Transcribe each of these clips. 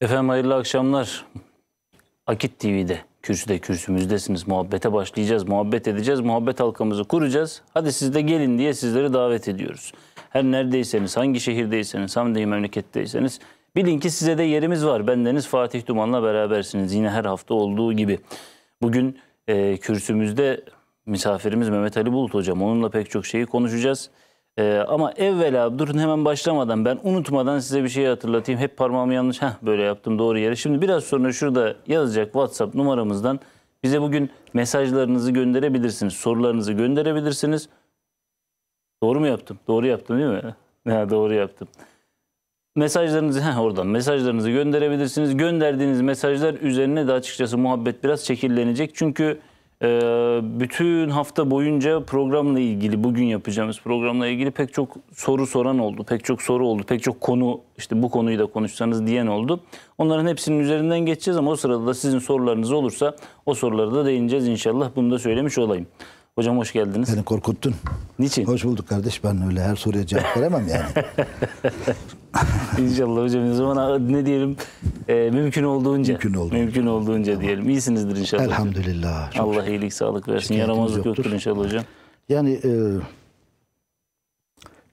Efendim hayırlı akşamlar. Akit TV'de, Kürsü'de, Kürsümüzdesiniz. Muhabbete başlayacağız, muhabbet edeceğiz, muhabbet halkamızı kuracağız. Hadi siz de gelin diye sizleri davet ediyoruz. Her neredeyseniz, hangi şehirdeyseniz, hangi memleketteyseniz bilin ki size de yerimiz var. Bendeniz Fatih Duman'la berabersiniz. Yine her hafta olduğu gibi. Bugün Kürsümüzde misafirimiz Mehmet Ali Bulut hocam. Onunla pek çok şeyi konuşacağız. Ama evvela durun, hemen başlamadan ben unutmadan size bir şey hatırlatayım. Hep parmağımı yanlış böyle yaptım, doğru yere. Şimdi biraz sonra şurada yazacak WhatsApp numaramızdan bize bugün mesajlarınızı gönderebilirsiniz. Sorularınızı gönderebilirsiniz. Doğru mu yaptım? Doğru yaptım değil mi? Ha, doğru yaptım. Mesajlarınızı oradan mesajlarınızı gönderebilirsiniz. Gönderdiğiniz mesajlar üzerine de açıkçası muhabbet biraz şekillenecek. Çünkü bütün hafta boyunca programla ilgili, bugün yapacağımız programla ilgili pek çok soru soran oldu. Pek çok soru oldu. Pek çok konu, işte bu konuyu da konuşsanız diyen oldu. Onların hepsinin üzerinden geçeceğiz ama o sırada da sizin sorularınız olursa o sorulara da değineceğiz inşallah. Bunu da söylemiş olayım. Hocam hoş geldiniz. Beni korkuttun. Niçin? Hoş bulduk kardeş. Ben öyle her soruya cevap veremem yani. İnşallah hocam. O zaman ne diyelim? Mümkün olduğunca. Mümkün olduğunca tamam. Diyelim. İyisinizdir inşallah. Elhamdülillah. Hocam. Allah iyilik, sağlık versin. Yaramazlık yoktur inşallah hocam. Yani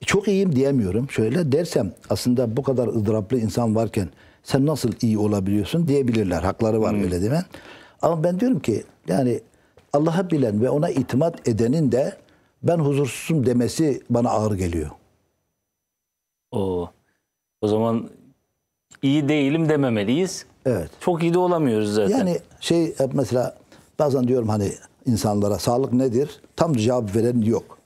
çok iyiyim diyemiyorum. Şöyle dersem aslında bu kadar ızdıraplı insan varken sen nasıl iyi olabiliyorsun diyebilirler. Hakları var öyle demen. Ama ben diyorum ki yani Allah'ı bilen ve ona itimat edenin de ben huzursuzum demesi bana ağır geliyor. O zaman iyi değilim dememeliyiz. Evet. Çok iyi de olamıyoruz zaten. Yani şey mesela bazen diyorum hani insanlara sağlık nedir? Tam cevap veren yok.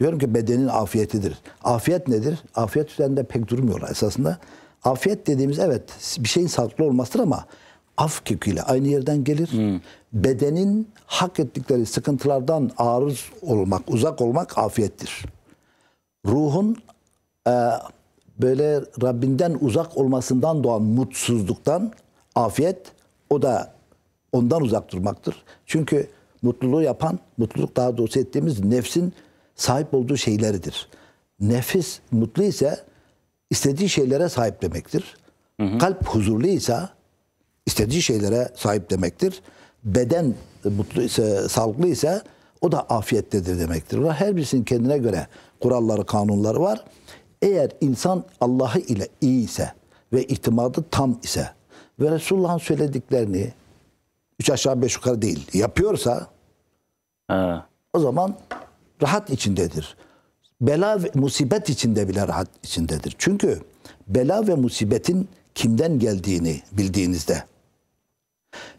Diyorum ki bedenin afiyetidir. Afiyet nedir? Afiyet üzerinde pek durmuyorlar esasında. Afiyet dediğimiz evet bir şeyin sağlıklı olmasıdır ama af köküyle aynı yerden gelir. Bedenin hak ettikleri sıkıntılardan arız olmak, uzak olmak afiyettir. Ruhun böyle Rabbinden uzak olmasından doğan mutsuzluktan afiyet, o da ondan uzak durmaktır. Çünkü mutluluğu yapan, mutluluk daha doğrusu ettiğimiz nefsin sahip olduğu şeyleridir. Nefis mutlu ise istediği şeylere sahip demektir. Kalp huzurlu ise istediği şeylere sahip demektir. Beden mutlu ise, sağlıklı ise o da afiyettedir demektir. Her birisinin kendine göre kuralları, kanunları var. Eğer insan Allah'ı ile iyi ise ve itimadı tam ise ve Resulullah'ın söylediklerini 3 aşağı 5 yukarı değil yapıyorsa o zaman rahat içindedir. Bela ve musibet içinde bile rahat içindedir. Çünkü bela ve musibetin kimden geldiğini bildiğinizde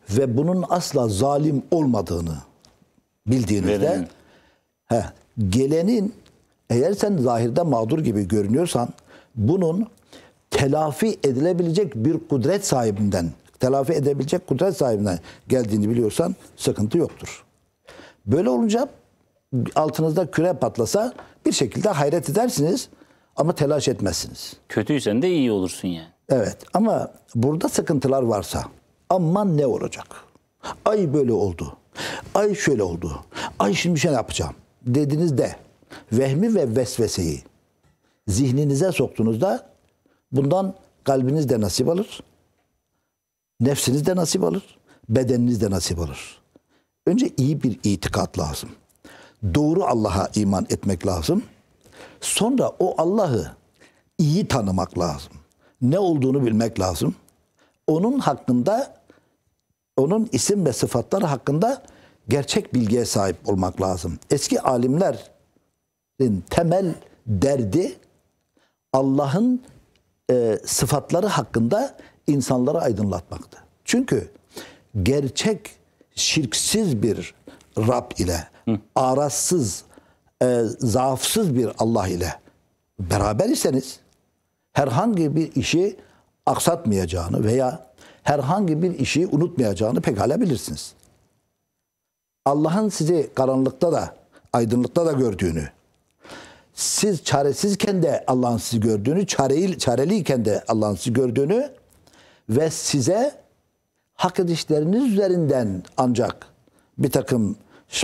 ve bunun asla zalim olmadığını bildiğinizde gelenin eğer sen zahirde mağdur gibi görünüyorsan bunun telafi edilebilecek bir kudret sahibinden, telafi edebilecek kudret sahibinden geldiğini biliyorsan sıkıntı yoktur. Böyle olunca altınızda küre patlasa bir şekilde hayret edersiniz ama telaş etmezsiniz. Kötüysen de iyi olursun yani. Evet ama burada sıkıntılar varsa aman ne olacak? Ay böyle oldu. Ay şöyle oldu. Ay şimdi şey yapacağım dediğinizde vehmi ve vesveseyi zihninize soktuğunuzda bundan kalbiniz de nasip alır. Nefsiniz de nasip alır. Bedeniniz de nasip alır. Önce iyi bir itikat lazım. Doğru Allah'a iman etmek lazım. Sonra o Allah'ı iyi tanımak lazım. Ne olduğunu bilmek lazım. Onun hakkında, onun isim ve sıfatları hakkında gerçek bilgiye sahip olmak lazım. Eski alimlerin temel derdi Allah'ın sıfatları hakkında insanları aydınlatmaktı. Çünkü gerçek şirksiz bir Rab ile, arazsız, zaafsız bir Allah ile beraber iseniz herhangi bir işi aksatmayacağını veya herhangi bir işi unutmayacağını pekala bilirsiniz. Allah'ın sizi karanlıkta da aydınlıkta da gördüğünü, siz çaresizken de Allah'ın sizi gördüğünü, çareliyken de Allah'ın sizi gördüğünü ve size hak edişleriniz üzerinden ancak bir takım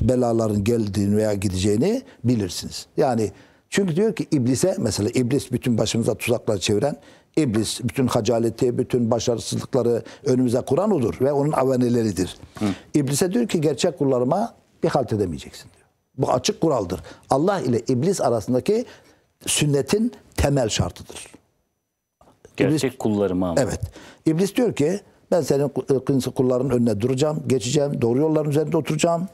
belaların geldiğini veya gideceğini bilirsiniz. Yani çünkü diyor ki iblise, mesela iblis bütün başımıza tuzaklar çeviren İblis bütün hacaleti, bütün başarısızlıkları önümüze kuran odur ve onun avaneleridir. Hı. İblise diyor ki gerçek kullarıma bir halt edemeyeceksin diyor. Bu açık kuraldır. Allah ile iblis arasındaki sünnetin temel şartıdır. Gerçek iblis, kullarıma. Evet. İblis diyor ki ben senin kulların önüne duracağım, geçeceğim, doğru yolların üzerinde oturacağım.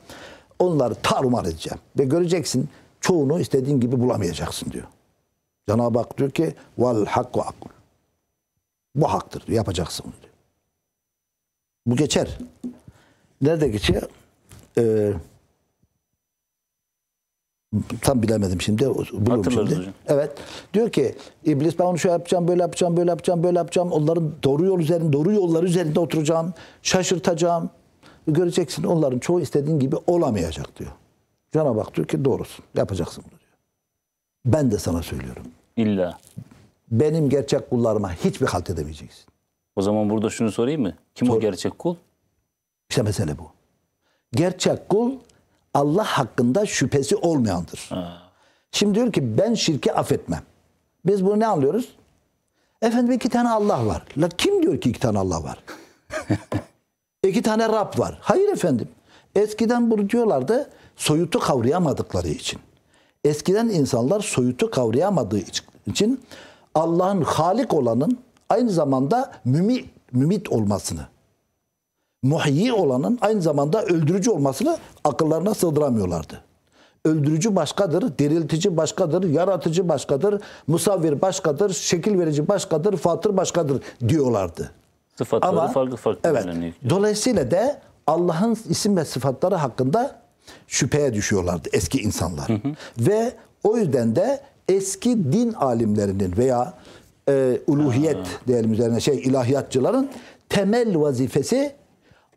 Onları tarumar edeceğim ve göreceksin çoğunu istediğin gibi bulamayacaksın diyor. Cenab-ı Hak diyor ki vel hakku akul. Bu haktır diyor, yapacaksın bunu diyor. Bu geçer. Nerede geçiyor? Tam bilemedim şimdi. Hatırlarız hocam. Evet. Diyor ki iblis ben onu şöyle yapacağım, böyle yapacağım, böyle yapacağım, böyle yapacağım. Onların doğru yol üzerinde, doğru yollar üzerinde oturacağım. Şaşırtacağım. Göreceksin onların çoğu istediğin gibi olamayacak diyor. Cenab-ı Hak diyor ki doğrusun. Yapacaksın bunu diyor. Ben de sana söylüyorum. İlla. Benim gerçek kullarıma hiçbir halt edemeyeceksin. O zaman burada şunu sorayım mı? Kim o gerçek kul? İşte mesele bu. Gerçek kul Allah hakkında şüphesi olmayandır. Ha. Şimdi diyor ki ben şirki affetmem. Biz bunu ne anlıyoruz? Efendim iki tane Allah var. La kim diyor ki iki tane Allah var? İki tane Rab var. Hayır efendim. Eskiden bunu diyorlardı soyutu kavrayamadıkları için. Eskiden insanlar soyutu kavrayamadığı için Allah'ın halik olanın aynı zamanda mümit olmasını, muhyi olanın aynı zamanda öldürücü olmasını akıllarına sığdıramıyorlardı. Öldürücü başkadır, diriltici başkadır, yaratıcı başkadır, musavvir başkadır, şekil verici başkadır, fatır başkadır diyorlardı. Sıfatları ama, farklı farklı. Evet, dolayısıyla da Allah'ın isim ve sıfatları hakkında şüpheye düşüyorlardı eski insanlar. Hı hı. Ve o yüzden de eski din alimlerinin veya uluhiyet diyelim üzerine ilahiyatçıların temel vazifesi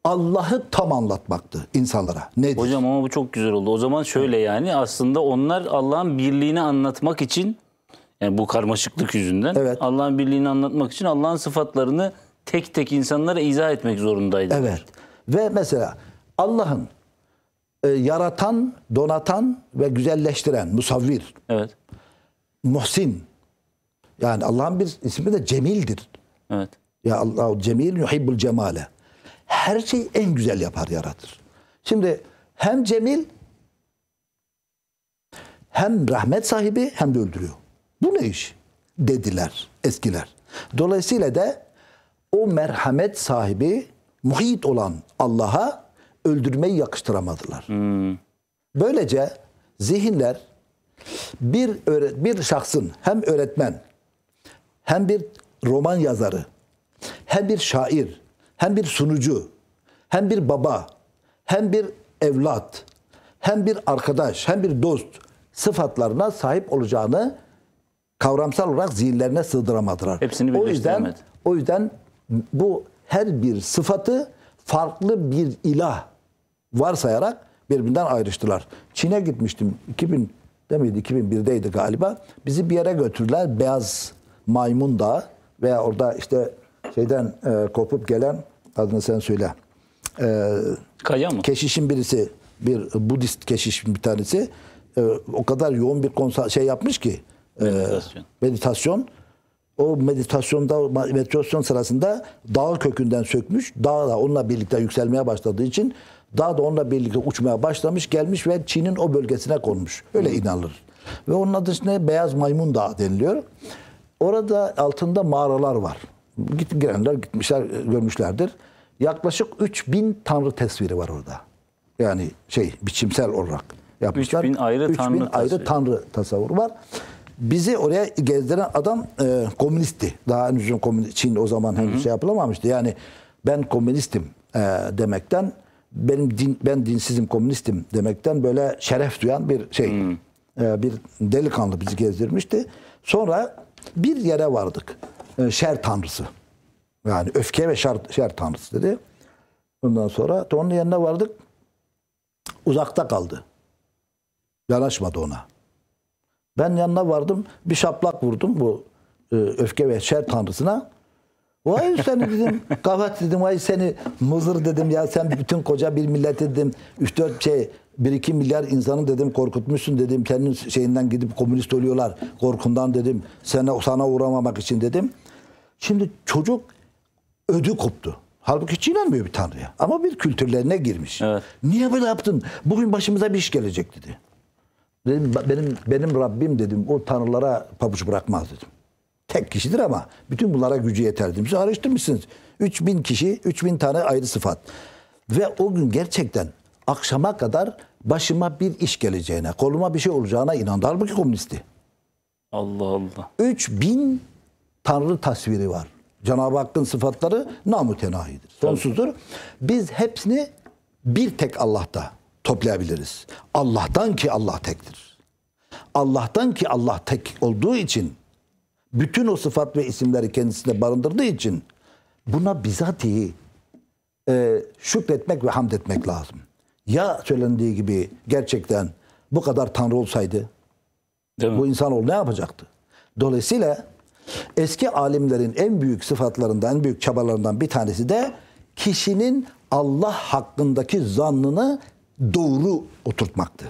Allah'ı tam anlatmaktı insanlara. Nedir? Hocam ama bu çok güzel oldu. O zaman şöyle yani aslında onlar Allah'ın birliğini anlatmak için yani bu karmaşıklık yüzünden evet. Allah'ın birliğini anlatmak için Allah'ın sıfatlarını tek tek insanlara izah etmek zorundaydı. Evet. Ve mesela Allah'ın yaratan, donatan ve güzelleştiren, musavvir. Evet. Muhsin. Yani Allah'ın bir ismi de Cemil'dir. Evet. Ya Allah Cemil yuhibbul cemale. Her şeyi en güzel yapar, yaratır. Şimdi hem Cemil hem rahmet sahibi hem de öldürüyor. Bu ne iş? Dediler eskiler. Dolayısıyla da o merhamet sahibi muhit olan Allah'a öldürmeyi yakıştıramadılar. Hmm. Böylece zihinler bir şahsın hem öğretmen hem bir roman yazarı hem bir şair hem bir sunucu hem bir baba hem bir evlat hem bir arkadaş hem bir dost sıfatlarına sahip olacağını kavramsal olarak zihinlerine sığdıramadılar. Hepsini birleştiremedi. O yüzden bu her bir sıfatı farklı bir ilah varsayarak birbirinden ayrıştılar. Çin'e gitmiştim 2001'deydi galiba. Bizi bir yere götürdüler. Beyaz Maymun Dağı veya orada işte şeyden kopup gelen adını sen söyle. Kaya mı? Keşişin birisi, bir Budist keşişin bir tanesi o kadar yoğun bir yapmış ki meditasyon. O meditasyon sırasında dağ kökünden sökmüş. Dağ da onunla birlikte yükselmeye başladığı için dağ da onunla birlikte uçmaya başlamış, gelmiş ve Çin'in o bölgesine konmuş. Öyle inanılır. Ve onun adı işte Beyaz Maymun Dağı deniliyor. Orada altında mağaralar var. Girenler gitmişler, görmüşlerdir. Yaklaşık 3000 tanrı tasviri var orada. Yani biçimsel olarak yapmışlar. 3000 ayrı tanrı tasavvuru var. Bizi oraya gezdiren adam komünistti. Daha henüz Çin o zaman henüz yapılamamıştı. Yani ben komünistim demekten, ben dinsizim komünistim demekten böyle şeref duyan bir bir delikanlı bizi gezdirmişti. Sonra bir yere vardık. Şer tanrısı. Yani öfke ve şer tanrısı dedi. Ondan sonra onun yanına vardık. Uzakta kaldı. Yanaşmadı ona. Ben yanına vardım, bir şaplak vurdum bu öfke ve şer tanrısına. Vay seni dedim, kavat dedim, vay seni mızır dedim ya sen bütün koca bir millet dedim, 3-4 1-2 milyar insanı dedim korkutmuşsun dedim, senin şeyinden gidip komünist oluyorlar korkundan dedim, sana uğramamak için dedim. Şimdi çocuk ödü koptu. Halbuki hiç inanmıyor bir tanrıya. Ama bir kültürlerine girmiş. Evet. Niye böyle yaptın? Bugün başımıza bir iş gelecek dedi. Dedim, benim Rabbim dedim o tanrılara pabuç bırakmaz dedim. Tek kişidir ama bütün bunlara gücü yeter dedim. Siz araştırmışsınız. 3000 kişi, 3000 tane ayrı sıfat. Ve o gün gerçekten akşama kadar başıma bir iş geleceğine, koluma bir şey olacağına inandı. Halbuki komünisti. Allah Allah. 3000 tanrı tasviri var. Cenab-ı Hakk'ın sıfatları namütenahidir. Sonsuzdur. Biz hepsini bir tek Allah'ta toplayabiliriz. Allah'tan ki Allah tektir. Allah'tan ki Allah tek olduğu için, bütün o sıfat ve isimleri kendisine barındırdığı için buna bizatihi şükretmek ve hamd etmek lazım. Ya söylendiği gibi gerçekten bu kadar tanrı olsaydı bu insanoğlu ne yapacaktı? Dolayısıyla eski alimlerin en büyük sıfatlarından, en büyük çabalarından bir tanesi de kişinin Allah hakkındaki zannını doğru oturtmaktı.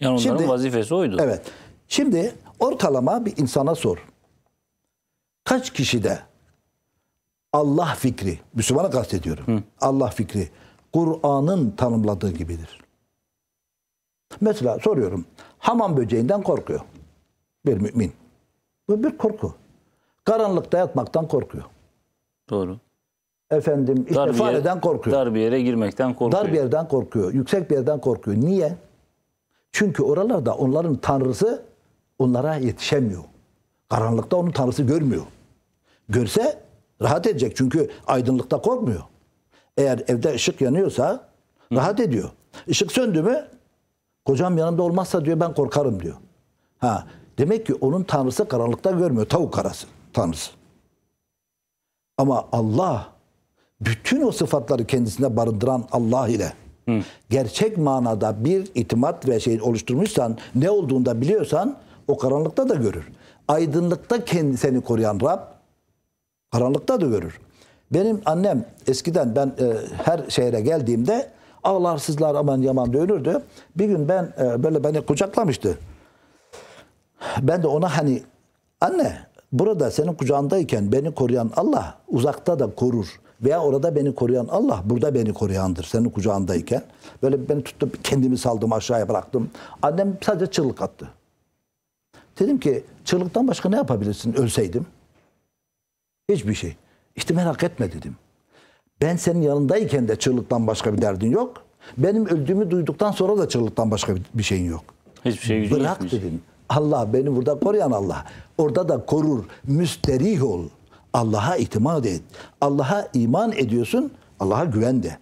Yani onların vazifesi oydu. Evet. Şimdi ortalama bir insana sor. Kaç kişide Allah fikri, Müslümanı kastediyorum. Hı. Allah fikri Kur'an'ın tanımladığı gibidir. Mesela soruyorum. Hamam böceğinden korkuyor bir mümin. Bu bir korku. Karanlıkta yatmaktan korkuyor. Doğru. Efendim işte fareden korkuyor. Dar bir yere girmekten korkuyor. Dar bir yerden korkuyor. Yüksek bir yerden korkuyor. Niye? Çünkü oralarda onların tanrısı onlara yetişemiyor. Karanlıkta onun tanrısı görmüyor. Görse rahat edecek. Çünkü aydınlıkta korkmuyor. Eğer evde ışık yanıyorsa rahat ediyor. Işık söndü mü kocam yanımda olmazsa diyor ben korkarım diyor. Ha, demek ki onun tanrısı karanlıkta görmüyor. Tavuk arası tanrısı. Ama Allah bütün o sıfatları kendisine barındıran Allah ile gerçek manada bir itimat ve şey oluşturmuşsan, ne olduğunu da biliyorsan o karanlıkta da görür. Aydınlıkta kendisini koruyan Rab karanlıkta da görür. Benim annem eskiden ben her şehre geldiğimde ağlarsızlar aman yaman dönürdü. Bir gün ben böyle beni kucaklamıştı. Ben de ona hani anne burada senin kucağındayken beni koruyan Allah uzakta da korur. Veya orada beni koruyan Allah burada beni koruyandır senin kucağındayken. Böyle beni tuttu kendimi saldım aşağıya bıraktım. Annem sadece çığlık attı. Dedim ki çığlıktan başka ne yapabilirsin ölseydim? Hiçbir şey. İşte merak etme dedim. Ben senin yanındayken de çığlıktan başka bir derdin yok. Benim öldüğümü duyduktan sonra da çığlıktan başka bir şeyin yok. Hiçbir şey bırak dedim. Şey. Allah beni burada koruyan Allah. Orada da korur. Müsterih ol. Allah'a itimat et. Allah'a iman ediyorsun. Allah'a güven de.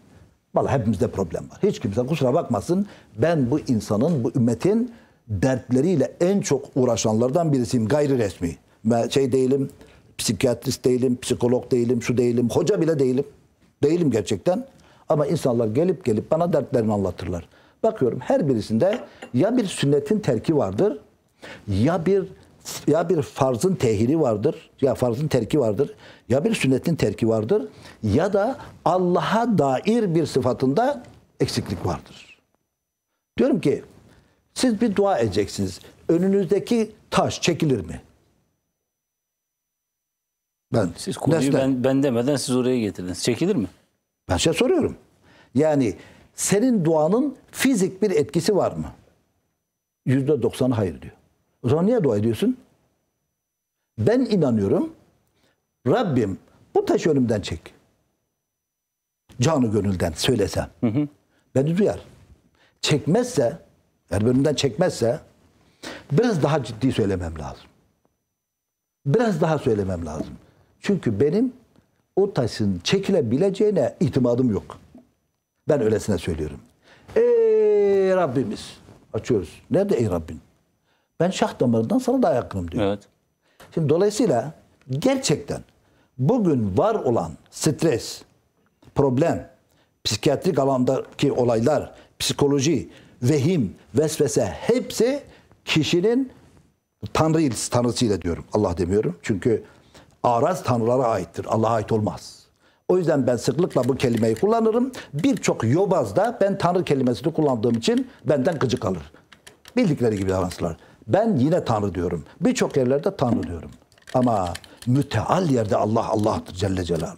Vallahi hepimizde problem var. Hiç kimse kusura bakmasın. Ben bu insanın, bu ümmetin dertleriyle en çok uğraşanlardan birisiyim. Gayri resmi. Ben şey değilim. Psikiyatrist değilim, psikolog değilim, şu değilim, hoca bile değilim. Değilim gerçekten. Ama insanlar gelip gelip bana dertlerini anlatırlar. Bakıyorum her birisinde ya bir sünnetin terki vardır, ya bir farzın tehiri vardır, ya farzın terki vardır, ya bir sünnetin terki vardır, ya da Allah'a dair bir sıfatında eksiklik vardır. Diyorum ki siz bir dua edeceksiniz. Önünüzdeki taş çekilir mi? Siz konuyu ben demeden siz oraya getirdiniz. Çekilir mi? Ben şey soruyorum. Yani senin duanın fizik bir etkisi var mı? %90 hayır diyor. O zaman niye dua ediyorsun? Ben inanıyorum. Rabbim bu taşı önümden çek. Canı gönülden söylesem. Beni duyar. Çekmezse, eğer önümden çekmezse biraz daha ciddi söylemem lazım. Biraz daha söylemem lazım. Çünkü benim o taşın çekilebileceğine itimadım yok. Ben öylesine söylüyorum. Ey Rabbimiz. Açıyoruz. Nerede ey Rabbim? Ben şah damarından sana daha yakınım diyor. Evet. Şimdi dolayısıyla gerçekten bugün var olan stres, problem, psikiyatrik alandaki olaylar, psikoloji, vehim, vesvese hepsi kişinin tanrısıyla diyorum. Allah demiyorum. Çünkü araz tanrılara aittir. Allah'a ait olmaz. O yüzden ben sıklıkla bu kelimeyi kullanırım. Birçok yobazda ben tanrı kelimesini kullandığım için benden gıcık alır. Bildikleri gibi davranışlar. Ben yine tanrı diyorum. Birçok yerlerde tanrı diyorum. Ama müteal yerde Allah Allah'tır Celle Celaluhu.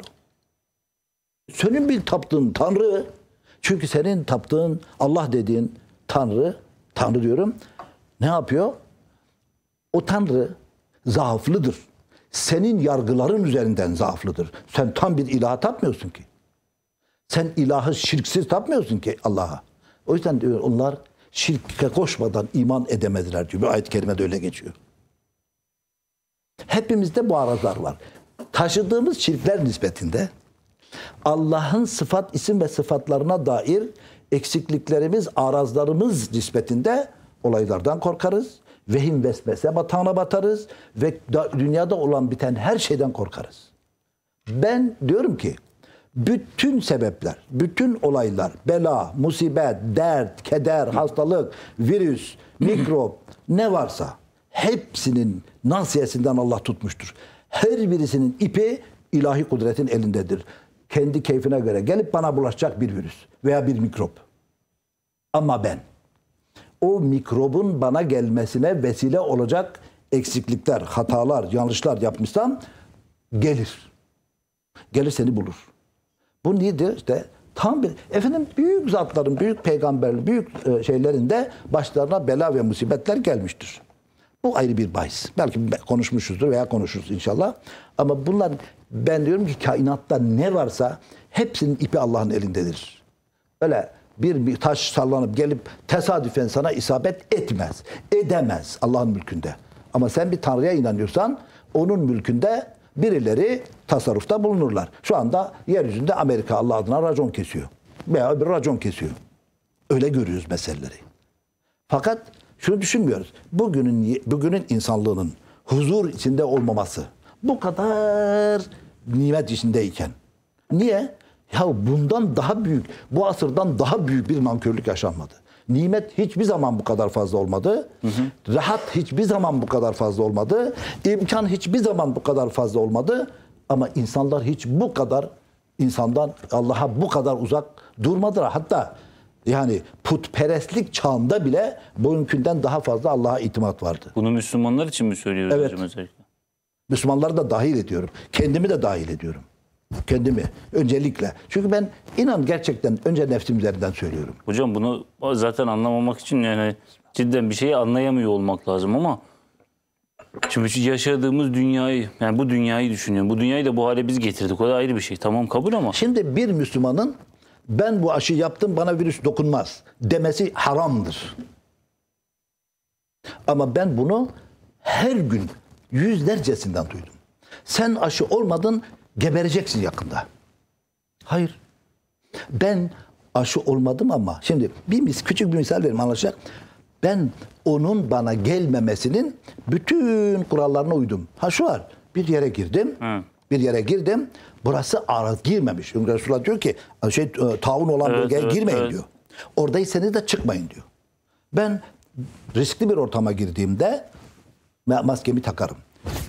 Senin bir taptığın Tanrı, çünkü senin taptığın Allah dediğin Tanrı, Tanrı diyorum, ne yapıyor? O Tanrı zaaflıdır. Senin yargıların üzerinden zaaflıdır. Sen tam bir ilaha tapmıyorsun ki. Sen ilahı şirksiz tapmıyorsun ki Allah'a. O yüzden diyor onlar şirke koşmadan iman edemediler diyor. Bir ayet-i kerimede öyle geçiyor. Hepimizde bu arazlar var. Taşıdığımız şirkler nispetinde Allah'ın sıfat, isim ve sıfatlarına dair eksikliklerimiz, arazlarımız nispetinde olaylardan korkarız. Vehim vesvese batağına batarız ve dünyada olan biten her şeyden korkarız. Ben diyorum ki bütün sebepler, bütün olaylar, bela, musibet, dert, keder, hastalık, virüs, mikrop ne varsa hepsinin nasiyesinden Allah tutmuştur. Her birisinin ipi ilahi kudretin elindedir. Kendi keyfine göre gelip bana bulaşacak bir virüs veya bir mikrop. Ama ben o mikrobun bana gelmesine vesile olacak eksiklikler, hatalar, yanlışlar yapmışsam gelir. Gelir seni bulur. Bu nedir? İşte tam bir efendim büyük zatların, büyük peygamberlerin, büyük şeylerin de başlarına bela ve musibetler gelmiştir. Bu ayrı bir bahis. Belki konuşmuşuzdur veya konuşuruz inşallah. Ama bunlar ben diyorum ki kainatta ne varsa hepsinin ipi Allah'ın elindedir. Öyle bir taş sallanıp gelip tesadüfen sana isabet etmez. Edemez Allah'ın mülkünde. Ama sen bir Tanrı'ya inanıyorsan onun mülkünde birileri tasarrufta bulunurlar. Şu anda yeryüzünde Amerika Allah adına racon kesiyor. Veya bir racon kesiyor. Öyle görüyoruz meseleleri. Fakat şunu düşünmüyoruz. Bugünün insanlığının huzur içinde olmaması. Bu kadar nimet içindeyken. Niye? Ya bundan daha büyük, bu asırdan daha büyük bir nankörlük yaşanmadı. Nimet hiçbir zaman bu kadar fazla olmadı. Rahat hiçbir zaman bu kadar fazla olmadı. İmkan hiçbir zaman bu kadar fazla olmadı. Ama insanlar hiç bu kadar insandan Allah'a bu kadar uzak durmadılar. Hatta yani putperestlik çağında bile bugünkünden daha fazla Allah'a itimat vardı. Bunu Müslümanlar için mi söylüyoruz? Evet. Özellikle? Müslümanları da dahil ediyorum. Kendimi de dahil ediyorum. Kendimi öncelikle. Çünkü ben inan gerçekten önce nefsim üzerinden söylüyorum. Hocam bunu zaten anlamamak için yani cidden bir şeyi anlayamıyor olmak lazım ama şimdi yaşadığımız dünyayı, yani bu dünyayı düşünüyorum. Bu dünyayı da bu hale biz getirdik. O da ayrı bir şey. Tamam kabul ama. Şimdi bir Müslümanın ben bu aşı yaptım bana virüs dokunmaz demesi haramdır. Ama ben bunu her gün yüzlercesinden duydum. Sen aşı olmadın gebereceksin yakında. Hayır. Ben aşı olmadım ama şimdi küçük bir misal vereyim anlaşılacak. Ben onun bana gelmemesinin bütün kurallarına uydum. Ha şu var. Bir yere girdim. Burası araz girmemiş. Resulullah diyor ki taun olan bölgeye girmeyin diyor. Oradaysanız da çıkmayın diyor. Ben riskli bir ortama girdiğimde maskemi takarım.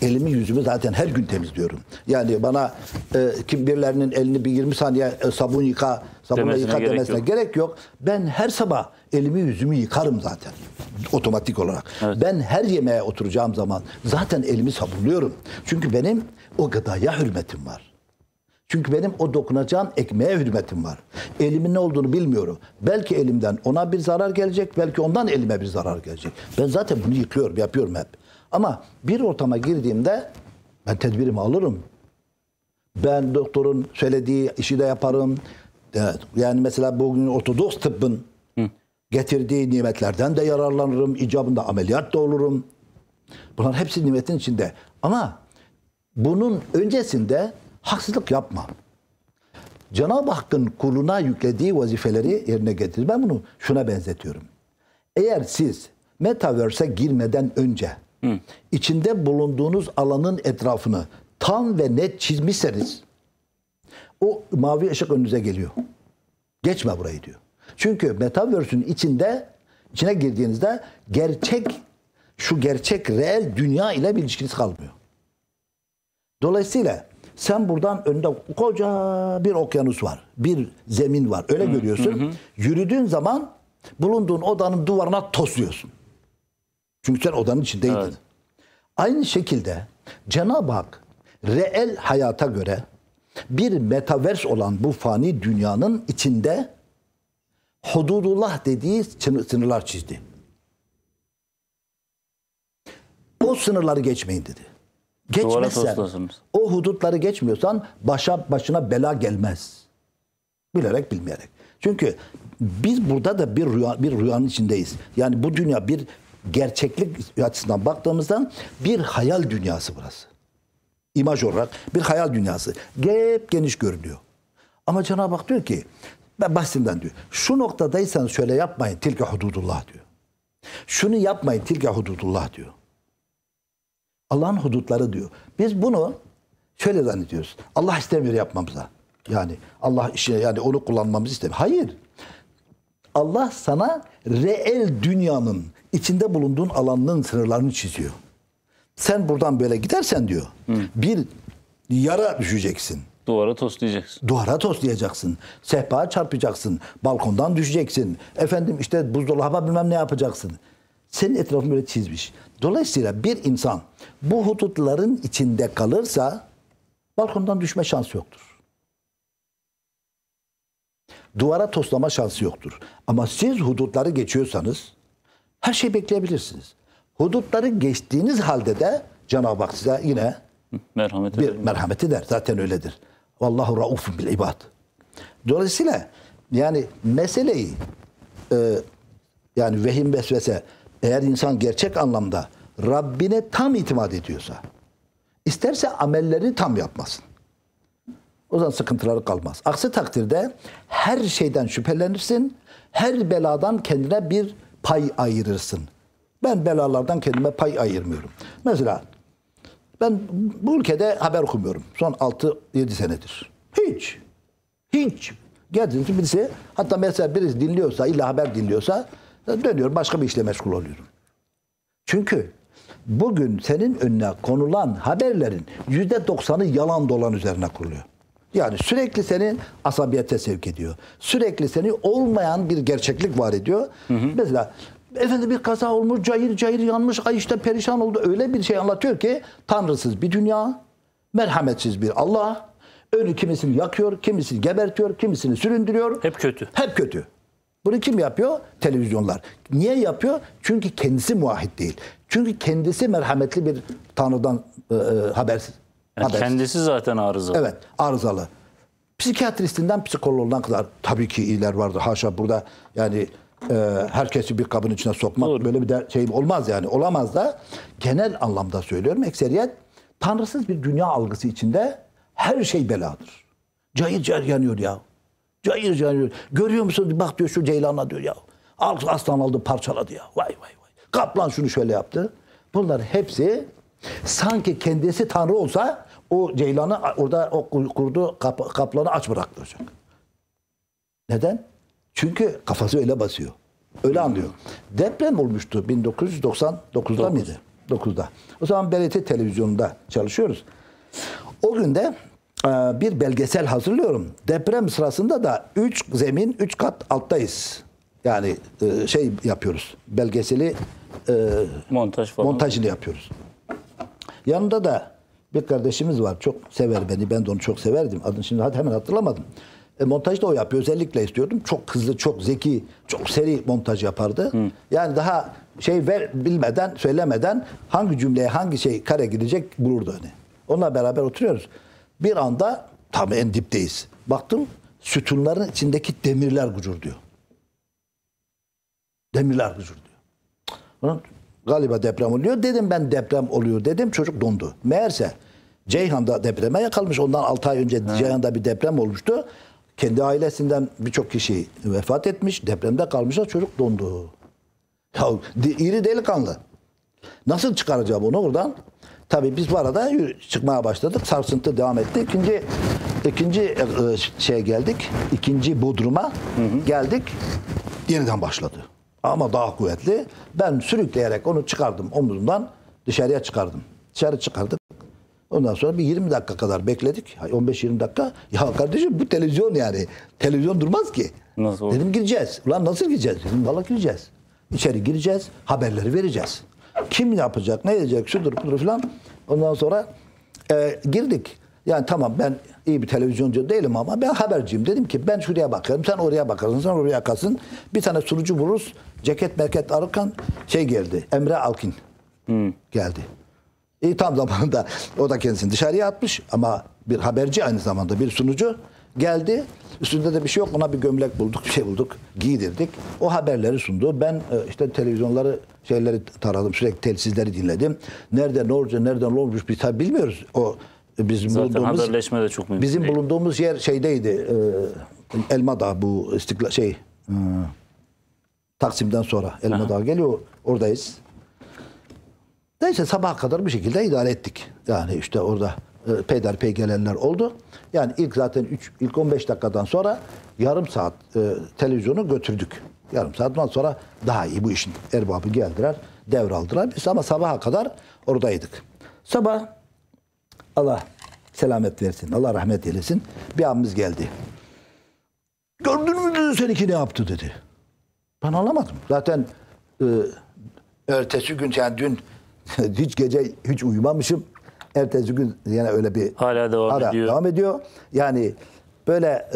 Elimi yüzümü zaten her gün temizliyorum. Yani bana birilerinin elini bir 20 saniye sabunla yıka demesine gerek yok. Ben her sabah elimi yüzümü yıkarım zaten. Otomatik olarak. Evet. Ben her yemeğe oturacağım zaman zaten elimi sabunluyorum. Çünkü benim o gıdaya hürmetim var. Çünkü benim o dokunacağım ekmeğe hürmetim var. Elimin ne olduğunu bilmiyorum. Belki elimden ona bir zarar gelecek, belki ondan elime bir zarar gelecek. Ben zaten bunu yıkıyorum, yapıyorum hep. Ama bir ortama girdiğimde ben tedbirimi alırım. Ben doktorun söylediği işi de yaparım. Evet, yani mesela bugün Ortodoks tıbbın getirdiği nimetlerden de yararlanırım. İcabında ameliyat da olurum. Bunların hepsi nimetin içinde. Ama bunun öncesinde haksızlık yapma. Cenab-ı Hakk'ın kuluna yüklediği vazifeleri yerine getirir. Ben bunu şuna benzetiyorum. Eğer siz Metaverse'e girmeden önce İçinde bulunduğunuz alanın etrafını tam ve net çizmişseniz o mavi ışık önünüze geliyor. Geçme burayı diyor. Çünkü Metaverse'ün içine girdiğinizde gerçek reel dünya ile bir ilişkiniz kalmıyor. Dolayısıyla sen buradan önünde koca bir okyanus var. Bir zemin var. Öyle görüyorsun. Yürüdüğün zaman bulunduğun odanın duvarına tosluyorsun. Çünkü sen odanın içindeydin. Evet. Aynı şekilde Cenab-ı Hak reel hayata göre bir metavers olan bu fani dünyanın içinde hududullah dediği sınırlar çizdi. O sınırları geçmeyin dedi. Geçmezsen, o hudutları geçmiyorsan başına bela gelmez. Bilerek bilmeyerek. Çünkü biz burada da bir rüyanın içindeyiz. Yani bu dünya bir gerçeklik açısından baktığımızda bir hayal dünyası burası. İmaj olarak bir hayal dünyası. Gep geniş görünüyor. Ama Cenab-ı Hak diyor ki, ben bahsimden diyor, şu noktadaysan şöyle yapmayın, tilke hududullah diyor. Şunu yapmayın, tilke hududullah diyor. Allah'ın hudutları diyor. Biz bunu şöyle zannediyoruz. Allah istemiyor yapmamıza. Yani Allah işine, yani onu kullanmamızı istemiyor. Hayır. Allah sana reel dünyanın içinde bulunduğun alanının sınırlarını çiziyor. Sen buradan böyle gidersen diyor, bir yara düşeceksin. Duvara toslayacaksın. Duvara toslayacaksın. Sehpaya çarpacaksın. Balkondan düşeceksin. Efendim işte buzdolabı bilmem ne yapacaksın. Senin etrafını böyle çizmiş. Dolayısıyla bir insan bu hudutların içinde kalırsa balkondan düşme şansı yoktur. Duvara toslama şansı yoktur. Ama siz hudutları geçiyorsanız her şeyi bekleyebilirsiniz. Hudutları geçtiğiniz halde de Cenab-ı Hak size yine merhamet eder. Zaten öyledir. Vallahu raufun bil ibad. Dolayısıyla yani meseleyi yani vehim vesvese, eğer insan gerçek anlamda Rabbine tam itimat ediyorsa, isterse amelleri tam yapmasın. O zaman sıkıntıları kalmaz. Aksi takdirde her şeyden şüphelenirsin, her beladan kendine bir pay ayırırsın. Ben belalardan kendime pay ayırmıyorum. Mesela ben bu ülkede haber okumuyorum. Son 6-7 senedir. Hiç. Geldiğiniz birisi, hatta mesela birisi dinliyorsa, illa haber dinliyorsa, dönüyorum, başka bir işle meşgul oluyorum. Çünkü bugün senin önüne konulan haberlerin %90'ı yalan dolan üzerine kuruluyor. Yani sürekli seni asabiyete sevk ediyor. Sürekli seni olmayan bir gerçeklik var ediyor. Mesela efendim bir kaza olmuş, cayır cayır yanmış, ay işte perişan oldu. Öyle bir şey anlatıyor ki tanrısız bir dünya, merhametsiz bir Allah. Önü kimisini yakıyor, kimisini gebertiyor, kimisini süründürüyor. Hep kötü. Hep kötü. Bunu kim yapıyor? Televizyonlar. Niye yapıyor? Çünkü kendisi muahhit değil. Çünkü kendisi merhametli bir tanrıdan habersiz. Yani habersiz. Kendisi zaten arızalı. Evet, arızalı. Psikiyatristinden psikoloğundan kadar tabii ki iyiler vardır. Haşa burada yani herkesi bir kabın içine sokmak doğru, böyle bir de şey olmaz yani. Olamaz da genel anlamda söylüyorum. Ekseriyet tanrısız bir dünya algısı içinde her şey beladır. Cayır cayır yanıyor ya. Cayır cayır. Görüyor musun? Bak diyor şu ceylana diyor ya. Aslan aldı parçaladı ya. Vay vay vay. Kaplan şunu şöyle yaptı. Bunlar hepsi sanki kendisi tanrı olsa o ceylanı orada o kurdu kaplanı aç bıraktıracak. Neden? Çünkü kafası öyle basıyor. Öyle anlıyor. Deprem olmuştu 1999'da mıydı? 9'da. O zaman BRT televizyonunda çalışıyoruz. O günde bir belgesel hazırlıyorum. Deprem sırasında da 3 zemin, 3 kat alttayız. Yani şey yapıyoruz. Belgeseli montajını yapıyoruz. Yanımda da bir kardeşimiz var. Çok sever beni. Ben de onu çok severdim. Adını şimdi hemen hatırlamadım. Montajı da o yapıyor. Özellikle istiyordum. Çok hızlı, çok zeki, çok seri montaj yapardı. Yani daha şey bilmeden, söylemeden hangi cümleye, hangi şey kare gidecek bulurdu hani. Onunla beraber oturuyoruz. Bir anda tam en dipteyiz. Baktım sütunların içindeki demirler gıcırdıyor. Demirler gıcırdıyor. Galiba deprem oluyor. Dedim ben deprem oluyor dedim. Çocuk dondu. Meğerse Ceyhan'da depreme yakalamış. Ondan 6 ay önce Ceyhan'da bir deprem olmuştu. Kendi ailesinden birçok kişi vefat etmiş. Depremde kalmışlar. Çocuk dondu. Ya iri delikanlı. Nasıl çıkaracağım onu oradan? Tabii biz bu arada çıkmaya başladık. Sarsıntı devam etti. İkinci şeye geldik. İkinci Bodrum'a geldik. Yeniden başladı. Ama daha kuvvetli. Ben sürükleyerek onu çıkardım. Omuzumdan dışarıya çıkardım. Dışarı çıkardık. Ondan sonra bir 20 dakika kadar bekledik. 15-20 dakika. Ya kardeşim bu televizyon yani. Televizyon durmaz ki. Nasıl? Dedim gireceğiz. Ulan nasıl gireceğiz? Dedim valla gireceğiz. İçeri gireceğiz. Haberleri vereceğiz. Kim yapacak, ne edecek, şudur, budur filan. Ondan sonra girdik. Yani tamam, ben iyi bir televizyoncu değilim ama ben haberciyim. Dedim ki ben şuraya bakarım, sen oraya bakarsın, sen oraya bakarsın. Bir tane sunucu vururuz. Ceket merket ararken şey geldi. Emre Alkin geldi. Tam zamanında o da kendisini dışarıya atmış ama bir haberci, aynı zamanda bir sunucu geldi. Üstünde de bir şey yok. Ona bir gömlek bulduk, bir şey bulduk. Giydirdik. O haberleri sundu. Ben işte televizyonları, şeyleri taradım. Sürekli telsizleri dinledim. Nerede ne olacak, nereden ne olmuş biz tabi bilmiyoruz. O bizim haberleşme de çok mümkün. Bizim değil. Bulunduğumuz yer şeydeydi. Elmadağ, bu istiklal şey. Taksim'den sonra Elmadağ geliyor. Oradayız. Neyse sabaha kadar bir şekilde idare ettik. Yani işte orada peyderpey gelenler oldu. Yani ilk zaten ilk 15 dakikadan sonra yarım saat televizyonu götürdük. Yarım saatten sonra daha iyi bu işin erbabı geldiler, devraldılar. Biz ama sabaha kadar oradaydık. Sabah, Allah selamet versin, Allah rahmet eylesin, bir abimiz geldi. Gördün mü dedi, seninki ne yaptı dedi. Ben anlamadım. Zaten ertesi gün, yani dün hiç gece hiç uyumamışım. Ertesi gün yine öyle bir hala devam ediyor. Yani böyle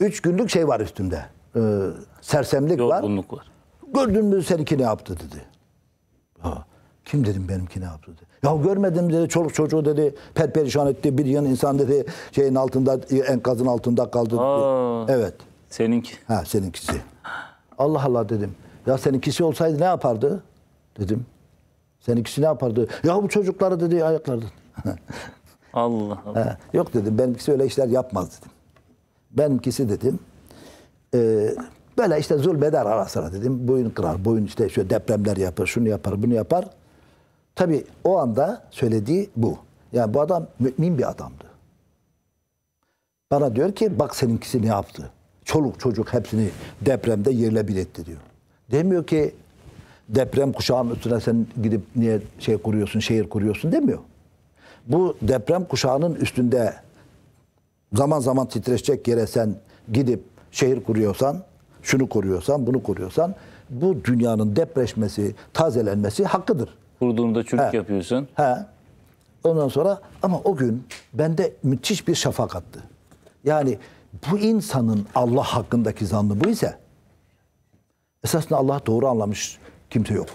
3 günlük şey var üstümde. Sersemlik yorgunluk var. Gördün mü seninki ne yaptı dedi. Ha, kim dedim, benimki ne yaptı dedi. Ya görmedim dedi, çoluk çocuğu dedi perperişan etti. Bir yan insan dedi şeyin altında, enkazın altında kaldı. Evet. Seninki. Ha, seninkisi. Allah Allah dedim. Ya seninkisi olsaydı ne yapardı dedim. Seninkisi ne yapardı? Ya bu çocukları dedi ayaklardı. Allah Allah. Ha, yok dedim, benimkisi öyle işler yapmaz dedim. Benimkisi dedim böyle işte zulmeder ara sıra dedim. Boyun kırar, boyun işte şöyle depremler yapar, şunu yapar, bunu yapar. Tabii o anda söylediği bu. Yani bu adam mümin bir adamdı. Bana diyor ki bak seninkisi ne yaptı? Çoluk çocuk hepsini depremde yerle bir etti diyor. Demiyor ki deprem kuşağının üstüne sen gidip niye şey kuruyorsun, şehir kuruyorsun demiyor. Bu deprem kuşağının üstünde zaman zaman titreşecek yere sen gidip şehir kuruyorsan, şunu kuruyorsan, bunu kuruyorsan, bu dünyanın depreşmesi, tazelenmesi hakkıdır. Kurduğunda çürük yapıyorsun. He. Ondan sonra ama o gün bende müthiş bir şafak attı. Yani bu insanın Allah hakkındaki zannı bu ise, esasında Allah doğru anlamış kimse yok.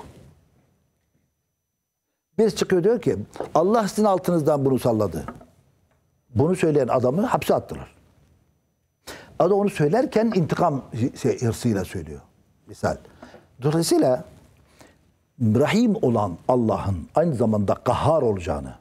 Birisi çıkıyor diyor ki Allah sizin altınızdan bunu salladı. Bunu söyleyen adamı hapse attılar. Adam onu söylerken intikam hırsıyla söylüyor. Misal. Dolayısıyla rahim olan Allah'ın aynı zamanda kahhar olacağını,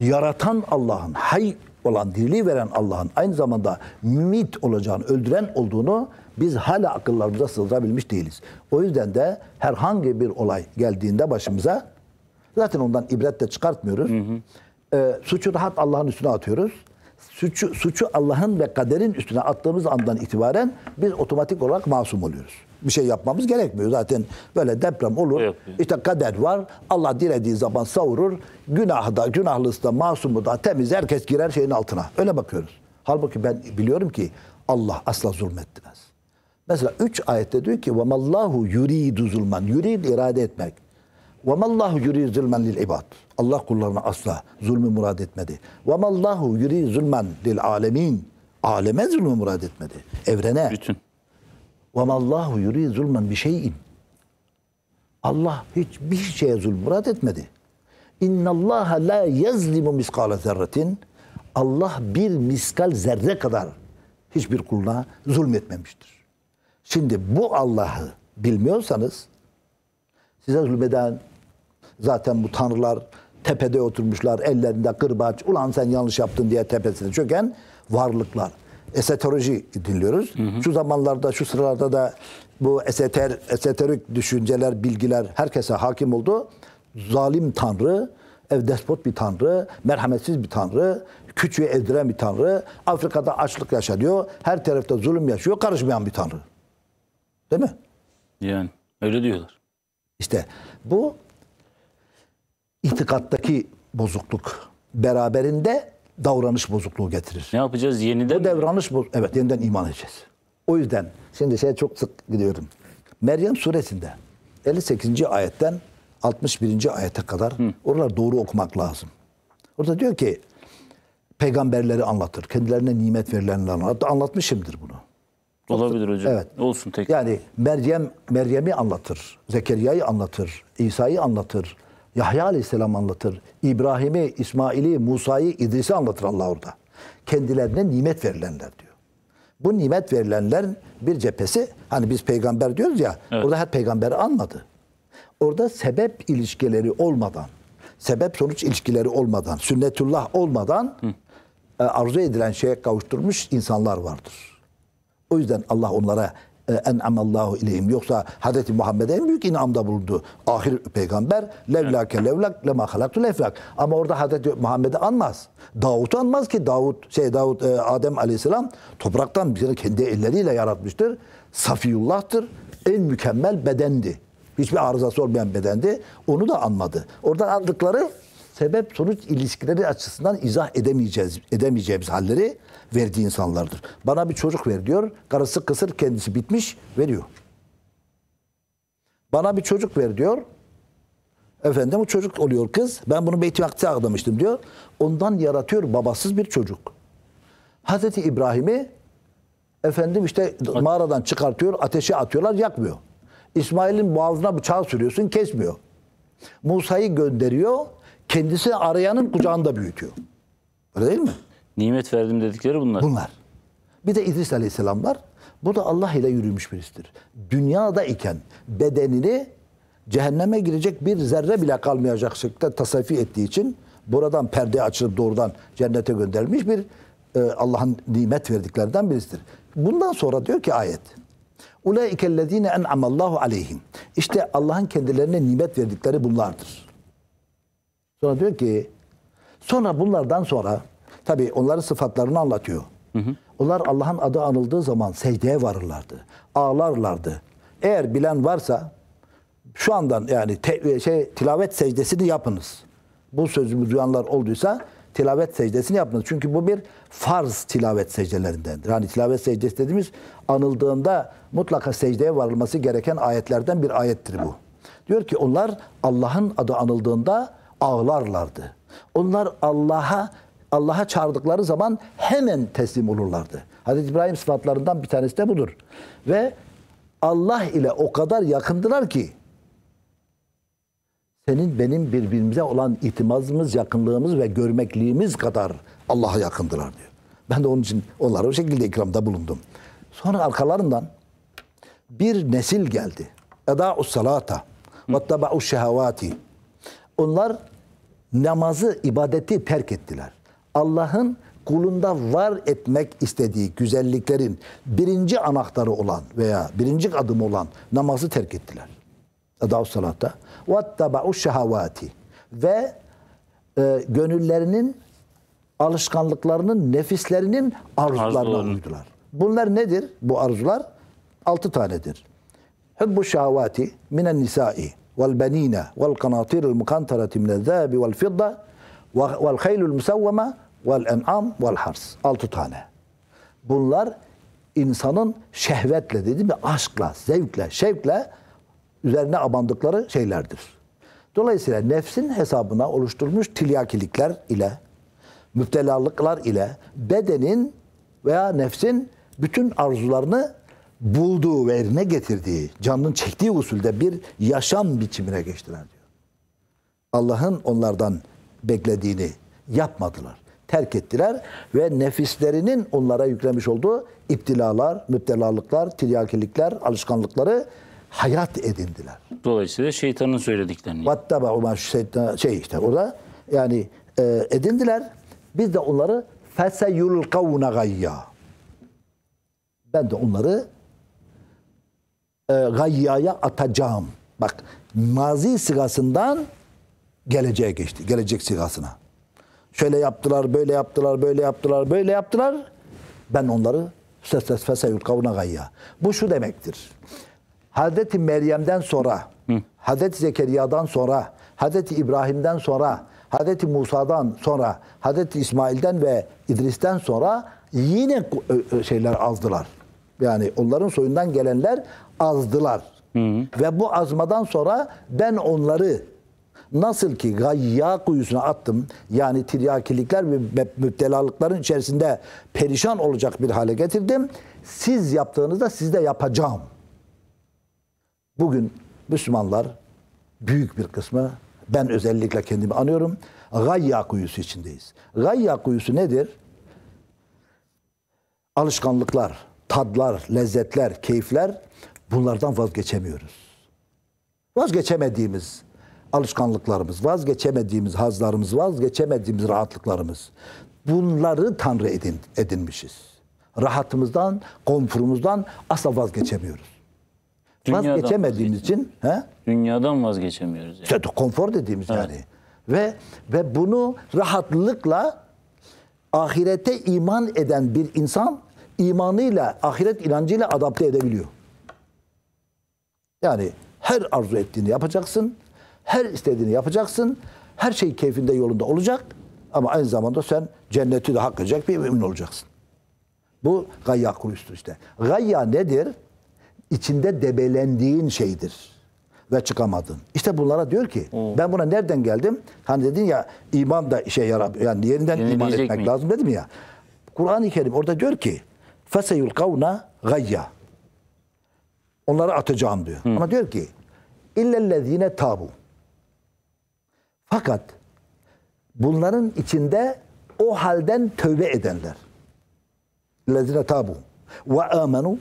yaratan Allah'ın, hay olan, diriliği veren Allah'ın aynı zamanda mümit olacağını, öldüren olduğunu biz hala akıllarımıza sığdırabilmiş değiliz. O yüzden de herhangi bir olay geldiğinde başımıza zaten ondan ibret de çıkartmıyoruz. Suçu rahat Allah'ın üstüne atıyoruz. Suçu Allah'ın ve kaderin üstüne attığımız andan itibaren biz otomatik olarak masum oluyoruz. Bir şey yapmamız gerekmiyor. Zaten böyle deprem olur. Yok. İşte kader var. Allah dilediği zaman savurur. Günahı da, günahlısı da, masumu da, temiz herkes girer şeyin altına. Öyle bakıyoruz. Halbuki ben biliyorum ki Allah asla zulmetmez. Mesela 3 ayette diyor ki وَمَا اللّٰهُ يُرِيدُ zulman. Yurid irade etmek. وَمَا اللّٰهُ يُرِيدُ zulman lil ibad. Allah kullarına asla zulmü murad etmedi. وَمَا اللّٰهُ يُرِيدُ zulman lil alemin. Aleme zulmü murad etmedi. Evrene. Bütün. وَمَا اللّٰهُ يُرِيدُ zulman بِشَيْءٍ. Allah hiçbir şeye zulmü murad etmedi. اِنَّ اللّٰهَ لَا يَزْلِمُ مِسْقَالَ زَرَّةٍ. Allah bir miskal zerre kadar hiçbir kuluna zulmetmemiştir. Şimdi bu Allah'ı bilmiyorsanız, size zulmeden zaten bu tanrılar tepede oturmuşlar, ellerinde kırbaç, ulan sen yanlış yaptın diye tepesine çöken varlıklar. Esoteroloji dinliyoruz. Şu zamanlarda, şu sıralarda da bu esoterik düşünceler, bilgiler herkese hakim oldu. Zalim tanrı, despot bir tanrı, merhametsiz bir tanrı, küçüğü ezdiren bir tanrı, Afrika'da açlık yaşanıyor, her tarafta zulüm yaşıyor, karışmayan bir tanrı. Değil mi? Yani öyle diyorlar. İşte bu itikattaki bozukluk beraberinde davranış bozukluğu getirir. Ne yapacağız? Yeniden? Bu davranış bozukluğu. Evet, yeniden iman edeceğiz. O yüzden şimdi çok sık gidiyorum. Meryem suresinde 58. ayetten 61. ayete kadar oralar doğru okumak lazım. Orada diyor ki peygamberleri anlatır. Kendilerine nimet verilenleri anlatır. Hatta anlatmışımdır bunu. Olabilir hocam. Evet. Olsun tekrar. Yani Meryem'i anlatır. Zekeriya'yı anlatır. İsa'yı anlatır. Yahya Aleyhisselam'ı anlatır. İbrahim'i, İsmail'i, Musa'yı, İdris'i anlatır Allah orada. Kendilerine nimet verilenler diyor. Bu nimet verilenlerin bir cephesi, hani biz peygamber diyoruz ya, evet, orada her peygamberi anmadı. Orada sebep ilişkileri olmadan, sebep sonuç ilişkileri olmadan, sünnetullah olmadan arzu edilen şeye kavuşturmuş insanlar vardır. O yüzden Allah onlara en'amallahu ileyhim, yoksa Hz. Muhammed'e en büyük inamda bulundu. Ahir peygamber levlake levlak lema halaktu leflak. Ama orada Hz. Muhammed'i anmaz. Davut'u anmaz ki Davut Adem Aleyhisselam topraktan bizi kendi elleriyle yaratmıştır. Safiyullah'tır. En mükemmel bedendi. Hiçbir arızası olmayan bedendi. Onu da anmadı. Oradan aldıkları sebep sonuç ilişkileri açısından izah edemeyeceğimiz halleri verdiği insanlardır. Bana bir çocuk ver diyor. Karısı kısır, kendisi bitmiş, veriyor. Bana bir çocuk ver diyor. Efendim o çocuk oluyor kız. Ben bunu Beyt-i Maktis'e ağlamıştım diyor. Ondan yaratıyor babasız bir çocuk. Hazreti İbrahim'i efendim işte mağaradan çıkartıyor, ateşe atıyorlar, yakmıyor. İsmail'in boğazına bıçağı sürüyorsun, kesmiyor. Musa'yı gönderiyor, kendisi arayanın kucağında büyütüyor. Öyle değil mi? Nimet verdim dedikleri bunlar. Bunlar. Bir de İdris Aleyhisselam var. Bu da Allah ile yürümüş birisidir. Dünyada iken bedenini cehenneme girecek bir zerre bile kalmayacak şekilde tasarruf ettiği için buradan perde açılıp doğrudan cennete göndermiş bir Allah'ın nimet verdiklerinden birisidir. Bundan sonra diyor ki ayet. Ulaikellezine en'amallahu aleyhim. İşte Allah'ın kendilerine nimet verdikleri bunlardır. Sonra diyor ki sonra bunlardan sonra tabii onların sıfatlarını anlatıyor. Onlar Allah'ın adı anıldığı zaman secdeye varırlardı. Ağlarlardı. Eğer bilen varsa şu andan yani tilavet secdesini yapınız. Bu sözümü duyanlar olduysa tilavet secdesini yapınız. Çünkü bu bir farz tilavet secdelerindendir. Yani tilavet secdesi dediğimiz anıldığında mutlaka secdeye varılması gereken ayetlerden bir ayettir bu. Diyor ki onlar Allah'ın adı anıldığında ağlarlardı. Onlar Allah'a çağırdıkları zaman hemen teslim olurlardı. Hazreti İbrahim sıfatlarından bir tanesi de budur. Ve Allah ile o kadar yakındılar ki senin benim birbirimize olan itimadımız, yakınlığımız ve görmekliğimiz kadar Allah'a yakındılar diyor. Ben de onun için onlara o şekilde ikramda bulundum. Sonra arkalarından bir nesil geldi. Eda'us salata ve taba'us şehavati. Onlar namazı, ibadeti terk ettiler. Allah'ın kulunda var etmek istediği güzelliklerin birinci anahtarı olan veya birinci adımı olan namazı terk ettiler. Eda'us salata وَاتَّبَعُوا şehavati. Ve gönüllerinin, alışkanlıklarının, nefislerinin arzularına uydular. Bunlar nedir bu arzular? 6 tanedir. حُبُّ şehavati مِنَ النِّسَاءِ وَالْبَن۪ينَ وَالْقَنَاطِيرُ الْمُقَنْتَرَةِ مِنَ الذَّابِ وَالْفِضَّةِ وَالْخَيْلُ الْمُسَوَّمَ وَالْاَنْعَمْ وَالْحَرْسِ. 6 tane. Bunlar insanın şehvetle, dediğim gibi aşkla, zevkle, şevkle üzerine abandıkları şeylerdir. Dolayısıyla nefsin hesabına oluşturmuş tilyakilikler ile, müptelalıklar ile bedenin veya nefsin bütün arzularını bulduğu ve yerine getirdiği, canının çektiği usulde bir yaşam biçimine geçtiler diyor. Allah'ın onlardan beklediğini yapmadılar, terk ettiler ve nefislerinin onlara yüklemiş olduğu iptilalar, müptelalıklar, tilyakilikler, alışkanlıkları hayat edindiler. Dolayısıyla şeytanın söylediklerini. Vattaba o işte orada yani edindiler. Biz de onları feseyulkavne gayya. Ben de onları gayyaya atacağım. Bak mazi sigasından geleceğe geçti. Gelecek sigasına. Şöyle yaptılar, böyle yaptılar, böyle yaptılar, böyle yaptılar. Ben onları feseyulkavne gayya. Bu şu demektir. Hazreti Meryem'den sonra, Hazreti Zekeriya'dan sonra, Hazreti İbrahim'den sonra, Hazreti Musa'dan sonra, Hazreti İsmail'den ve İdris'ten sonra yine şeyler azdılar. Yani onların soyundan gelenler azdılar. Ve bu azmadan sonra ben onları nasıl ki gayya kuyusuna attım, yani tiryakilikler ve müptelalıkların içerisinde perişan olacak bir hale getirdim, siz yaptığınızda siz de yapacağım. Bugün Müslümanlar büyük bir kısmı, ben özellikle kendimi anıyorum, gayya kuyusu içindeyiz. Gayya kuyusu nedir? Alışkanlıklar, tadlar, lezzetler, keyifler, bunlardan vazgeçemiyoruz. Vazgeçemediğimiz alışkanlıklarımız, vazgeçemediğimiz hazlarımız, vazgeçemediğimiz rahatlıklarımız. Bunları Tanrı edinmişiz. Rahatımızdan, konforumuzdan asla vazgeçemiyoruz. Dünyadan vazgeçemediğimiz için... He? Dünyadan vazgeçemiyoruz. Yani. Konfor dediğimiz, evet. Yani. Ve bunu rahatlıkla ahirete iman eden bir insan imanıyla, ahiret inancıyla adapte edebiliyor. Yani her arzu ettiğini yapacaksın, her istediğini yapacaksın, her şey keyfinde yolunda olacak ama aynı zamanda sen cenneti de hak edecek bir mümin olacaksın. Bu gayya kuyusu işte. Gayya nedir? İçinde debelendiğin şeydir ve çıkamadın. İşte bunlara diyor ki, ben buna nereden geldim? Hani dedin ya, iman da işe yarar, yani yeniden iman etmek lazım dedim ya. Kur'an-ı Kerim orada diyor ki, فَسَيُلْقَوْنَا غَيَّا. Onları atacağım diyor. Ama diyor ki, اِلَّلَّذ۪ينَ tabu. Fakat bunların içinde o halden tövbe edenler. اِلَّذ۪ينَ tabu وَاَمَنُوا.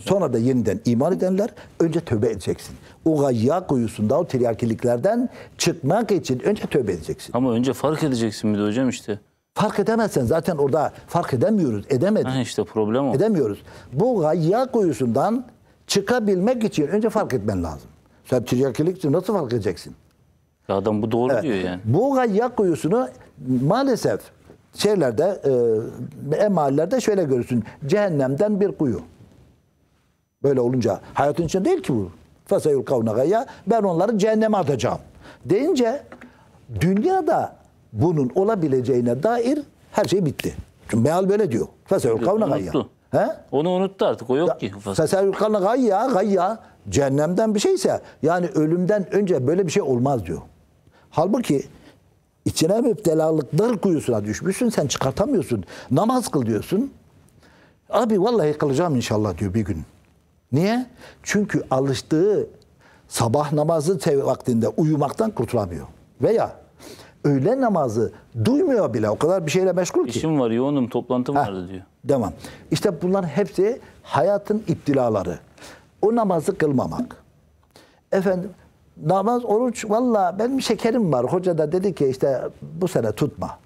Sonra da yeniden iman edenler, önce tövbe edeceksin. O gayya kuyusunda, o tiryakiliklerden çıkmak için önce tövbe edeceksin. Ama önce fark edeceksin bir de hocam işte. Fark edemezsen zaten orada fark edemiyoruz, edemedik. İşte problem o. Edemiyoruz. Bu gayya kuyusundan çıkabilmek için önce fark etmen lazım. Sen tiryakilikçi nasıl fark edeceksin? Ya adam bu doğru, evet, diyor yani. Bu gayya kuyusunu maalesef şeylerde, emallerde şöyle görürsün. Cehennemden bir kuyu. Böyle olunca hayatın için değil ki bu. Fasayul kavnagaya, ben onları cehenneme atacağım deyince dünyada bunun olabileceğine dair her şey bitti. Çünkü meal böyle diyor. Fasayul kavnagaya. Onu unuttu artık, o yok ki. Fasayul kavnagaya, gayya, cehennemden bir şeyse yani ölümden önce böyle bir şey olmaz diyor. Halbuki içine müptelalıklar kuyusuna düşmüşsün, sen çıkartamıyorsun. Namaz kıl diyorsun. Abi vallahi kılacağım inşallah diyor bir gün. Niye? Çünkü alıştığı sabah namazı vaktinde uyumaktan kurtulamıyor. Veya öğle namazı duymuyor bile. O kadar bir şeyle meşgul ki. İşim var, yoğunum, toplantım vardı diyor. Devam. İşte bunların hepsi hayatın iptilaları. O namazı kılmamak. Efendim namaz, oruç, valla benim şekerim var. Hoca da dedi ki işte bu sene tutma.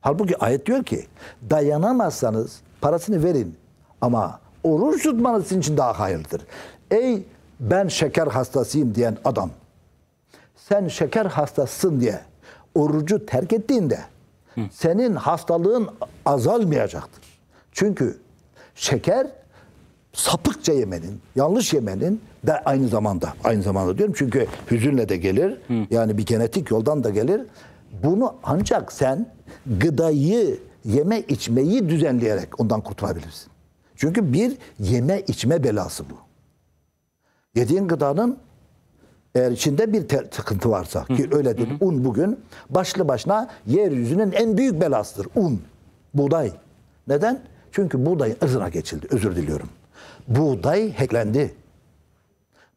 Halbuki ayet diyor ki dayanamazsanız parasını verin ama oruç tutmanız sizin için daha hayırlıdır. Ey ben şeker hastasıyım diyen adam, sen şeker hastasısın diye orucu terk ettiğinde senin hastalığın azalmayacaktır. Çünkü şeker sapıkça yemenin, yanlış yemenin de aynı zamanda diyorum çünkü hüzünle de gelir. Yani bir genetik yoldan da gelir. Bunu ancak sen gıdayı, yeme içmeyi düzenleyerek ondan kurtulabilirsin. Çünkü bir yeme içme belası bu. Yediğin gıdanın eğer içinde bir sıkıntı varsa ki öyledir. Un bugün başlı başına yeryüzünün en büyük belasıdır. Un, buğday. Neden? Çünkü buğdayın ırzına geçildi. Özür diliyorum. Buğday hacklendi.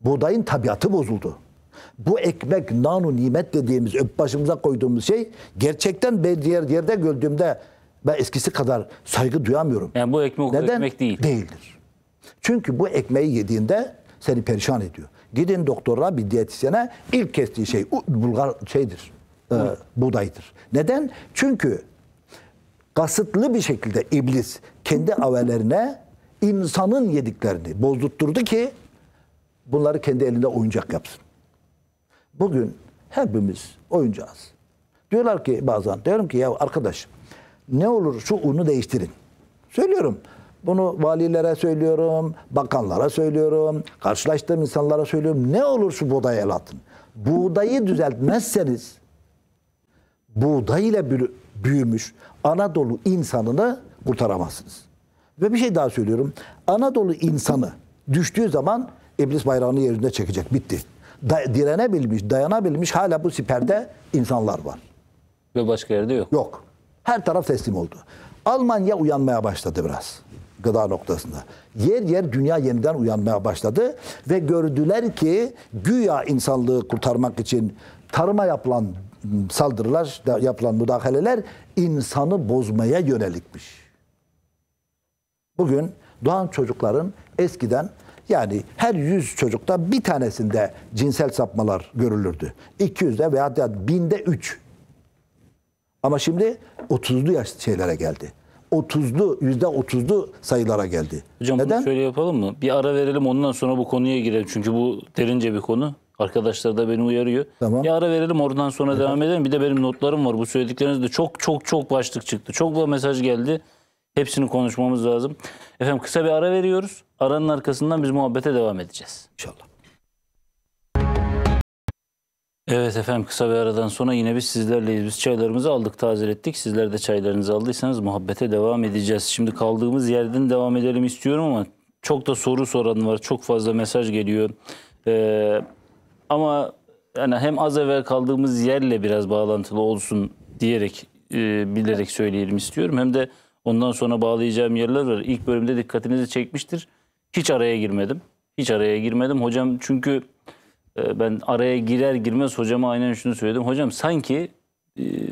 Buğdayın tabiatı bozuldu. Bu ekmek, nanu nimet dediğimiz, öp başımıza koyduğumuz şey gerçekten ben diğer yerde gördüğümde ben eskisi kadar saygı duyamıyorum. Yani bu ekmek o ekmek değil. Değildir. Çünkü bu ekmeği yediğinde seni perişan ediyor. Gidin doktora, bir diyetisyene, ilk kestiği şey bulgar şeydir, buğdaydır. Neden? Çünkü kasıtlı bir şekilde iblis kendi avelerine insanın yediklerini bozdurtturdu ki bunları kendi elinde oyuncak yapsın. Bugün hepimiz oyuncağız. Diyorlar ki bazen, diyorum ki ya arkadaş, ne olur şu unu değiştirin. Söylüyorum. Bunu valilere söylüyorum, bakanlara söylüyorum, karşılaştığım insanlara söylüyorum. Ne olur şu buğdaya el atın. Buğdayı düzeltmezseniz buğdayla büyümüş Anadolu insanını kurtaramazsınız. Ve bir şey daha söylüyorum. Anadolu insanı düştüğü zaman İblis bayrağını yerine çekecek. Bitti. Direnebilmiş, dayanabilmiş hala bu siperde insanlar var. Ve başka yerde yok. Yok. Her taraf teslim oldu. Almanya uyanmaya başladı biraz. Gıda noktasında. Yer yer dünya yeniden uyanmaya başladı. Ve gördüler ki güya insanlığı kurtarmak için tarıma yapılan saldırılar, yapılan müdahaleler insanı bozmaya yönelikmiş. Bugün doğan çocukların eskiden yani her 100 çocukta bir tanesinde cinsel sapmalar görülürdü. 200'de veya 1000'de 3. Ama şimdi 30'lu yaş şeylere geldi. 30'lu, %30'lu sayılara geldi. Hocam neden? Şöyle yapalım mı? Bir ara verelim, ondan sonra bu konuya girelim. Çünkü bu derince bir konu. Arkadaşlar da beni uyarıyor. Tamam. Bir ara verelim, oradan sonra evet, devam edelim. Bir de benim notlarım var. Bu söylediklerinizde çok başlık çıktı. Çok da mesaj geldi. Hepsini konuşmamız lazım. Efendim kısa bir ara veriyoruz. Aranın arkasından biz muhabbete devam edeceğiz. İnşallah. Evet efendim, kısa bir aradan sonra yine biz sizlerleyiz. Biz çaylarımızı aldık, tazelettik. Sizler de çaylarınızı aldıysanız muhabbete devam edeceğiz. Şimdi kaldığımız yerden devam edelim istiyorum ama çok da soru soran var. Çok fazla mesaj geliyor. Ama yani hem az evvel kaldığımız yerle biraz bağlantılı olsun diyerek, bilerek söyleyelim istiyorum. Hem de ondan sonra bağlayacağım yerler var. İlk bölümde dikkatinizi çekmiştir. Hiç araya girmedim. Hiç araya girmedim. Hocam çünkü ben araya girer girmez hocama aynen şunu söyledim. Hocam sanki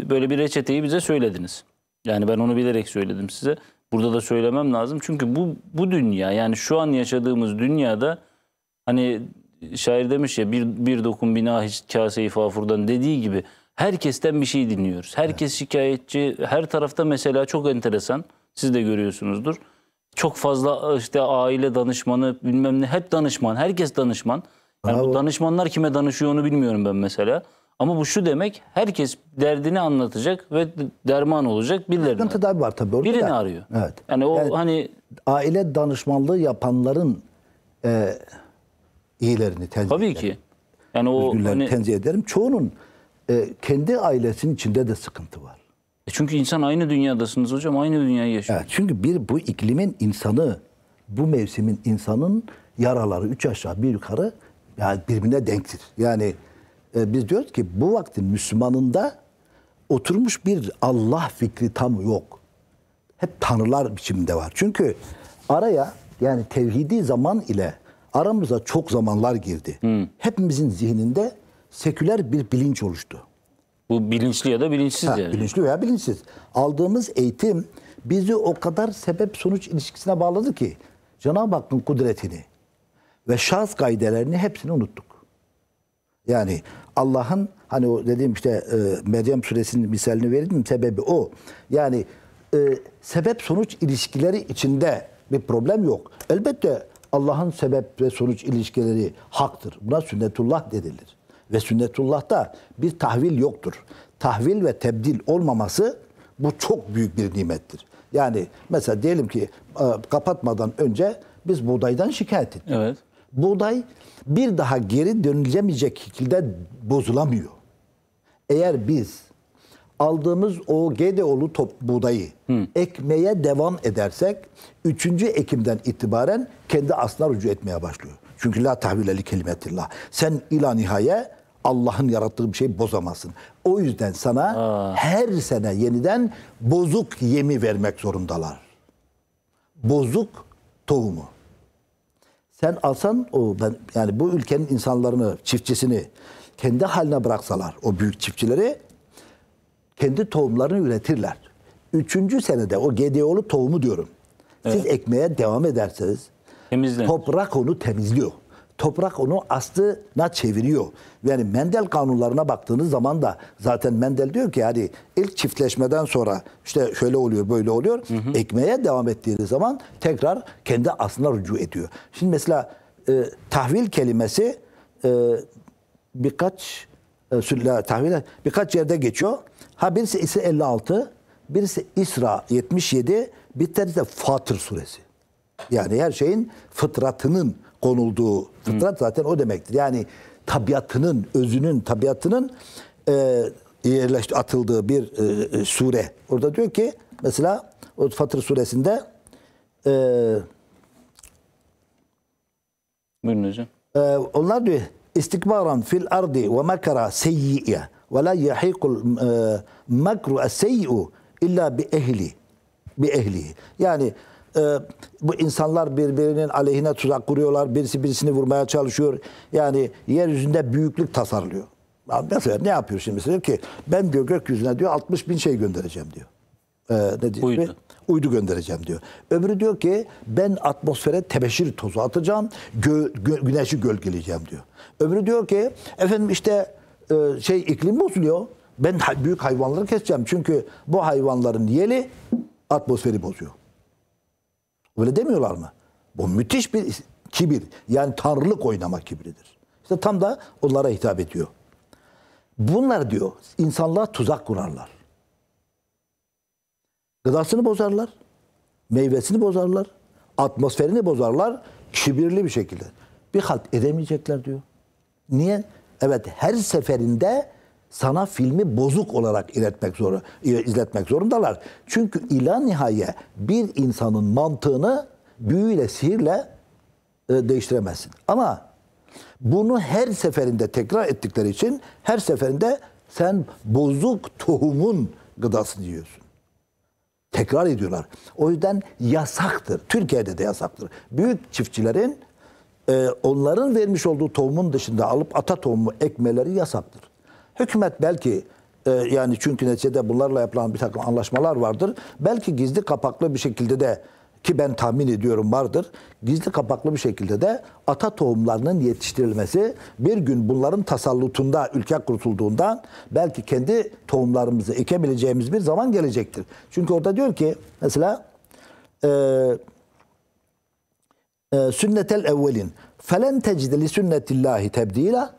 böyle bir reçeteyi bize söylediniz. Yani ben onu bilerek söyledim size. Burada da söylemem lazım. Çünkü bu dünya, yani şu an yaşadığımız dünyada hani şair demiş ya, bir dokun bina hiç kase-i fafurdan dediği gibi herkesten bir şey dinliyoruz. Herkes şikayetçi. Her tarafta mesela çok enteresan. Siz de görüyorsunuzdur. Çok fazla işte aile danışmanı bilmem ne. Hep danışman. Herkes danışman. Yani bu danışmanlar kime danışıyor onu bilmiyorum ben mesela. Ama bu şu demek, herkes derdini anlatacak ve derman olacak birilerine. Tedavi var tabii. Birini arıyor. Evet. Yani o yani, hani aile danışmanlığı yapanların iyilerini tenzih tabii ederim. Ki. Yani o hani, tenzih ederim. Çoğunun kendi ailesinin içinde de sıkıntı var. Çünkü insan, aynı dünyadasınız hocam, aynı dünyayı yaşıyor. Evet, çünkü bu iklimin insanı, bu mevsimin insanın yaraları 3 aşağı bir yukarı yani birbirine denktir. Yani biz diyoruz ki bu vaktin Müslümanında oturmuş bir Allah fikri tam yok. Hep tanrılar biçiminde var. Çünkü araya yani tevhidi zaman ile aramıza çok zamanlar girdi. Hepimizin zihninde seküler bir bilinç oluştu. Bu bilinçli ya da bilinçsiz yani. Bilinçli veya bilinçsiz. Aldığımız eğitim bizi o kadar sebep-sonuç ilişkisine bağladı ki Cenab-ı Hakk'ın kudretini ve şahs kaidelerini hepsini unuttuk. Yani Allah'ın hani o dediğim işte Meryem Suresinin misalini verdim, sebebi o. Yani sebep-sonuç ilişkileri içinde bir problem yok. Elbette Allah'ın sebep ve sonuç ilişkileri haktır. Buna sünnetullah dedilir. Ve sünnetullah'ta bir tahvil yoktur. Tahvil ve tebdil olmaması bu çok büyük bir nimettir. Yani mesela diyelim ki kapatmadan önce biz buğdaydan şikayet ettik. Evet. Buğday bir daha geri dönülemeyecek şekilde bozulamıyor. Eğer biz aldığımız o GDO'lu buğdayı ekmeye devam edersek 3. Ekim'den itibaren kendi aslına rücu etmeye başlıyor. Çünkü la tahvileli kelimetillah. Sen ila nihaye Allah'ın yarattığı bir şey bozamazsın. O yüzden sana her sene yeniden bozuk yemi vermek zorundalar. Bozuk tohumu. Sen alsan yani bu ülkenin insanlarını, çiftçisini kendi haline bıraksalar, o büyük çiftçileri kendi tohumlarını üretirler. 3. senede o GDO'lu tohumu diyorum. Siz ekmeye devam ederseniz toprak onu temizliyor. Toprak onu aslına çeviriyor. Yani Mendel kanunlarına baktığınız zaman da zaten Mendel diyor ki hani ilk çiftleşmeden sonra işte şöyle oluyor, böyle oluyor. Hı hı. Ekmeye devam ettiğiniz zaman tekrar kendi aslına rücu ediyor. Şimdi mesela tahvil kelimesi birkaç yerde geçiyor. Ha birisi ise 56, birisi İsra 77, bir tanesi de Fatır suresi. Yani her şeyin fıtratının konulduğu, fıtrat zaten o demektir. Yani tabiatının, özünün, tabiatının atıldığı bir sure. Orada diyor ki mesela o Fatır suresinde Buyurun hocam. Onlar diyor istikbaran fil ardi ve makara seyyi'ye ve la yahiqul makru seyyi'u illa bi ehli. Bi ehli. Yani bu insanlar birbirinin aleyhine tuzak kuruyorlar. Birisi birisini vurmaya çalışıyor. Yani yeryüzünde büyüklük tasarlıyor. Mesela ne yapıyor şimdi? Mesela ki ben diyor gökyüzüne diyor 60.000 şey göndereceğim diyor. Ne diyor? Uydu göndereceğim diyor. Öbürü diyor ki ben atmosfere tebeşir tozu atacağım. Güneşi gölgeleyeceğim diyor. Öbürü diyor ki efendim işte iklim bozuluyor. Ben büyük hayvanları keseceğim. Çünkü bu hayvanların yeli atmosferi bozuyor. Öyle demiyorlar mı? Bu müthiş bir kibir. Yani tanrılık oynama kibridir. İşte tam da onlara hitap ediyor. Bunlar diyor insanlığa tuzak kurarlar. Gıdasını bozarlar. Meyvesini bozarlar. Atmosferini bozarlar. Kibirli bir şekilde. Bir halt edemeyecekler diyor. Niye? Evet, her seferinde sana filmi bozuk olarak izletmek zorundalar. Çünkü ila nihaye bir insanın mantığını büyüyle, sihirle değiştiremezsin. Ama bunu her seferinde tekrar ettikleri için her seferinde sen bozuk tohumun gıdasını yiyorsun. Tekrar ediyorlar. O yüzden yasaktır. Türkiye'de de yasaktır. Büyük çiftçilerin onların vermiş olduğu tohumun dışında alıp ata tohumu ekmeleri yasaktır. Hükümet belki yani çünkü neticede bunlarla yapılan bir takım anlaşmalar vardır. Belki gizli kapaklı bir şekilde de ki ben tahmin ediyorum vardır. Gizli kapaklı bir şekilde de ata tohumlarının yetiştirilmesi bir gün bunların tasallutunda ülke kurtulduğundan belki kendi tohumlarımızı ekebileceğimiz bir zaman gelecektir. Çünkü orada diyor ki mesela sünnetel evvelin felen tecdeli sünnetillahi tebdila.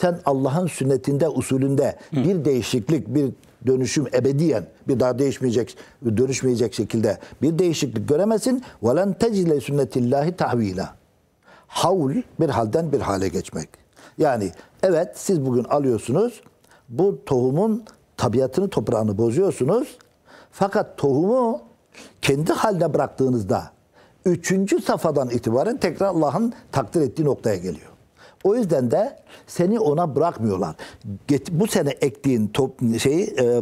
Sen Allah'ın sünnetinde, usulünde bir değişiklik, bir dönüşüm ebediyen, bir daha değişmeyecek, dönüşmeyecek şekilde bir değişiklik göremezsin. وَلَنْ تَجِلَيْ سُنَّتِ اللّٰهِ تَحْو۪يلًا Havl, bir halden bir hale geçmek. Yani evet siz bugün alıyorsunuz, bu tohumun tabiatını, toprağını bozuyorsunuz. Fakat tohumu kendi haline bıraktığınızda 3. safhadan itibaren tekrar Allah'ın takdir ettiği noktaya geliyor. O yüzden de seni ona bırakmıyorlar. Bu sene ektiğin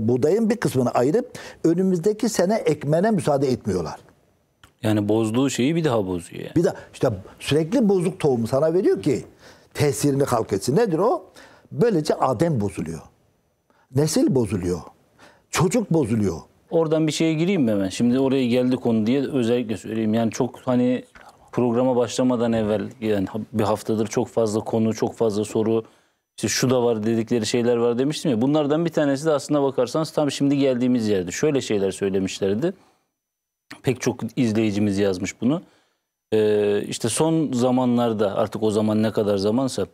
buğdayın bir kısmını ayırıp önümüzdeki sene ekmene müsaade etmiyorlar. Yani bozduğu şeyi bir daha bozuyor. Yani. Bir daha işte sürekli bozuk tohumu sana veriyor ki tesirini halk etsin. Nedir o? Böylece Adem bozuluyor. Nesil bozuluyor. Çocuk bozuluyor. Oradan bir şeye gireyim mi hemen? Şimdi oraya geldi konu diye özellikle söyleyeyim. Yani çok hani programa başlamadan evvel yani bir haftadır çok fazla konu, çok fazla soru, işte şu da var dedikleri şeyler var demiştim ya. Bunlardan bir tanesi de aslına bakarsanız tam şimdi geldiğimiz yerde. Şöyle şeyler söylemişlerdi. Pek çok izleyicimiz yazmış bunu. İşte son zamanlarda artık o zaman ne kadar zamansa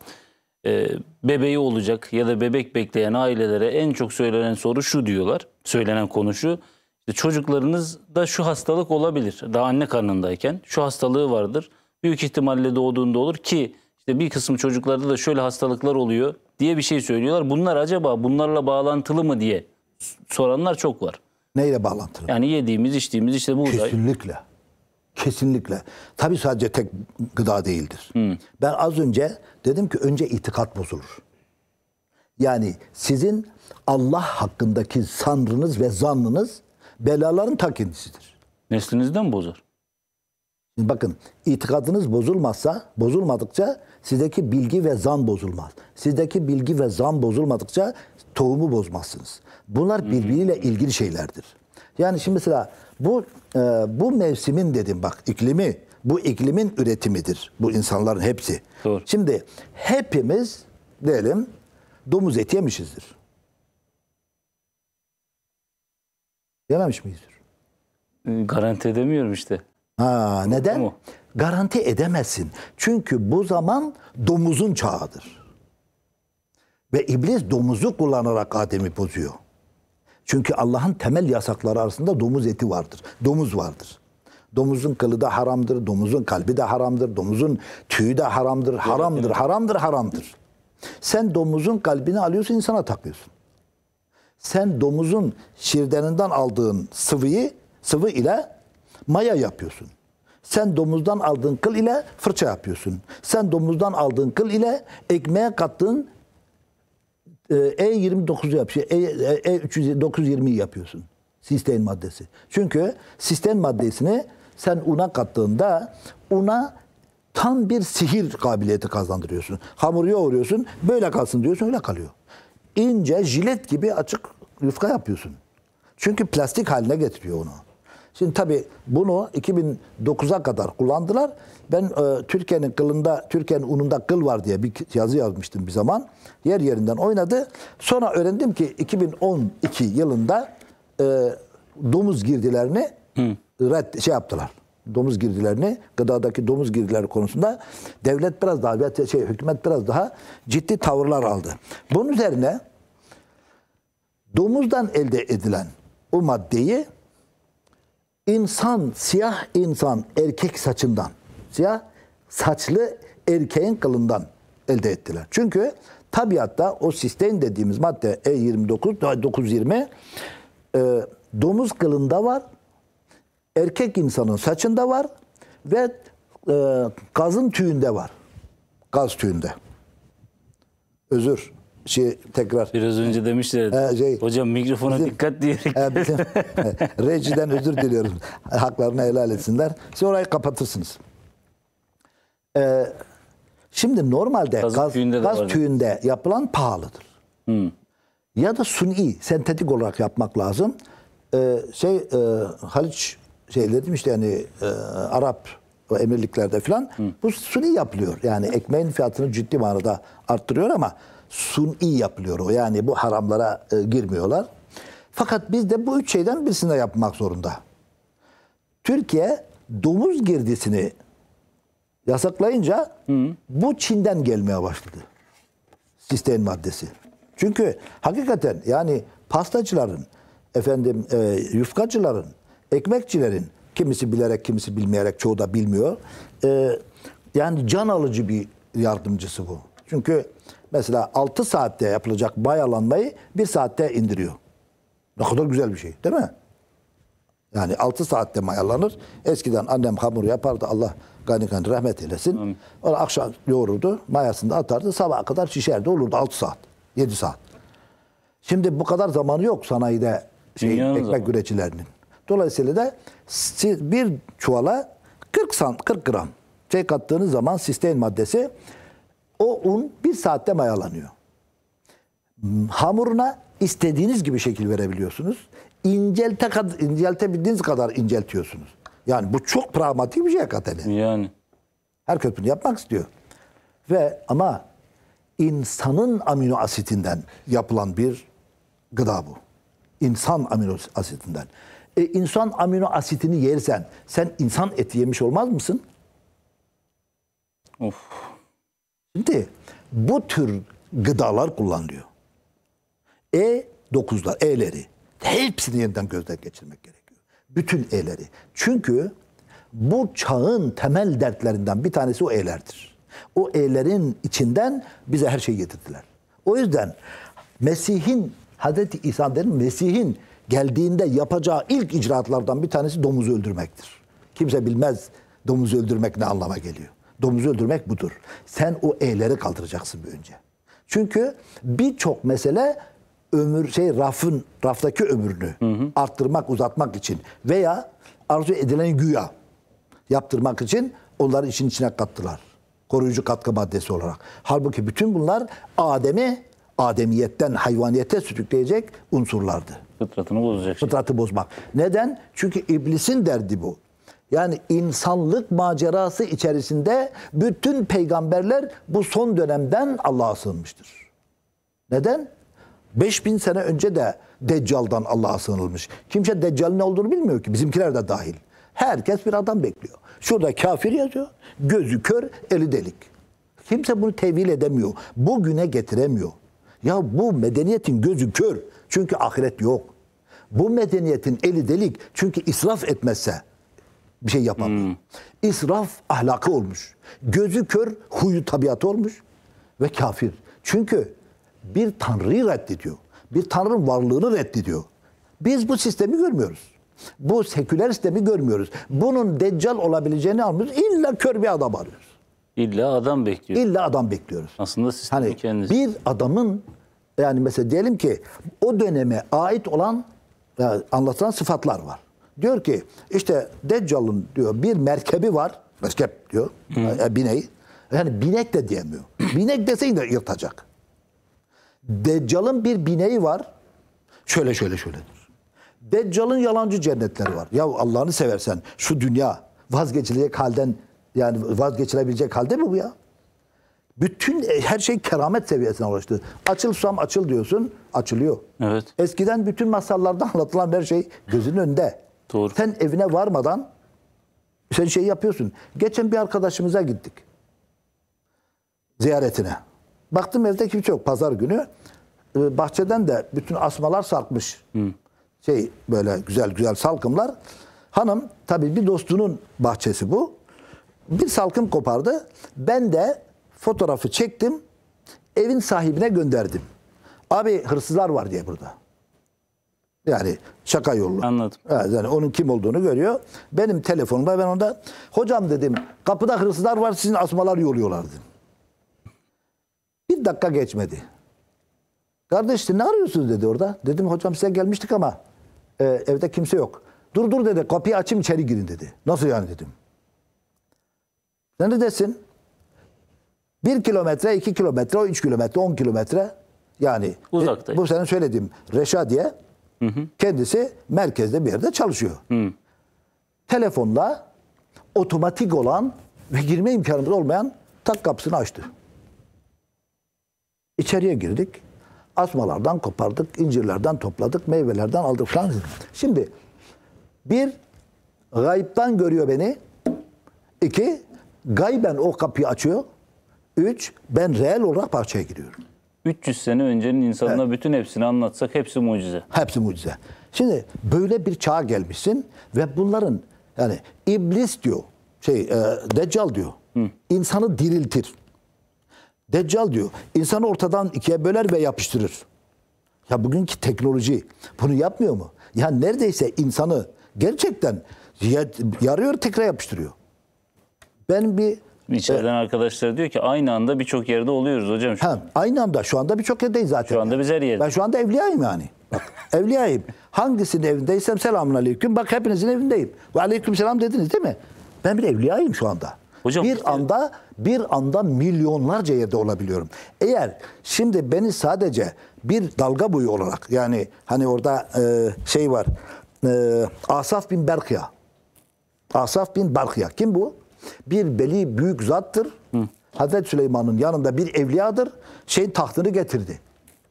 bebeği olacak ya da bebek bekleyen ailelere en çok söylenen soru şu diyorlar. Söylenen konu şu. Çocuklarınızda şu hastalık olabilir. Daha anne karnındayken şu hastalığı vardır. Büyük ihtimalle doğduğunda olur ki işte bir kısım çocuklarda da şöyle hastalıklar oluyor diye bir şey söylüyorlar. Bunlar acaba bunlarla bağlantılı mı diye soranlar çok var. Neyle bağlantılı? Yani yediğimiz, içtiğimiz işte bu. Kesinlikle. Kesinlikle. Tabii sadece tek gıda değildir. Ben az önce dedim ki önce itikat bozulur. Yani sizin Allah hakkındaki sanrınız ve zannınız belaların ta kendisidir. Neslinizden bozar. Bakın itikadınız bozulmadıkça sizdeki bilgi ve zan bozulmaz. Sizdeki bilgi ve zan bozulmadıkça tohumu bozmazsınız. Bunlar birbiriyle ilgili şeylerdir. Yani şimdi mesela bu mevsimin dedim bak iklimi, bu iklimin üretimidir. Bu insanların hepsi. Doğru. Şimdi hepimiz diyelim domuz eti yemişizdir. Yememiş miyizdir? Garanti edemiyorum işte. Ha, neden? Mu? Garanti edemezsin. Çünkü bu zaman domuzun çağıdır. Ve iblis domuzu kullanarak Adem'i bozuyor. Çünkü Allah'ın temel yasakları arasında domuz eti vardır. Domuz vardır. Domuzun kılı da haramdır. Domuzun kalbi de haramdır. Domuzun tüyü de haramdır. Haramdır, haramdır, haramdır. Sen domuzun kalbini alıyorsun, insana takıyorsun. Sen domuzun şirdeninden aldığın sıvı ile maya yapıyorsun. Sen domuzdan aldığın kıl ile fırça yapıyorsun. Sen domuzdan aldığın kıl ile ekmeğe kattığın E29'u yapıyorsun. E920'yi yapıyorsun. Sistein maddesi. Çünkü sistein maddesini sen una kattığında una tam bir sihir kabiliyeti kazandırıyorsun. Hamuru yoğuruyorsun, böyle kalsın diyorsun, öyle kalıyor. İnce, jilet gibi açık yufka yapıyorsun. Çünkü plastik haline getiriyor onu. Şimdi tabii bunu 2009'a kadar kullandılar. Ben Türkiye'nin kılında, Türkiye'nin ununda kıl var diye bir yazı yazmıştım bir zaman. Yer yerinden oynadı. Sonra öğrendim ki 2012 yılında domuz girdilerini yaptılar. Domuz girdilerini, gıdadaki domuz girdileri konusunda devlet biraz daha, hükümet biraz daha ciddi tavırlar aldı. Bunun üzerine domuzdan elde edilen o maddeyi insan, siyah insan, erkek saçından, siyah saçlı erkeğin kılından elde ettiler. Çünkü tabiatta o sistein dediğimiz madde E29, 920 domuz kılında var, erkek insanın saçında var ve gazın tüyünde var. Gaz tüyünde. Özür. Tekrar. Biraz önce demişler. Hocam mikrofona bizim, dikkat diyerek. Rejiden özür diliyorum. Haklarını helal etsinler. Siz orayı kapatırsınız. Şimdi normalde gaz tüyünde yapılan pahalıdır. Ya da suni, sentetik olarak yapmak lazım. Haliç dedim işte yani Arap o emirliklerde falan bu suni yapılıyor. Yani ekmeğin fiyatını ciddi manada arttırıyor ama suni yapılıyor o. Yani bu haramlara girmiyorlar. Fakat biz de bu üç şeyden birisini yapmak zorunda. Türkiye domuz girdisini yasaklayınca bu Çin'den gelmeye başladı. Sistein maddesi. Çünkü hakikaten yani pastacıların, yufkacıların, ekmekçilerin, kimisi bilerek kimisi bilmeyerek, çoğu da bilmiyor. Yani can alıcı bir yardımcısı bu. Çünkü mesela 6 saatte yapılacak mayalanmayı 1 saatte indiriyor. Ne kadar güzel bir şey değil mi? Yani 6 saatte mayalanır. Eskiden annem hamur yapardı. Allah gani gani rahmet eylesin. Onu akşam yoğururdu. Mayasını da atardı. Sabaha kadar şişerdi. Olurdu 6 saat. 7 saat. Şimdi bu kadar zamanı yok sanayide ekmek üreticilerinin. Dolayısıyla da siz bir çuvala 40 gram şey kattığınız zaman sistein maddesi, o un 1 saatte mayalanıyor. Hamuruna istediğiniz gibi şekil verebiliyorsunuz. İnceltebildiğiniz kadar inceltiyorsunuz. Yani bu çok pragmatik bir şey hakikaten. Yani. Her köprünü yapmak istiyor. Ama insanın amino asitinden yapılan bir gıda bu. İnsan amino asitinden. İnsan amino asitini yersen sen insan eti yemiş olmaz mısın? Of. Şimdi bu tür gıdalar kullanılıyor. E9'lar, E'leri. Hepsini yeniden gözden geçirmek gerekiyor. Bütün E'leri. Çünkü bu çağın temel dertlerinden bir tanesi o E'lerdir. O E'lerin içinden bize her şeyi getirdiler. O yüzden Mesih'in, Hazreti İsa'nın, Mesih'in geldiğinde yapacağı ilk icraatlardan bir tanesi domuzu öldürmektir. Kimse bilmez domuzu öldürmek ne anlama geliyor. Domuzu öldürmek budur. Sen o E'leri kaldıracaksın bir önce. Çünkü birçok mesele raftaki ömrünü arttırmak, uzatmak için veya arzu edilen güya yaptırmak için onları işin içine kattılar. Koruyucu katkı maddesi olarak. Halbuki bütün bunlar ademiyetten hayvaniyete sürükleyecek unsurlardı. Fıtratını bozacak. Fıtratı bozmak. Neden? Çünkü iblisin derdi bu. Yani insanlık macerası içerisinde bütün peygamberler bu son dönemden Allah'a sığınmıştır. Neden? 5000 sene önce de Deccal'dan Allah'a sığınılmış. Kimse Deccal'ın ne olduğunu bilmiyor ki. Bizimkiler de dahil. Herkes bir adam bekliyor. Şurada kafir yazıyor. Gözü kör, eli delik. Kimse bunu tevil edemiyor. Bugüne getiremiyor. Ya bu medeniyetin gözü kör. Çünkü ahiret yok. Bu medeniyetin eli delik. Çünkü israf etmezse bir şey yapamıyor. İsraf ahlakı olmuş. Gözü kör, huyu tabiatı olmuş. Ve kafir. Çünkü bir tanrıyı reddediyor. Bir tanrının varlığını reddediyor. Biz bu sistemi görmüyoruz. Bu seküler sistemi görmüyoruz. Bunun deccal olabileceğini almıyoruz. İlla kör bir adam arıyoruz. İlla adam bekliyoruz. İlla adam bekliyoruz. Aslında sistemi hani kendisi. Bir adamın, yani mesela diyelim ki o döneme ait olan anlatılan sıfatlar var. Diyor ki işte Deccal'ın diyor bir merkebi var. Merkep diyor. Bineği. Yani binek de diyemiyor. Binek deseyin de yırtacak. Deccal'ın bir bineği var. Şöyle şöyle şöyledir. Deccal'ın yalancı cennetleri var. Ya Allah'ını seversen şu dünya vazgeçilecek halden, yani vazgeçilebilecek halde mi bu ya? Bütün her şey keramet seviyesine ulaştı. Açılsam açıl diyorsun, açılıyor. Evet. Eskiden bütün masallarda anlatılan her şey gözünün önünde. Doğru. Sen evine varmadan sen şey yapıyorsun. Geçen bir arkadaşımıza gittik ziyaretine. Baktım evde kimse yok. Pazar günü bahçeden de bütün asmalar sarkmış. Şey böyle güzel güzel salkımlar. Hanım tabii bir dostunun bahçesi bu. Bir salkım kopardı. Ben de fotoğrafı çektim. Evin sahibine gönderdim. Abi hırsızlar var diye burada. Yani şaka yollu. Anladım. Yani onun kim olduğunu görüyor. Benim telefonumda ben onda hocam dedim kapıda hırsızlar var sizin asmalar yoluyorlar dedim. Bir dakika geçmedi. Kardeş ne arıyorsunuz dedi orada. Dedim hocam size gelmiştik ama evde kimse yok. Dur dur dedi kapıyı açayım içeri girin dedi. Nasıl yani dedim. Ne desin? 1 kilometre, 2 kilometre, 3 kilometre, 10 kilometre yani uzakta. Bu senin söylediğim Reşadiye. Kendisi merkezde bir yerde çalışıyor. Telefonla otomatik olan ve girme imkanımız olmayan tak kapısını açtı. İçeriye girdik. Asmalardan kopardık, incirlerden topladık, meyvelerden aldık falan. Şimdi bir gayipten görüyor beni. 2 gayben o kapıyı açıyor. 3 ben reel olarak parçaya giriyorum. 300 sene öncenin insanına evet. Bütün hepsini anlatsak hepsi mucize. Hepsi mucize. Şimdi böyle bir çağa gelmişsin ve bunların yani iblis diyor, Deccal diyor, insanı diriltir. Deccal diyor, insanı ortadan ikiye böler ve yapıştırır. Ya bugünkü teknoloji bunu yapmıyor mu? Ya neredeyse insanı gerçekten yarıyor, tekrar yapıştırıyor. Ben bir... İçeriden arkadaşlar diyor ki aynı anda birçok yerde oluyoruz hocam. He, aynı anda şu anda birçok yerdeyiz zaten. Şu anda yani. Biz her yerde. Ben şu anda evliyayım yani. Bak, evliyayım. Hangisinin evindeysem selamünaleyküm. Bak hepinizin evindeyim. Ve aleykümselam dediniz değil mi? Ben bir evliyayım şu anda. Hocam, bir anda milyonlarca yerde olabiliyorum. Eğer şimdi beni sadece bir dalga boyu olarak yani hani orada şey var. Asaf bin Berkya. Asaf bin Berkya. Kim bu? Bir veli büyük zattır. Hazreti Süleyman'ın yanında bir evliyadır. Tahtını getirdi.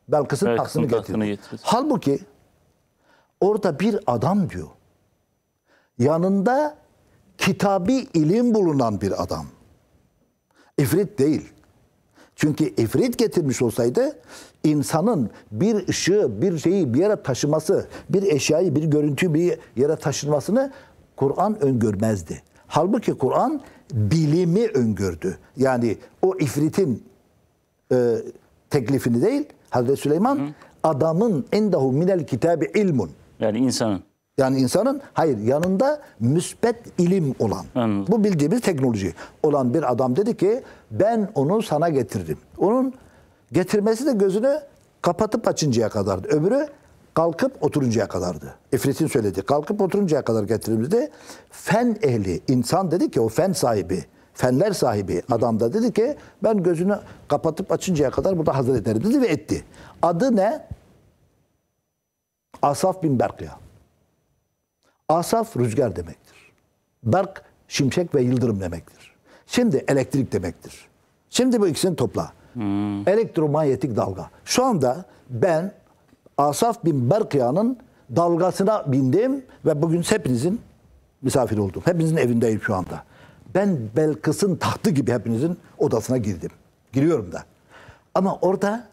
Belkıs'ın evet, tahtını getirdi. Halbuki orada bir adam diyor. Yanında kitabi ilim bulunan bir adam. İfrit değil. Çünkü ifrit getirmiş olsaydı insanın bir ışığı, bir şeyi bir yere taşıması, bir eşyayı, bir görüntüyü bir yere taşınmasını Kur'an öngörmezdi. Halbuki Kur'an bilimi öngördü. Yani o ifritin teklifini değil, Hazreti Süleyman adamın endahu minel kitabi ilmun. Yani insanın. Yani insanın hayır yanında müspet ilim olan. Bu bildiğimiz teknoloji olan bir adam dedi ki ben onu sana getirdim. Onun getirmesi de gözünü kapatıp açıncaya kadardı. Öbürü kalkıp oturuncaya kadardı. İfrit'in söyledi. Kalkıp oturuncaya kadar getirildi. Fen ehli, insan dedi ki o fen sahibi, fenler sahibi adam da dedi ki ben gözünü kapatıp açıncaya kadar burada hazır ederim dedi ve etti. Adı ne? Asaf bin Berkya. Asaf rüzgar demektir. Berk şimşek ve yıldırım demektir. Şimdi elektrik demektir. Şimdi bu ikisini topla. Elektromanyetik dalga. Şu anda ben Asaf bin Berkya'nın dalgasına bindim ve bugün hepinizin misafiri oldum. Hepinizin evindeyim şu anda. Ben Belkıs'ın tahtı gibi hepinizin odasına girdim. Giriyorum da. Ama orada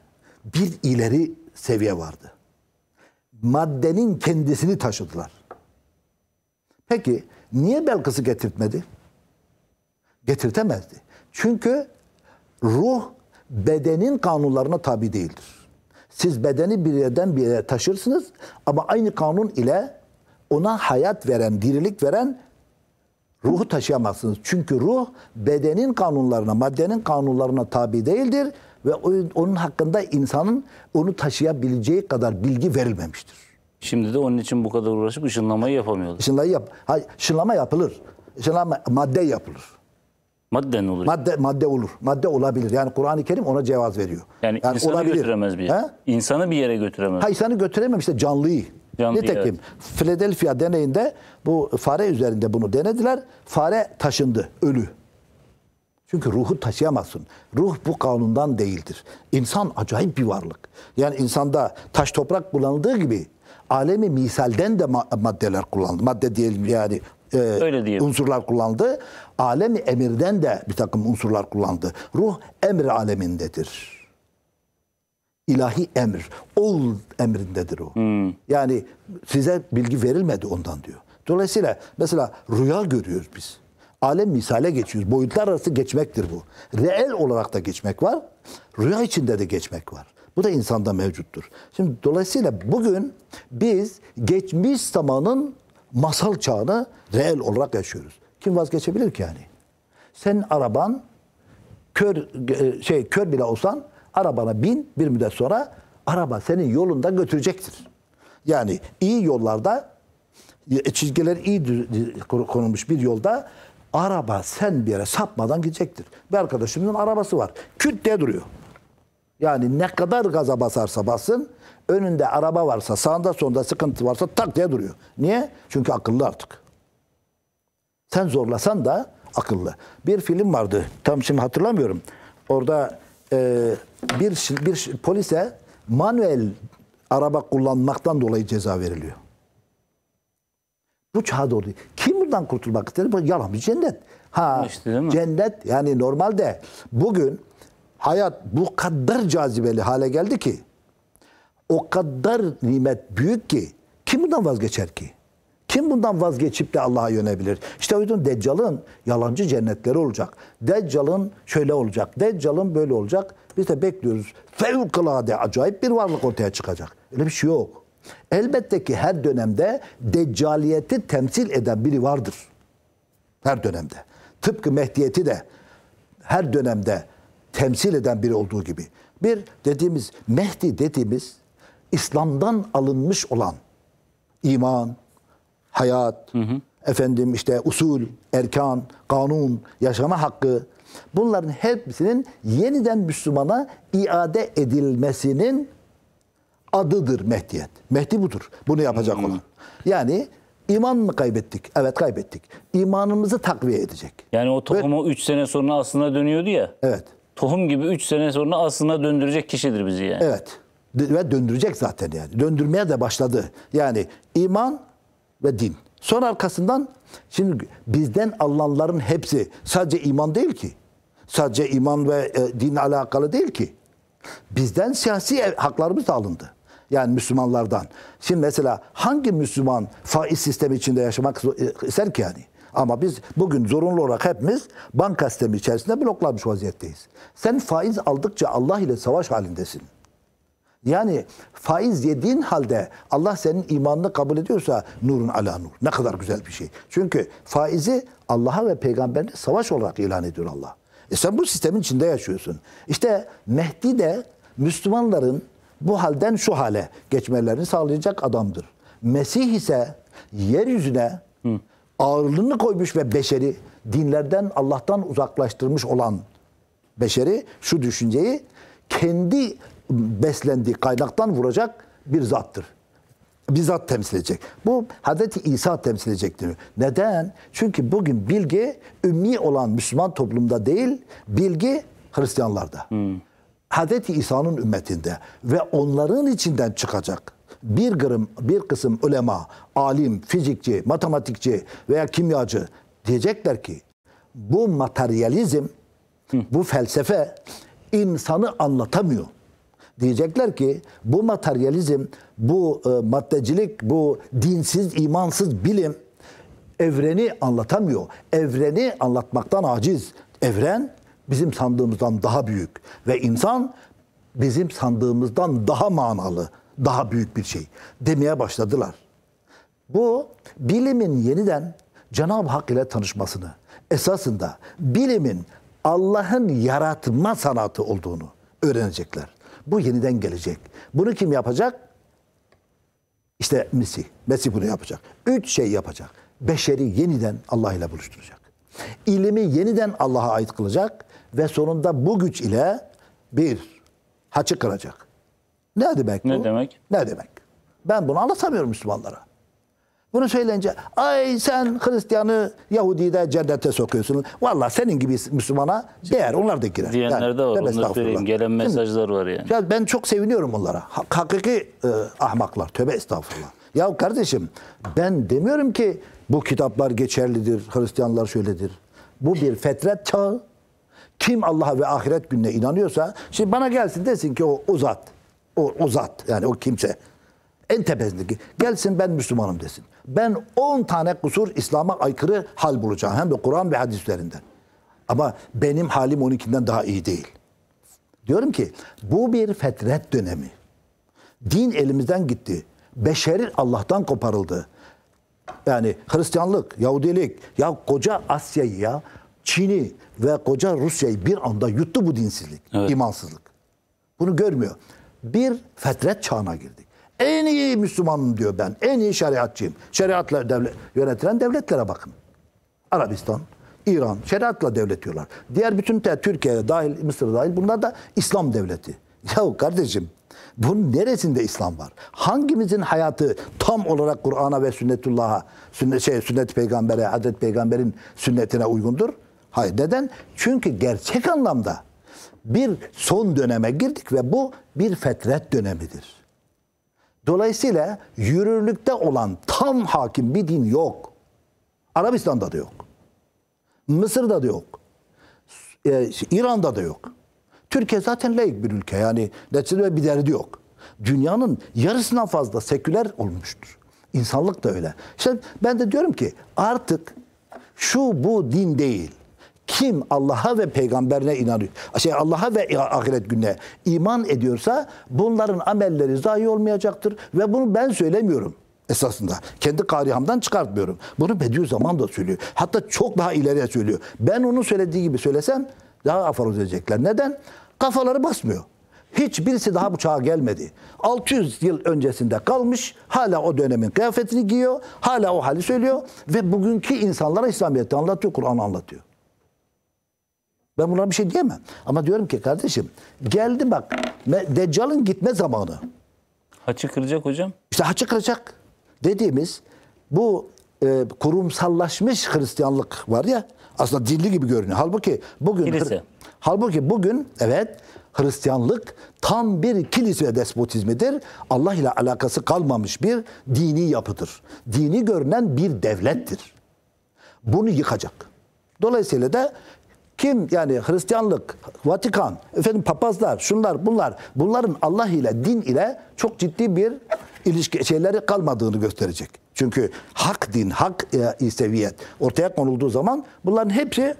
bir ileri seviye vardı. Maddenin kendisini taşıdılar. Peki niye Belkıs'ı getirtmedi? Getirtemezdi. Çünkü ruh bedenin kanunlarına tabi değildir. Siz bedeni bir yerden bir yere taşırsınız ama aynı kanun ile ona hayat veren, dirilik veren ruhu taşıyamazsınız. Çünkü ruh bedenin kanunlarına, maddenin kanunlarına tabi değildir ve onun hakkında insanın onu taşıyabileceği kadar bilgi verilmemiştir. Şimdi de onun için bu kadar uğraşıp ışınlamayı yapamıyorlar. Işınlama yapılır. Işınlama madde yapılır. Madde ne olur? Madde olur. Madde olabilir. Yani Kur'an-ı Kerim ona cevaz veriyor. Yani insanı olabilir. Götüremez bir yere. İnsanı bir yere götüremez. Ha, insanı götüremem işte canlıyı. Nitekim evet. Philadelphia deneyinde bu fare üzerinde bunu denediler. Fare taşındı, ölü. Çünkü ruhu taşıyamazsın. Ruh bu kanundan değildir. İnsan acayip bir varlık. Yani insanda taş toprak kullanıldığı gibi alemi misalden de maddeler kullanıldı. Madde diyelim yani. Unsurlar kullandı. Alem-i emirden de bir takım unsurlar kullandı. Ruh emir alemindedir. İlahi emir. Ol emrindedir o. Hmm. Yani size bilgi verilmedi ondan diyor. Dolayısıyla mesela rüya görüyoruz biz. Alem misale geçiyoruz. Boyutlar arası geçmektir bu. Reel olarak da geçmek var. Rüya içinde de geçmek var. Bu da insanda mevcuttur. Şimdi dolayısıyla bugün biz geçmiş zamanın masal çağını reel olarak yaşıyoruz. Kim vazgeçebilir ki yani? Senin araban kör bile olsan arabana bin, bir müddet sonra araba senin yolunda götürecektir. Yani iyi yollarda çizgiler iyi konulmuş bir yolda araba sen bir yere sapmadan gidecektir. Bir arkadaşımızın arabası var. Küt diye duruyor. Yani ne kadar gaza basarsa basın, önünde araba varsa, sağında sonunda sıkıntı varsa tak diye duruyor. Niye? Çünkü akıllı artık. Sen zorlasan da akıllı. Bir film vardı, tam şimdi hatırlamıyorum. Orada bir polise manuel araba kullanmaktan dolayı ceza veriliyor. Bu çağa doğru. Kim buradan kurtulmak ister? Bu yalan bir cennet. Ha, işte, cennet yani normalde bugün hayat bu kadar cazibeli hale geldi ki, o kadar nimet büyük ki, kim bundan vazgeçer ki? Kim bundan vazgeçip de Allah'a yönebilir? İşte o yüzden Deccal'ın yalancı cennetleri olacak. Deccal'ın şöyle olacak, Deccal'ın böyle olacak. Biz de bekliyoruz. Fevkalade acayip bir varlık ortaya çıkacak. Öyle bir şey yok. Elbette ki her dönemde Deccaliyeti temsil eden biri vardır. Her dönemde. Tıpkı Mehdiyeti de her dönemde temsil eden biri olduğu gibi. Bir dediğimiz Mehdi dediğimiz İslam'dan alınmış olan iman, hayat, efendim işte usul, erkan, kanun, yaşama hakkı bunların hepsinin yeniden Müslümana iade edilmesinin adıdır Mehdiyet. Mehdi budur. Bunu yapacak olan. Yani İman mı kaybettik? Evet kaybettik. İmanımızı takviye edecek. Yani o tohumu 3 sene sonra aslına dönüyordu ya. Evet. Tohum gibi 3 sene sonra aslına döndürecek kişidir bizi yani. Evet. Ve döndürecek zaten yani. Döndürmeye de başladı. Yani iman ve din. Sonra arkasından şimdi bizden alınanların hepsi sadece iman değil ki. Sadece iman ve dinle alakalı değil ki. Bizden siyasi haklarımız da alındı. Yani Müslümanlardan. Şimdi mesela hangi Müslüman faiz sistemi içinde yaşamak ister ki yani? Ama biz bugün zorunlu olarak hepimiz banka sistemi içerisinde bloklanmış vaziyetteyiz. Sen faiz aldıkça Allah ile savaş halindesin. Yani faiz yediğin halde Allah senin imanını kabul ediyorsa nurun ala nur. Ne kadar güzel bir şey. Çünkü faizi Allah'a ve peygamberine savaş olarak ilan ediyor Allah. Sen bu sistemin içinde yaşıyorsun. İşte Mehdi de Müslümanların bu halden şu hale geçmelerini sağlayacak adamdır. Mesih ise yeryüzüne ağırlığını koymuş ve beşeri dinlerden Allah'tan uzaklaştırmış olan beşeri şu düşünceyi kendi beslendiği kaynaktan vuracak bir zattır. Bir zat temsil edecek. Bu Hazreti İsa temsil edecektir. Neden? Çünkü bugün bilgi ümmi olan Müslüman toplumda değil, bilgi Hristiyanlarda. Hazreti İsa'nın ümmetinde ve onların içinden çıkacak. Bir kısım ulema, alim, fizikçi, matematikçi veya kimyacı diyecekler ki bu materyalizm, bu felsefe insanı anlatamıyor. Diyecekler ki bu materyalizm, bu maddecilik, bu dinsiz, imansız bilim evreni anlatamıyor. Evreni anlatmaktan aciz. Evren bizim sandığımızdan daha büyük ve insan bizim sandığımızdan daha manalı. Daha büyük bir şey demeye başladılar. Bu bilimin yeniden Cenab-ı Hak ile tanışmasını, esasında bilimin Allah'ın yaratma sanatı olduğunu öğrenecekler. Bu yeniden gelecek. Bunu kim yapacak? İşte Mesih. Mesih bunu yapacak. 3 şey yapacak. Beşeri yeniden Allah ile buluşturacak. İlimi yeniden Allah'a ait kılacak ve sonunda bu güç ile bir haçı kıracak. Ne demek bu? Ne demek? Ne demek? Ben bunu anlatamıyorum Müslümanlara. Bunu söyleyince, ay sen Hristiyanı, Yahudi'yi de cennete sokuyorsun. Vallahi senin gibi Müslümana değer, onlar da girer. Diyenler yani, de var, onu söyleyeyim. Gelen mesajlar var yani. Ya ben çok seviniyorum onlara. Hakiki ahmaklar, tövbe estağfurullah. Ya kardeşim, ben demiyorum ki bu kitaplar geçerlidir, Hristiyanlar şöyledir. Bu bir fetret çağı. Kim Allah'a ve ahiret gününe inanıyorsa, şimdi bana gelsin desin ki o zat, yani o kimse, en tepesindeki, gelsin ben Müslümanım desin. Ben 10 tane kusur, İslam'a aykırı hal bulacağım. Hem de Kur'an ve hadis üzerinden. Ama benim halim 12'den daha iyi değil. Diyorum ki bu bir fetret dönemi. Din elimizden gitti. Beşeri Allah'tan koparıldı. Yani Hristiyanlık, Yahudilik, ya koca Asya'yı, ya Çin'i ve koca Rusya'yı bir anda yuttu bu dinsizlik, evet, imansızlık. Bunu görmüyor. Bir fetret çağına girdik. En iyi Müslümanım diyor ben. En iyi şeriatçıyım. Şeriatla yönetilen devletlere bakın. Arabistan, İran şeriatla devletiyorlar. Diğer bütün Türkiye'ye dahil, Mısır dahil, bunlar da İslam devleti. Yahu kardeşim, bunun neresinde İslam var? Hangimizin hayatı tam olarak Kur'an'a ve sünnetullah'a, sünnet peygambere, Hazreti Peygamber'in sünnetine uygundur? Hayır. Neden? Çünkü gerçek anlamda bir son döneme girdik ve bu bir fetret dönemidir. Dolayısıyla yürürlükte olan tam hakim bir din yok. Arabistan'da da yok. Mısır'da da yok. İran'da da yok. Türkiye zaten laik bir ülke. Yani neticede ve bir derdi yok. Dünyanın yarısından fazla seküler olmuştur. İnsanlık da öyle. İşte ben de diyorum ki artık şu bu din değil. Kim Allah'a ve peygamberine inanıyor, Allah'a ve ahiret gününe iman ediyorsa bunların amelleri zayi olmayacaktır. Ve bunu ben söylemiyorum esasında. Kendi karihamdan çıkartmıyorum. Bunu Bediüzzaman da söylüyor. Hatta çok daha ileriye söylüyor. Ben onun söylediği gibi söylesem daha aforoz edecekler. Neden? Kafaları basmıyor. Hiçbirisi daha bu çağa gelmedi. 600 yıl öncesinde kalmış, hala o dönemin kıyafetini giyiyor, hala o hali söylüyor ve bugünkü insanlara İslamiyet'i anlatıyor, Kur'an'ı anlatıyor. Ben bunlara bir şey diyemem. Ama diyorum ki kardeşim, geldi bak Deccal'ın gitme zamanı. Haçı kıracak hocam. İşte haçı kıracak dediğimiz bu kurumsallaşmış Hristiyanlık var ya, aslında dilli gibi görünüyor. Halbuki bugün evet, Hristiyanlık tam bir kilise despotizmidir. Allah ile alakası kalmamış bir dini yapıdır. Dini görünen bir devlettir. Bunu yıkacak. Dolayısıyla da kim yani Hristiyanlık, Vatikan, papazlar, şunlar, bunlar, bunların Allah ile, din ile çok ciddi bir ilişki şeyleri kalmadığını gösterecek. Çünkü hak din, hak seviyet ortaya konulduğu zaman bunların hepsi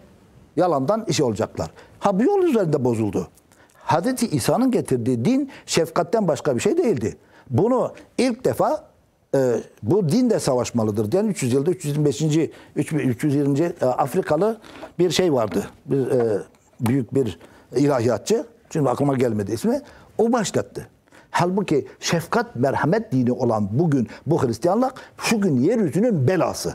yalandan iş olacaklar. Ha bu yol üzerinde bozuldu. Hazreti İsa'nın getirdiği din şefkatten başka bir şey değildi. Bunu ilk defa bu din de savaşmalıdır diyen 300 yılda 320. Afrikalı bir şey vardı. Büyük bir ilahiyatçı. Şimdi aklıma gelmedi ismi. O başlattı. Halbuki şefkat, merhamet dini olan bugün bu Hristiyanlık şu gün yeryüzünün belası.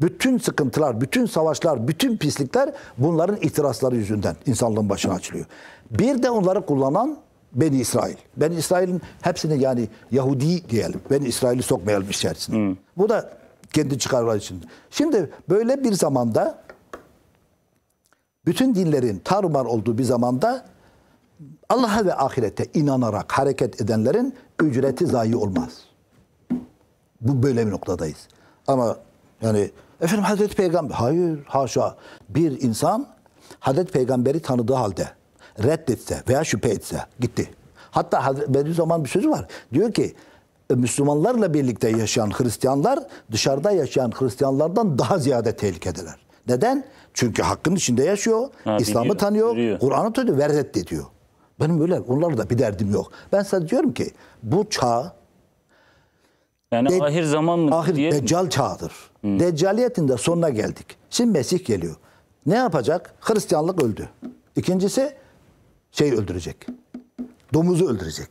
Bütün sıkıntılar, bütün savaşlar, bütün pislikler bunların itirazları yüzünden insanlığın başına açılıyor. Bir de onları kullanan Beni İsrail. Beni İsrail'in hepsini yani Yahudi diyelim. Beni İsrail'i sokmayalım içerisine. Bu da kendi çıkarları için. Şimdi böyle bir zamanda bütün dinlerin tarumar olduğu bir zamanda Allah'a ve ahirete inanarak hareket edenlerin ücreti zayi olmaz. Bu böyle bir noktadayız. Ama yani Hazreti Peygamber, hayır haşa, bir insan Hazreti Peygamber'i tanıdığı halde reddetse veya şüphe etse gitti. Hatta Bediüzzaman bir sözü var. Diyor ki Müslümanlarla birlikte yaşayan Hristiyanlar dışarıda yaşayan Hristiyanlardan daha ziyade tehlikedeler. Neden? Çünkü hakkın içinde yaşıyor. İslam'ı tanıyor. Kur'an'ı tanıyor ve reddediyor. Benim öyle onlarla da bir derdim yok. Ben sadece diyorum ki bu çağ Yani ahir zaman mı? Ahir diye... Deccal çağıdır. Hmm. Deccaliyetin de sonuna geldik. Şimdi Mesih geliyor. Ne yapacak? Hristiyanlık öldü. İkincisi öldürecek. Domuzu öldürecek.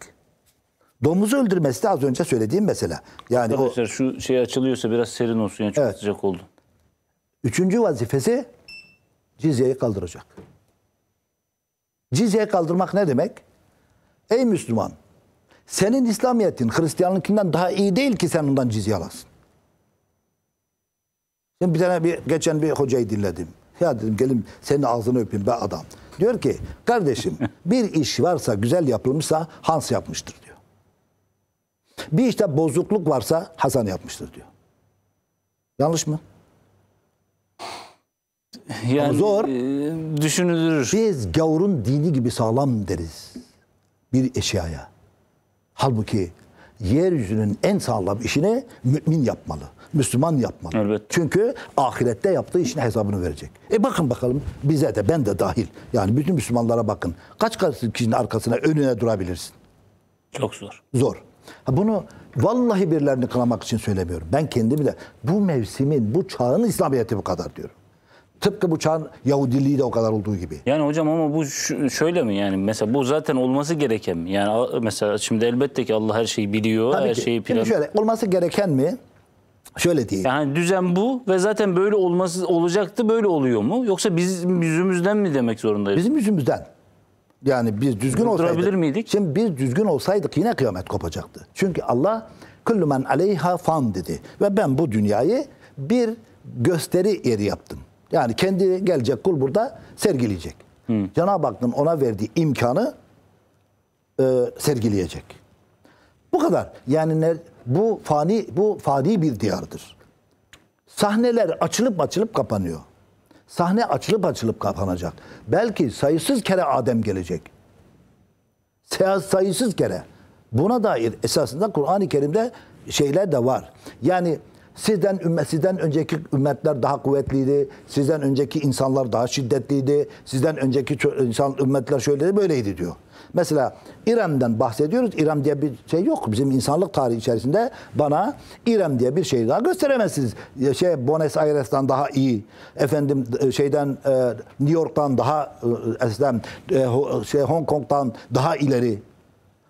Domuzu öldürmesi de az önce söylediğim mesele. Yani arkadaşlar o... şu şey açılıyorsa biraz serin olsun. Yani çok evet. Sıcak oldu. Üçüncü vazifesi cizyeyi kaldıracak. Cizyeyi kaldırmak ne demek? Ey Müslüman, senin İslamiyetin Hristiyanlıkından daha iyi değil ki sen ondan cizye alasın. Şimdi geçen bir hocayı dinledim. Ya dedim, gelin senin ağzını öpeyim be adam. Diyor ki kardeşim, bir iş varsa güzel yapılmışsa Hans yapmıştır diyor. Bir işte bozukluk varsa Hasan yapmıştır diyor. Yanlış mı? Yani, zor. Düşünülür. Biz gavurun dini gibi sağlam deriz bir eşyaya. Halbuki yeryüzünün en sağlam işini mümin yapmalı. Müslüman yapmalı. Evet. Çünkü ahirette yaptığı işin hesabını verecek. Bakın bakalım bize de, ben de dahil. Yani bütün Müslümanlara bakın. Kaç kişinin arkasına, önüne durabilirsin? Çok zor. Zor. Bunu vallahi birilerini kınamak için söylemiyorum. Ben kendimi de bu mevsimin, bu çağın İslamiyeti bu kadar diyorum. Tıpkı bu çağın Yahudiliği de o kadar olduğu gibi. Yani hocam ama bu şöyle mi yani? Mesela bu zaten olması gereken mi? Yani mesela şimdi elbette ki Allah her şeyi biliyor. Tabii her ki. Şeyi plan... Şöyle olması gereken mi? Şöyle diyeyim. Yani düzen bu ve zaten böyle olması olacaktı, böyle oluyor mu? Yoksa bizim yüzümüzden mi demek zorundayız? Bizim yüzümüzden. Yani biz düzgün olsaydık. Miydik? Şimdi biz düzgün olsaydık yine kıyamet kopacaktı. Çünkü Allah kullu men aleyha fan dedi. Ve ben bu dünyayı bir gösteri yeri yaptım. Yani kendi gelecek kul burada sergileyecek. Cenab-ı Hakk'ın ona verdiği imkanı sergileyecek. Bu kadar. Yani bu fani bir diyardır. Sahneler açılıp kapanıyor. Sahne açılıp kapanacak. Belki sayısız kere Adem gelecek. Sayısız kere. Buna dair esasında Kur'an-ı Kerim'de şeyler de var. Yani sizden önceki ümmetler daha kuvvetliydi. Sizden önceki insanlar daha şiddetliydi. Sizden önceki ümmetler şöyleydi, böyleydi diyor. Mesela İrem'den bahsediyoruz. İrem diye bir şey yok. Bizim insanlık tarihi içerisinde bana İrem diye bir şey daha gösteremezsiniz. Buenos Aires'tan daha iyi. Efendim New York'tan daha eslem, Hong Kong'tan daha ileri.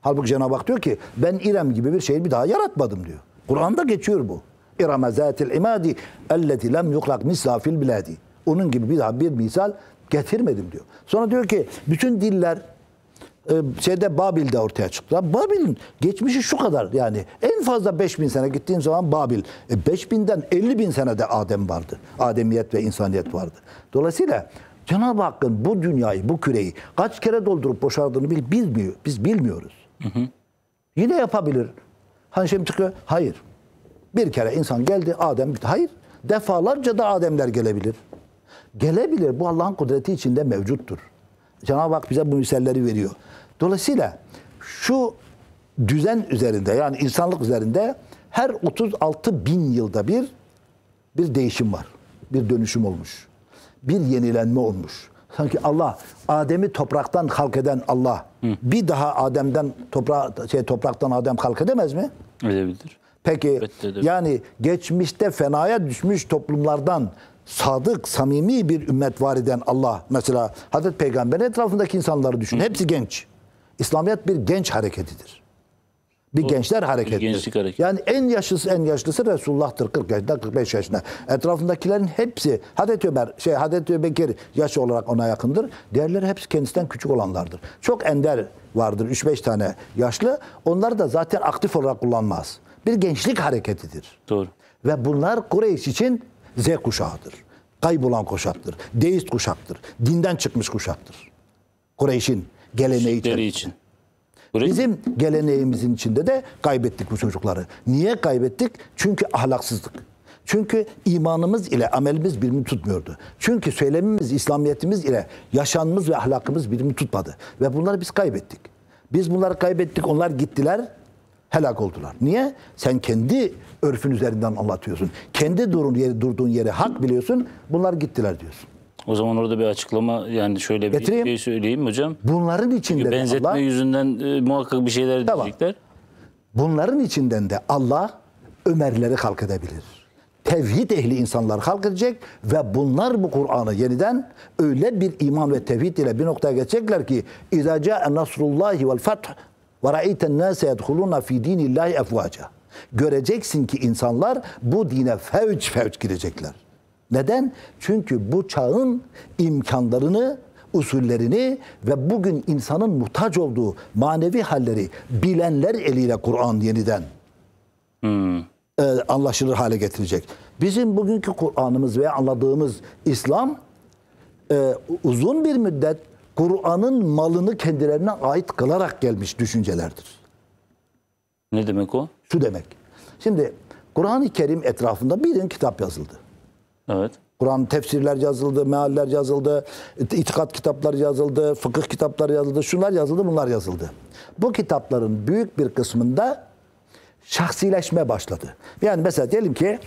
Halbuki Cenab-ı Hak diyor ki ben İrem gibi bir şeyi bir daha yaratmadım diyor. Kur'an'da geçiyor bu. İrem zâtil imâdi elleti lem yuklak mislâ fil bilâdi. Onun gibi bir daha bir misal getirmedim diyor. Sonra diyor ki bütün diller Babil'de ortaya çıktı. Babil'in geçmişi şu kadar yani. En fazla 5000 sene gittiğim zaman Babil. 5000'den 50.000 senede Adem vardı. Ademiyet ve insaniyet vardı. Dolayısıyla Cenab-ı Hakk'ın bu dünyayı, bu küreyi kaç kere doldurup boşardığını bilmiyor. Biz bilmiyoruz. Hı hı. Yine yapabilir. Hani şimdi çıkıyor. Hayır. Bir kere insan geldi, Adem bitti. Hayır. Defalarca da Ademler gelebilir. Gelebilir. Bu Allah'ın kudreti içinde mevcuttur. Cenab-ı Hak bize bu misalleri veriyor. Dolayısıyla şu düzen üzerinde, yani insanlık üzerinde her 36.000 yılda bir değişim var. Bir dönüşüm olmuş. Bir yenilenme olmuş. Sanki Allah Adem'i topraktan halk eden Allah bir daha Adem'den topraktan Adem halk edemez mi? Edebilir. Peki yani geçmişte fenaya düşmüş toplumlardan sadık, samimi bir ümmet var eden Allah. Mesela Hazreti Peygamber'in etrafındaki insanları düşün. Hepsi genç. İslamiyet bir genç hareketidir. Gençler hareketidir. Yani en yaşlısı Resulullah'tır. 40 yaşında, 45 yaşında. Etrafındakilerin hepsi Hazreti Ebu Bekir yaş olarak ona yakındır. Diğerleri hepsi kendisinden küçük olanlardır. Çok ender vardır. 3-5 tane yaşlı. Onları da zaten aktif olarak kullanmaz. Bir gençlik hareketidir. Doğru. Ve bunlar Kureyş için Z kuşağıdır. Kaybolan kuşaktır. Deist kuşaktır. Dinden çıkmış kuşaktır. Kureyş'in geleneği için. Bizim geleneğimizin içinde de kaybettik bu çocukları. Niye kaybettik? Çünkü ahlaksızlık. Çünkü imanımız ile amelimiz birbirini tutmuyordu. Çünkü söylemimiz, İslamiyetimiz ile yaşamımız ve ahlakımız birbirini tutmadı. Ve bunları biz kaybettik. Biz bunları kaybettik. Onlar gittiler. Helak oldular. Niye? Sen kendi örfün üzerinden anlatıyorsun. Kendi durduğun yeri hak biliyorsun. Bunlar gittiler diyorsun. O zaman orada bir açıklama yani şöyle bir şey söyleyeyim hocam. Bunların içinde çünkü benzetme Allah, yüzünden muhakkak bir şeyler diyecekler. Bunların içinden de Allah Ömerleri halk edebilir. Tevhid ehli insanlar halk edecek ve bunlar bu Kur'an'ı yeniden öyle bir iman ve tevhid ile bir noktaya geçecekler ki اِذَا جَاءَ نَصْرُ اللّٰهِ وَالْفَتْحِ وَرَأَيْتَ النَّاسَ يَدْخُلُونَ فِي دِينِ اللّٰهِ اَفْوَاجًا. Göreceksin ki insanlar bu dine fevç fevç girecekler. Neden? Çünkü bu çağın imkanlarını, usullerini ve bugün insanın muhtaç olduğu manevi halleri bilenler eliyle Kur'an yeniden anlaşılır hale getirecek. Bizim bugünkü Kur'an'ımız veya anladığımız İslam uzun bir müddet Kur'an'ın malını kendilerine ait kılarak gelmiş düşüncelerdir. Ne demek o? Şu demek. Şimdi Kur'an-ı Kerim etrafında bir kitap yazıldı. Evet. Kur'an tefsirler yazıldı, mealler yazıldı, itikat kitapları yazıldı, fıkıh kitapları yazıldı, şunlar yazıldı, bunlar yazıldı. Bu kitapların büyük bir kısmında şahsileşme başladı. Yani mesela diyelim ki,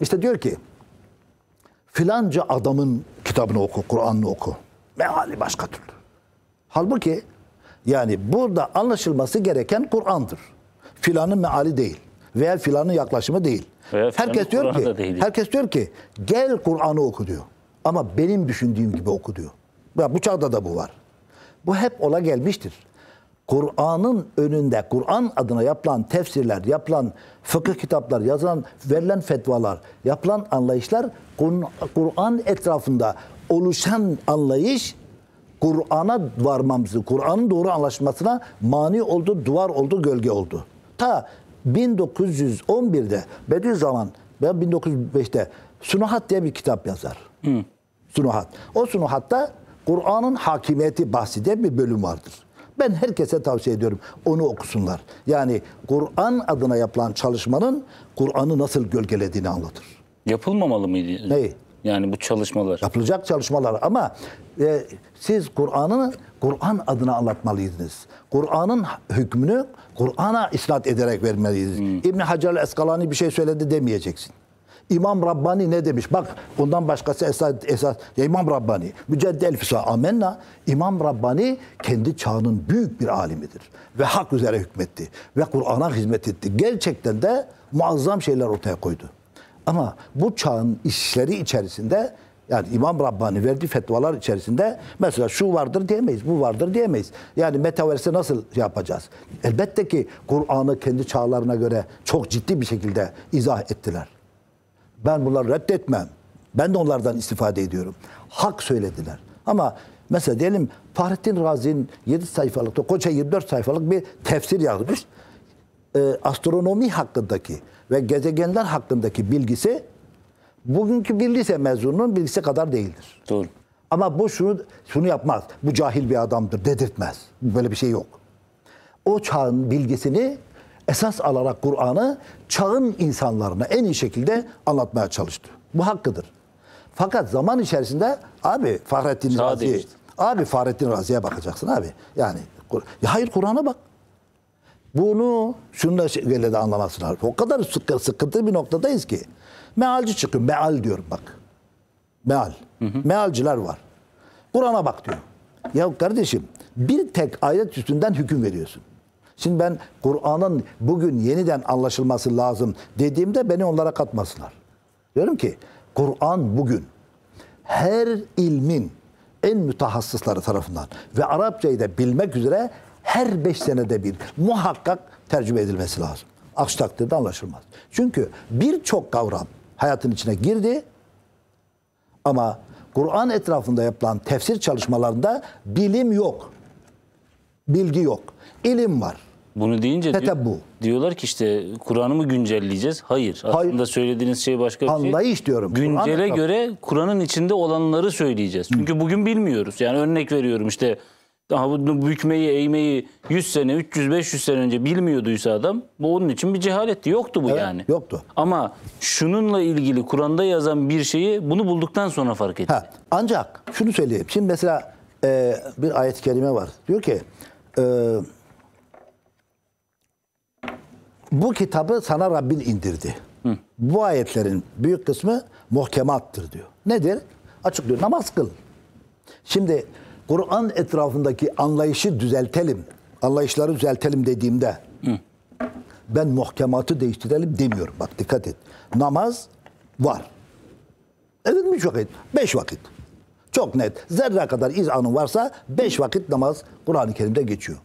işte diyor ki, filanca adamın kitabını oku, Kur'an'ını oku. Meali başka türlü. Halbuki, yani burada anlaşılması gereken Kur'an'dır. Filanın meali değil veya filanın yaklaşımı değil. Herkes diyor ki, gel Kur'an'ı oku diyor. Ama benim düşündüğüm gibi oku diyor. Ya bu çağda da bu var. Bu hep ola gelmiştir. Kur'an'ın önünde, Kur'an adına yapılan tefsirler, yapılan fıkıh kitapları, yazılan, verilen fetvalar, yapılan anlayışlar, Kur'an etrafında oluşan anlayış, Kur'an'a varmamızı, Kur'an'ın doğru anlaşmasına mani oldu, duvar oldu, gölge oldu. Ta 1911'de Bediüzzaman ve 1905'te Sunuhat diye bir kitap yazar. Sunuhat. O Sunuhat'ta Kur'an'ın hakimiyeti bahsi diye bir bölüm vardır. Ben herkese tavsiye ediyorum. Onu okusunlar. Yani Kur'an adına yapılan çalışmanın Kur'an'ı nasıl gölgelediğini anlatır. Yapılmamalı mıydı? Neyi? Yani bu çalışmalar. Yapılacak çalışmalar ama siz Kur'an'ı Kur'an adına anlatmalıydınız. Kur'an'ın hükmünü Kur'an'a isnat ederek vermeliydiniz. İbn-i Hacer-l-Eskalani bir şey söyledi demeyeceksin. İmam Rabbani ne demiş? Bak ondan başkası esas İmam Rabbani. Müceddel fisa amenna. İmam Rabbani kendi çağının büyük bir alimidir. Ve hak üzere hükmetti. Ve Kur'an'a hizmet etti. Gerçekten de muazzam şeyler ortaya koydu. Ama bu çağın işleri içerisinde yani İmam Rabbani verdiği fetvalar içerisinde mesela şu vardır diyemeyiz, bu vardır diyemeyiz. Yani metaverse nasıl yapacağız? Elbette ki Kur'an'ı kendi çağlarına göre çok ciddi bir şekilde izah ettiler. Ben bunları reddetmem. Ben de onlardan istifade ediyorum. Hak söylediler. Ama mesela diyelim Fahrettin Razi'nin 7 sayfalık, Koça 24 sayfalık bir tefsir yazmış. Astronomi hakkındaki ve gezegenler hakkındaki bilgisi bugünkü bir lise mezununun bilgisi kadar değildir. Doğru. Ama bu şunu yapmaz. Bu cahil bir adamdır dedirtmez. Böyle bir şey yok. O çağın bilgisini esas alarak Kur'an'ı çağın insanlarına en iyi şekilde anlatmaya çalıştı. Bu hakkıdır. Fakat zaman içerisinde abi Fahrettin Razi'ye bakacaksın abi. Yani hayır Kur'an'a bak. Bunu şununla şeyle de anlamasınlar. O kadar sıkıntılı bir noktadayız ki. Mealci çıkıyor. Meal diyorum bak. Meal. Mealciler var. Kur'an'a bak diyor. Ya kardeşim bir tek ayet üstünden hüküm veriyorsun. Şimdi ben Kur'an'ın bugün yeniden anlaşılması lazım dediğimde beni onlara katmasınlar. Diyorum ki Kur'an bugün her ilmin en mütehassısları tarafından ve Arapçayı da bilmek üzere her 5 senede bir muhakkak tercüme edilmesi lazım. Aksi takdirde anlaşılmaz. Çünkü birçok kavram hayatın içine girdi ama Kur'an etrafında yapılan tefsir çalışmalarında bilim yok. Bilgi yok. İlim var. Bunu deyince diyorlar ki işte Kur'an'ı mı güncelleyeceğiz? Hayır. Aslında söylediğiniz şey başka bir şey. Anlayış diyorum. Güncele göre Kur'an'ın içinde olanları söyleyeceğiz. Çünkü bugün bilmiyoruz. Yani örnek veriyorum işte daha bu bükmeyi, eğmeyi 100 sene, 300, 500 sene önce bilmiyorduysa adam, bu onun için bir cehaletti. Yoktu bu evet, yani. Yoktu. Ama şununla ilgili Kur'an'da yazan bir şeyi bunu bulduktan sonra fark etti. Ha, ancak şunu söyleyeyim. Şimdi mesela bir ayet-i kerime var. Diyor ki bu kitabı sana Rabbin indirdi. Bu ayetlerin büyük kısmı muhkemattır diyor. Nedir? Açıklıyor. Namaz kıl. Şimdi Kur'an etrafındaki anlayışı düzeltelim, anlayışları düzeltelim dediğimde ben muhkematı değiştirelim demiyorum. Bak dikkat et. Namaz var. Evet, mi çok et? 5 vakit. Çok net. Zerre kadar izanın varsa 5 vakit namaz Kur'an-ı Kerim'de geçiyor.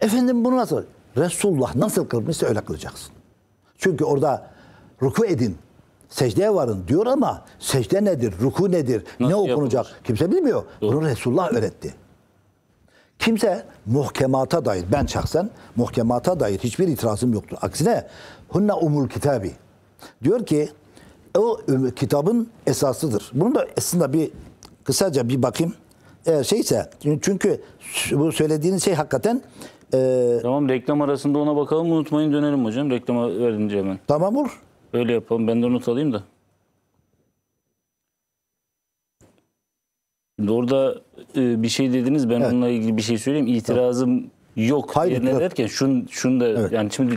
Efendim bunu nasıl? Resulullah nasıl kılmışsa öyle kılacaksın. Çünkü orada ruku edin, secdeye varın diyor ama secde nedir, ruku nedir, nasıl ne okunacak yapılır? Kimse bilmiyor. Doğru. Bunu Resulullah öğretti. Kimse muhkemata dair, ben şahsen muhkemata dair hiçbir itirazım yoktur. Aksine hunne umul kitabi. Diyor ki o kitabın esasıdır. Bunu da aslında bir kısaca bir bakayım. Eğer şeyse, çünkü bu söylediğiniz şey hakikaten... Tamam, reklam arasında ona bakalım, unutmayın dönelim hocam. Reklama verince hemen. Tamam olur. Öyle yapalım, ben de not alayım da. Şimdi orada bir şey dediniz, ben evet, onunla ilgili bir şey söyleyeyim. İtirazım evet, yok. Hayır, yerine derken şunu da evet, yani şimdi...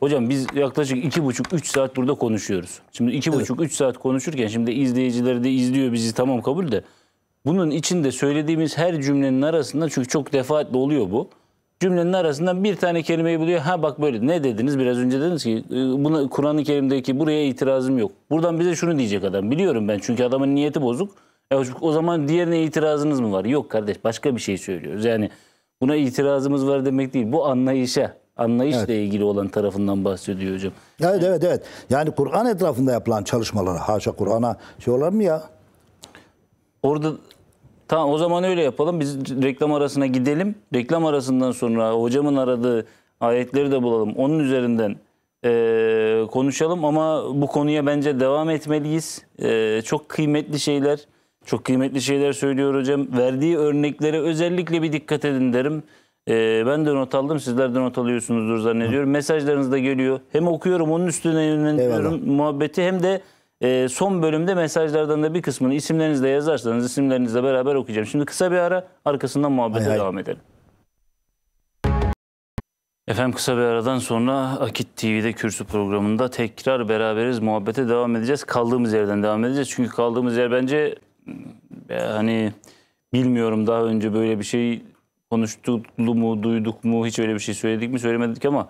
Hocam biz yaklaşık 2,5-3 saat burada konuşuyoruz. Şimdi 2,5-3 saat konuşurken şimdi izleyiciler de izliyor bizi, tamam kabul de. Bunun içinde söylediğimiz her cümlenin arasında, çünkü çok defaatle oluyor bu. Cümlenin arasından bir tane kelimeyi buluyor. Ha bak böyle ne dediniz biraz önce, dediniz ki buna Kur'an-ı Kerim'deki buraya itirazım yok. Buradan bize şunu diyecek adam. Biliyorum ben, çünkü adamın niyeti bozuk. O zaman diğerine itirazınız mı var? Yok kardeş, başka bir şey söylüyoruz. Yani buna itirazımız var demek değil. Bu anlayışla evet, ilgili olan tarafından bahsediyor hocam. Evet, evet, evet. Yani Kur'an etrafında yapılan çalışmalar, haşa Kur'an'a şey olur mu ya? Orada tamam, o zaman öyle yapalım. Biz reklam arasına gidelim. Reklam arasından sonra hocamın aradığı ayetleri de bulalım. Onun üzerinden konuşalım ama bu konuya bence devam etmeliyiz. Çok kıymetli şeyler, çok kıymetli şeyler söylüyor hocam. Verdiği örneklere özellikle bir dikkat edin derim. Ben de not aldım. Sizler de not alıyorsunuzdur zannediyorum. Hı. Mesajlarınız da geliyor. Hem okuyorum, onun üstüne yönlendiriyorum muhabbeti, hem de son bölümde mesajlardan da bir kısmını isimlerinizle yazarsanız isimlerinizle beraber okuyacağım. Şimdi kısa bir ara, arkasından muhabbete devam edelim. Efendim kısa bir aradan sonra Akit TV'de Kürsü programında tekrar beraberiz. Muhabbete devam edeceğiz. Kaldığımız yerden devam edeceğiz. Çünkü kaldığımız yer bence hani bilmiyorum daha önce böyle bir şey konuştuk mu, duyduk mu, hiç öyle bir şey söyledik mi, söylemedik ama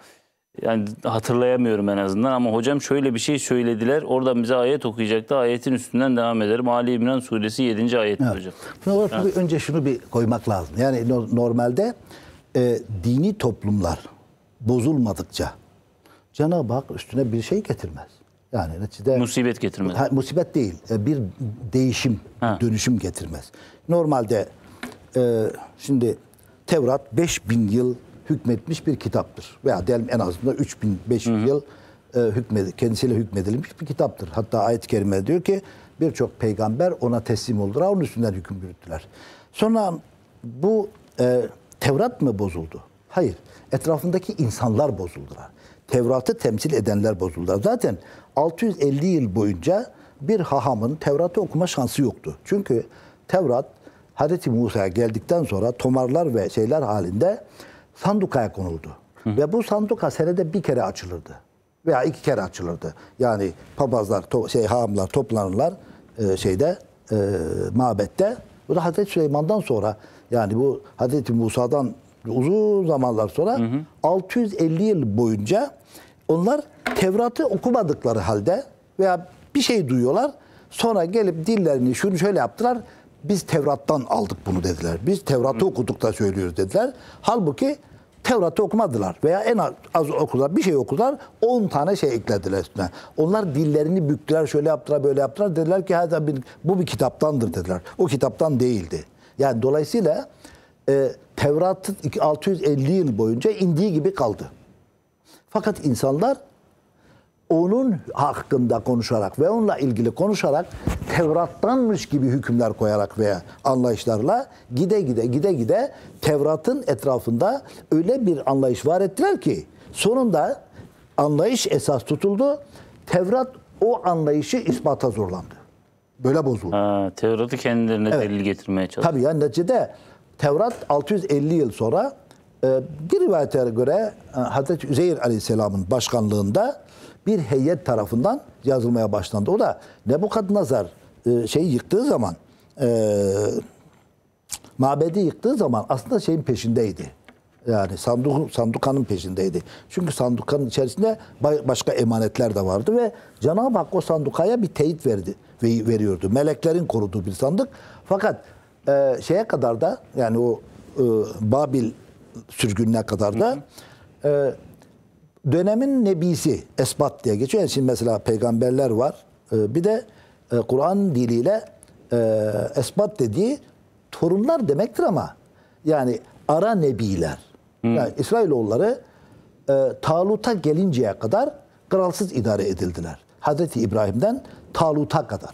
yani hatırlayamıyorum en azından. Ama hocam şöyle bir şey söylediler, oradan bize ayet okuyacaktı, ayetin üstünden devam ederim. Ali İmran suresi 7. ayet evet, hocam. Olarak evet, önce şunu bir koymak lazım. Yani normalde dini toplumlar bozulmadıkça Cenab-ı Hak üstüne bir şey getirmez. Yani neticede musibet getirmez. Musibet değil, bir değişim, dönüşüm getirmez. Normalde şimdi Tevrat 5000 yıl hükmetmiş bir kitaptır. Veya diyelim en azından 3000-5000 yıl kendisiyle hükmedilmiş bir kitaptır. Hatta ayet-i kerime diyor ki birçok peygamber ona teslim oldular, onun üstünden hüküm yürüttüler. Sonra bu Tevrat mı bozuldu? Hayır. Etrafındaki insanlar bozuldular. Tevrat'ı temsil edenler bozuldular. Zaten 650 yıl boyunca bir hahamın Tevrat'ı okuma şansı yoktu. Çünkü Tevrat Hazreti Musa'ya geldikten sonra tomarlar ve şeyler halinde sandukaya konuldu. Hı. Ve bu sanduka senede bir kere açılırdı. Veya 2 kere açılırdı. Yani papazlar, hahamlar toplanırlar mabette. Bu da Hazreti Süleyman'dan sonra, yani bu Hazreti Musa'dan uzun zamanlar sonra 650 yıl boyunca onlar Tevrat'ı okumadıkları halde veya bir şey duyuyorlar. Sonra gelip dillerini şunu şöyle yaptılar. Biz Tevrat'tan aldık bunu dediler. Biz Tevrat'ı okuduk da söylüyoruz dediler. Halbuki Tevrat'ı okumadılar. Veya en az okudular. Bir şey okudular. 10 tane şey eklediler üstüne. Onlar dillerini büktüler. Şöyle yaptılar, böyle yaptılar. Dediler ki bu bir kitaptandır dediler. O kitaptan değildi. Yani dolayısıyla Tevrat'ın 650 yıl boyunca indiği gibi kaldı. Fakat insanlar onun hakkında konuşarak ve onunla ilgili konuşarak Tevrat'tanmış gibi hükümler koyarak veya anlayışlarla gide gide Tevrat'ın etrafında öyle bir anlayış var ettiler ki sonunda anlayış esas tutuldu. Tevrat o anlayışı ispata zorlandı. Böyle bozuldu. Tevrat'ı kendilerine delil getirmeye çalıştı. Tabii yani neticede Tevrat 650 yıl sonra bir rivayete göre Hazreti Üzeyr Aleyhisselam'ın başkanlığında bir heyet tarafından yazılmaya başlandı. O da Nebukadnezar şeyi yıktığı zaman, mabedi yıktığı zaman aslında şeyin peşindeydi. Yani sandukanın peşindeydi. Çünkü sandukanın içerisinde başka emanetler de vardı ve Cenab-ı Hak o sandukaya bir teyit veriyordu. Meleklerin koruduğu bir sandık. Fakat şeye kadar da, yani o Babil sürgününe kadar da dönemin nebisi, esbat diye geçiyor. Yani şimdi mesela peygamberler var. Bir de Kur'an diliyle esbat dediği torunlar demektir ama yani ara nebiler. Yani İsrailoğulları Talut'a gelinceye kadar kralsız idare edildiler. Hazreti İbrahim'den Talut'a kadar.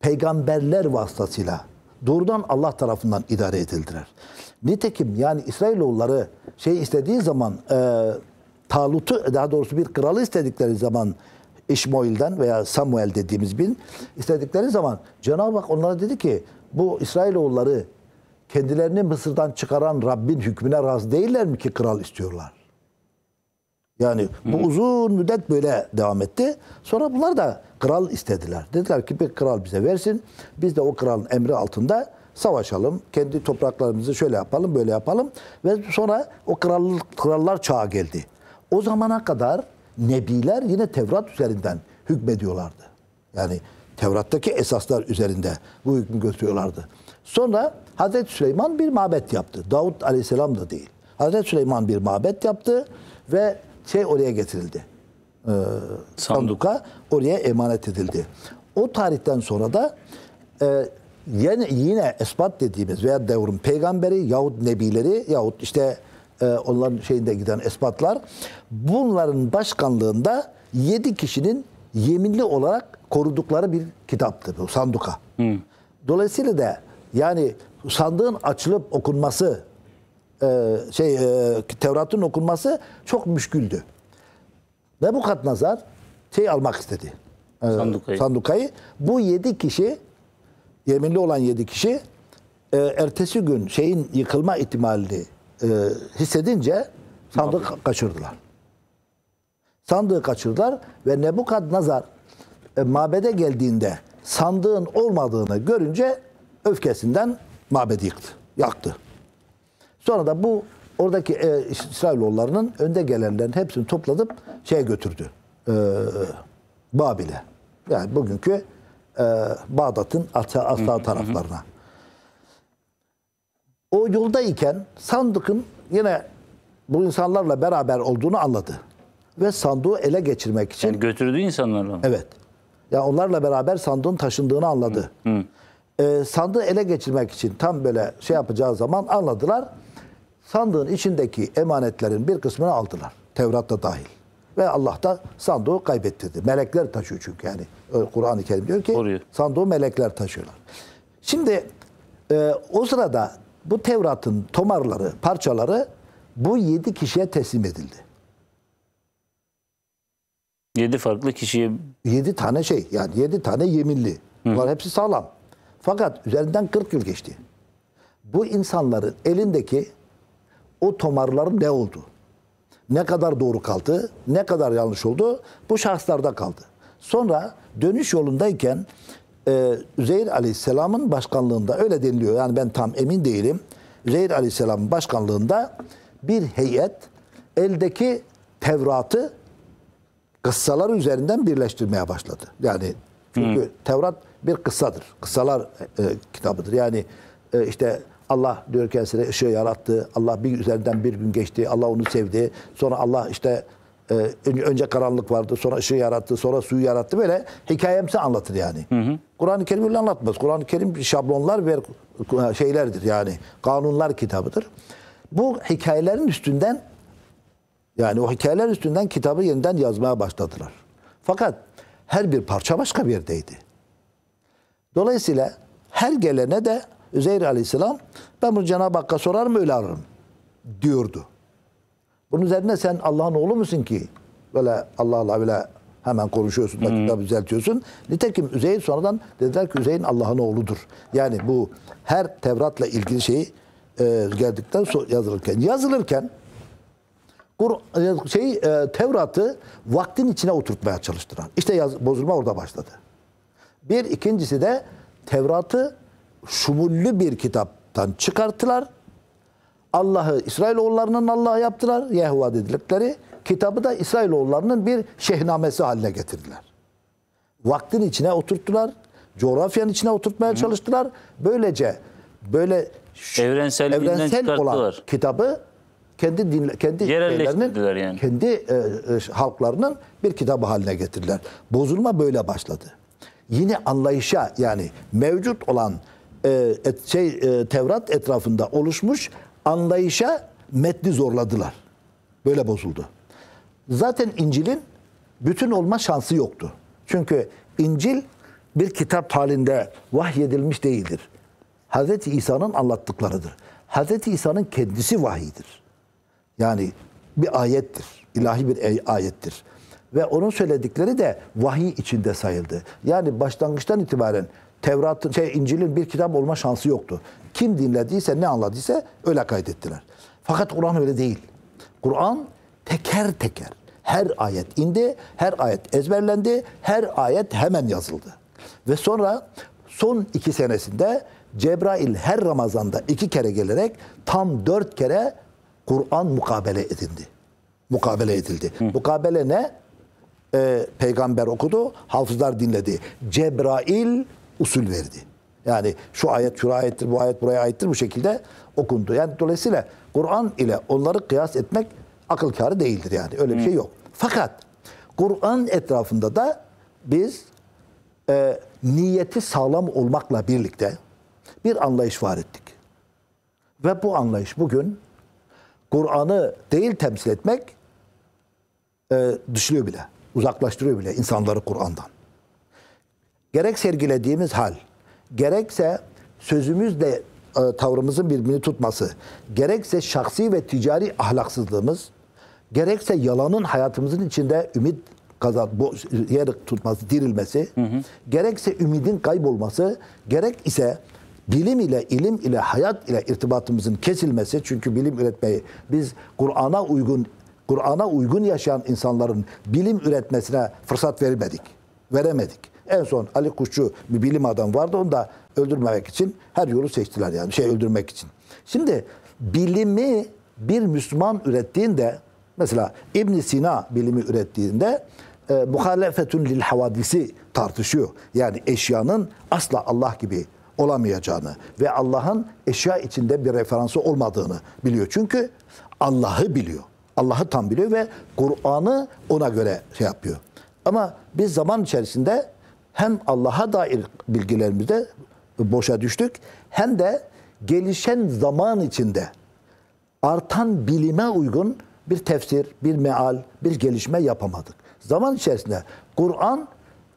Peygamberler vasıtasıyla doğrudan Allah tarafından idare edildiler. Nitekim yani İsrailoğulları istediği zaman Talut'u, daha doğrusu bir kralı istedikleri zaman İşmoil'den veya Samuel dediğimiz bin istedikleri zaman Cenab-ı Hak onlara dedi ki bu İsrailoğulları kendilerini Mısır'dan çıkaran Rabbin hükmüne razı değiller mi ki kral istiyorlar? Yani bu uzun müddet böyle devam etti. Sonra bunlar da kral istediler. Dediler ki bir kral bize versin. Biz de o kralın emri altında savaşalım. Kendi topraklarımızı şöyle yapalım, böyle yapalım. Ve sonra o krallar çağı geldi. O zamana kadar nebiler yine Tevrat üzerinden hükmediyorlardı. Yani Tevrat'taki esaslar üzerinde bu hükmü götürüyorlardı. Sonra Hazreti Süleyman bir mabet yaptı. Davut Aleyhisselam da değil. Hazreti Süleyman bir mabet yaptı ve oraya getirildi. Sanduka oraya emanet edildi. O tarihten sonra da yine esbat dediğimiz veya devrun peygamberi yahut nebileri yahut işte onların şeyinde giden esbatlar, bunların başkanlığında 7 kişinin yeminli olarak korudukları bir kitaptı bu sanduka. Dolayısıyla da yani sandığın açılıp okunması, Tevrat'ın okunması çok müşküldü. Nebukadnezar almak istedi. Sandukayı. Bu 7 kişi, yeminli olan 7 kişi, ertesi gün yıkılma ihtimalini hissedince sandığı kaçırdılar. Sandığı kaçırdılar ve Nebukadnezar mabede geldiğinde sandığın olmadığını görünce öfkesinden mabedi yaktı. Sonra da bu oradaki İsrailoğullarının önde gelenlerin hepsini toplanıp götürdü. Babil'e. Yani bugünkü Bağdat'ın asla taraflarına. O yoldayken sandıkın yine bu insanlarla beraber olduğunu anladı. Ve sandığı ele geçirmek için... Yani götürdüğü insanlarla mı? Evet. Yani onlarla beraber sandığın taşındığını anladı. Sandığı ele geçirmek için tam böyle yapacağı zaman anladılar. Sandığın içindeki emanetlerin bir kısmını aldılar. Tevrat da dahil. Ve Allah da sandığı kaybettirdi. Melekler taşıyor çünkü yani. Kur'an-ı Kerim diyor ki sandığı melekler taşıyorlar. Şimdi o sırada bu Tevrat'ın tomarları, parçaları bu 7 kişiye teslim edildi. 7 farklı kişiye? 7 tane yani 7 tane yeminli. Bunlar hepsi sağlam. Fakat üzerinden 40 yıl geçti. Bu insanların elindeki o tomarların ne oldu? Ne kadar doğru kaldı? Ne kadar yanlış oldu? Bu şahıslarda kaldı. Sonra dönüş yolundayken Üzeyr Aleyhisselam'ın başkanlığında, öyle deniliyor yani ben tam emin değilim. Üzeyr Aleyhisselam'ın başkanlığında bir heyet eldeki Tevrat'ı kıssalar üzerinden birleştirmeye başladı. Yani çünkü Tevrat bir kıssadır. Kıssalar kitabıdır. Yani işte Allah diyor ki size ışığı yarattı. Allah bir üzerinden bir gün geçti. Allah onu sevdi. Sonra Allah önce karanlık vardı. Sonra ışığı yarattı. Sonra suyu yarattı. Böyle hikayemsi anlatır yani. Kur'an-ı Kerim öyle anlatmaz. Kur'an-ı Kerim şablonlar ve şeylerdir yani. Kanunlar kitabıdır. Bu hikayelerin üstünden kitabı yeniden yazmaya başladılar. Fakat her bir parça başka bir yerdeydi. Dolayısıyla her gelene de Üzeyr Aleyhisselam ben bunu Cenab-ı Hakk'a sorarım öyle ararım diyordu. Bunun üzerine sen Allah'ın oğlu musun ki böyle Allah'la böyle hemen konuşuyorsun da kitabı düzeltiyorsun. Nitekim Üzeyr sonradan dediler ki Üzeyr Allah'ın oğludur. Yani bu her Tevrat'la ilgili geldikten sonra yazılırken Tevrat'ı vaktin içine oturtmaya çalıştıran. Bozulma orada başladı. Bir ikincisi de Tevrat'ı şumullü bir kitaptan çıkarttılar. Allah'ı İsrailoğullarının Allah'a yaptılar, Yehova dedikleri. Kitabı da İsrailoğullarının bir şehnamesi haline getirdiler. Vaktin içine oturttular, coğrafyanın içine oturtmaya çalıştılar. Böylece böyle evrensel olan kitabı kendi yerelleştirdiler yani. Kendi halklarının bir kitabı haline getirdiler. Bozulma böyle başladı. Yine anlayışa, yani mevcut olan Tevrat etrafında oluşmuş anlayışa metni zorladılar. Böyle bozuldu. Zaten İncil'in bütün olma şansı yoktu. Çünkü İncil bir kitap halinde vahyedilmiş değildir. Hz. İsa'nın anlattıklarıdır. Hz. İsa'nın kendisi vahidir. Yani bir ayettir. İlahi bir ayettir. Ve onun söyledikleri de vahiy içinde sayıldı. Yani başlangıçtan itibaren Tevrat'ın, İncil'in bir kitap olma şansı yoktu. Kim dinlediyse, ne anladıysa öyle kaydettiler. Fakat Kur'an öyle değil. Kur'an teker teker her ayet indi, her ayet ezberlendi, her ayet hemen yazıldı. Ve sonra son 2 senesinde Cebrail her Ramazan'da 2 kere gelerek tam 4 kere Kur'an mukabele edildi. Mukabele edildi. Mukabele ne? Peygamber okudu, hafızlar dinledi. Cebrail usul verdi. Yani şu ayet şuraya aittir, bu ayet buraya aittir, bu şekilde okundu. Yani dolayısıyla Kur'an ile onları kıyas etmek akıl kârı değildir yani. Öyle bir şey yok. Fakat Kur'an etrafında da biz niyeti sağlam olmakla birlikte bir anlayış var ettik. Ve bu anlayış bugün Kur'an'ı değil temsil etmek, dışlıyor bile, uzaklaştırıyor bile insanları Kur'an'dan. Gerek sergilediğimiz hal, gerekse sözümüzle tavrımızın birbirini tutması, gerekse şahsi ve ticari ahlaksızlığımız, gerekse yalanın hayatımızın içinde ümit yer tutması, dirilmesi, gerekse ümidin kaybolması, gerek ise bilim ile, ilim ile, hayat ile irtibatımızın kesilmesi. Çünkü bilim üretmeyi biz Kur'an'a uygun yaşayan insanların bilim üretmesine fırsat veremedik. En son Ali Kuşçu bir bilim adamı vardı, onu da öldürmemek için her yolu seçtiler yani öldürmek için. Şimdi bilimi bir Müslüman ürettiğinde, mesela İbn Sina bilimi ürettiğinde muhalefetun lil havadisi tartışıyor. Yani eşyanın asla Allah gibi olamayacağını ve Allah'ın eşya içinde bir referansı olmadığını biliyor. Çünkü Allah'ı biliyor. Allah'ı tam biliyor ve Kur'an'ı ona göre yapıyor. Ama biz zaman içerisinde hem Allah'a dair bilgilerimizde boşa düştük, hem de gelişen zaman içinde artan bilime uygun bir tefsir, bir meal, bir gelişme yapamadık. Zaman içerisinde Kur'an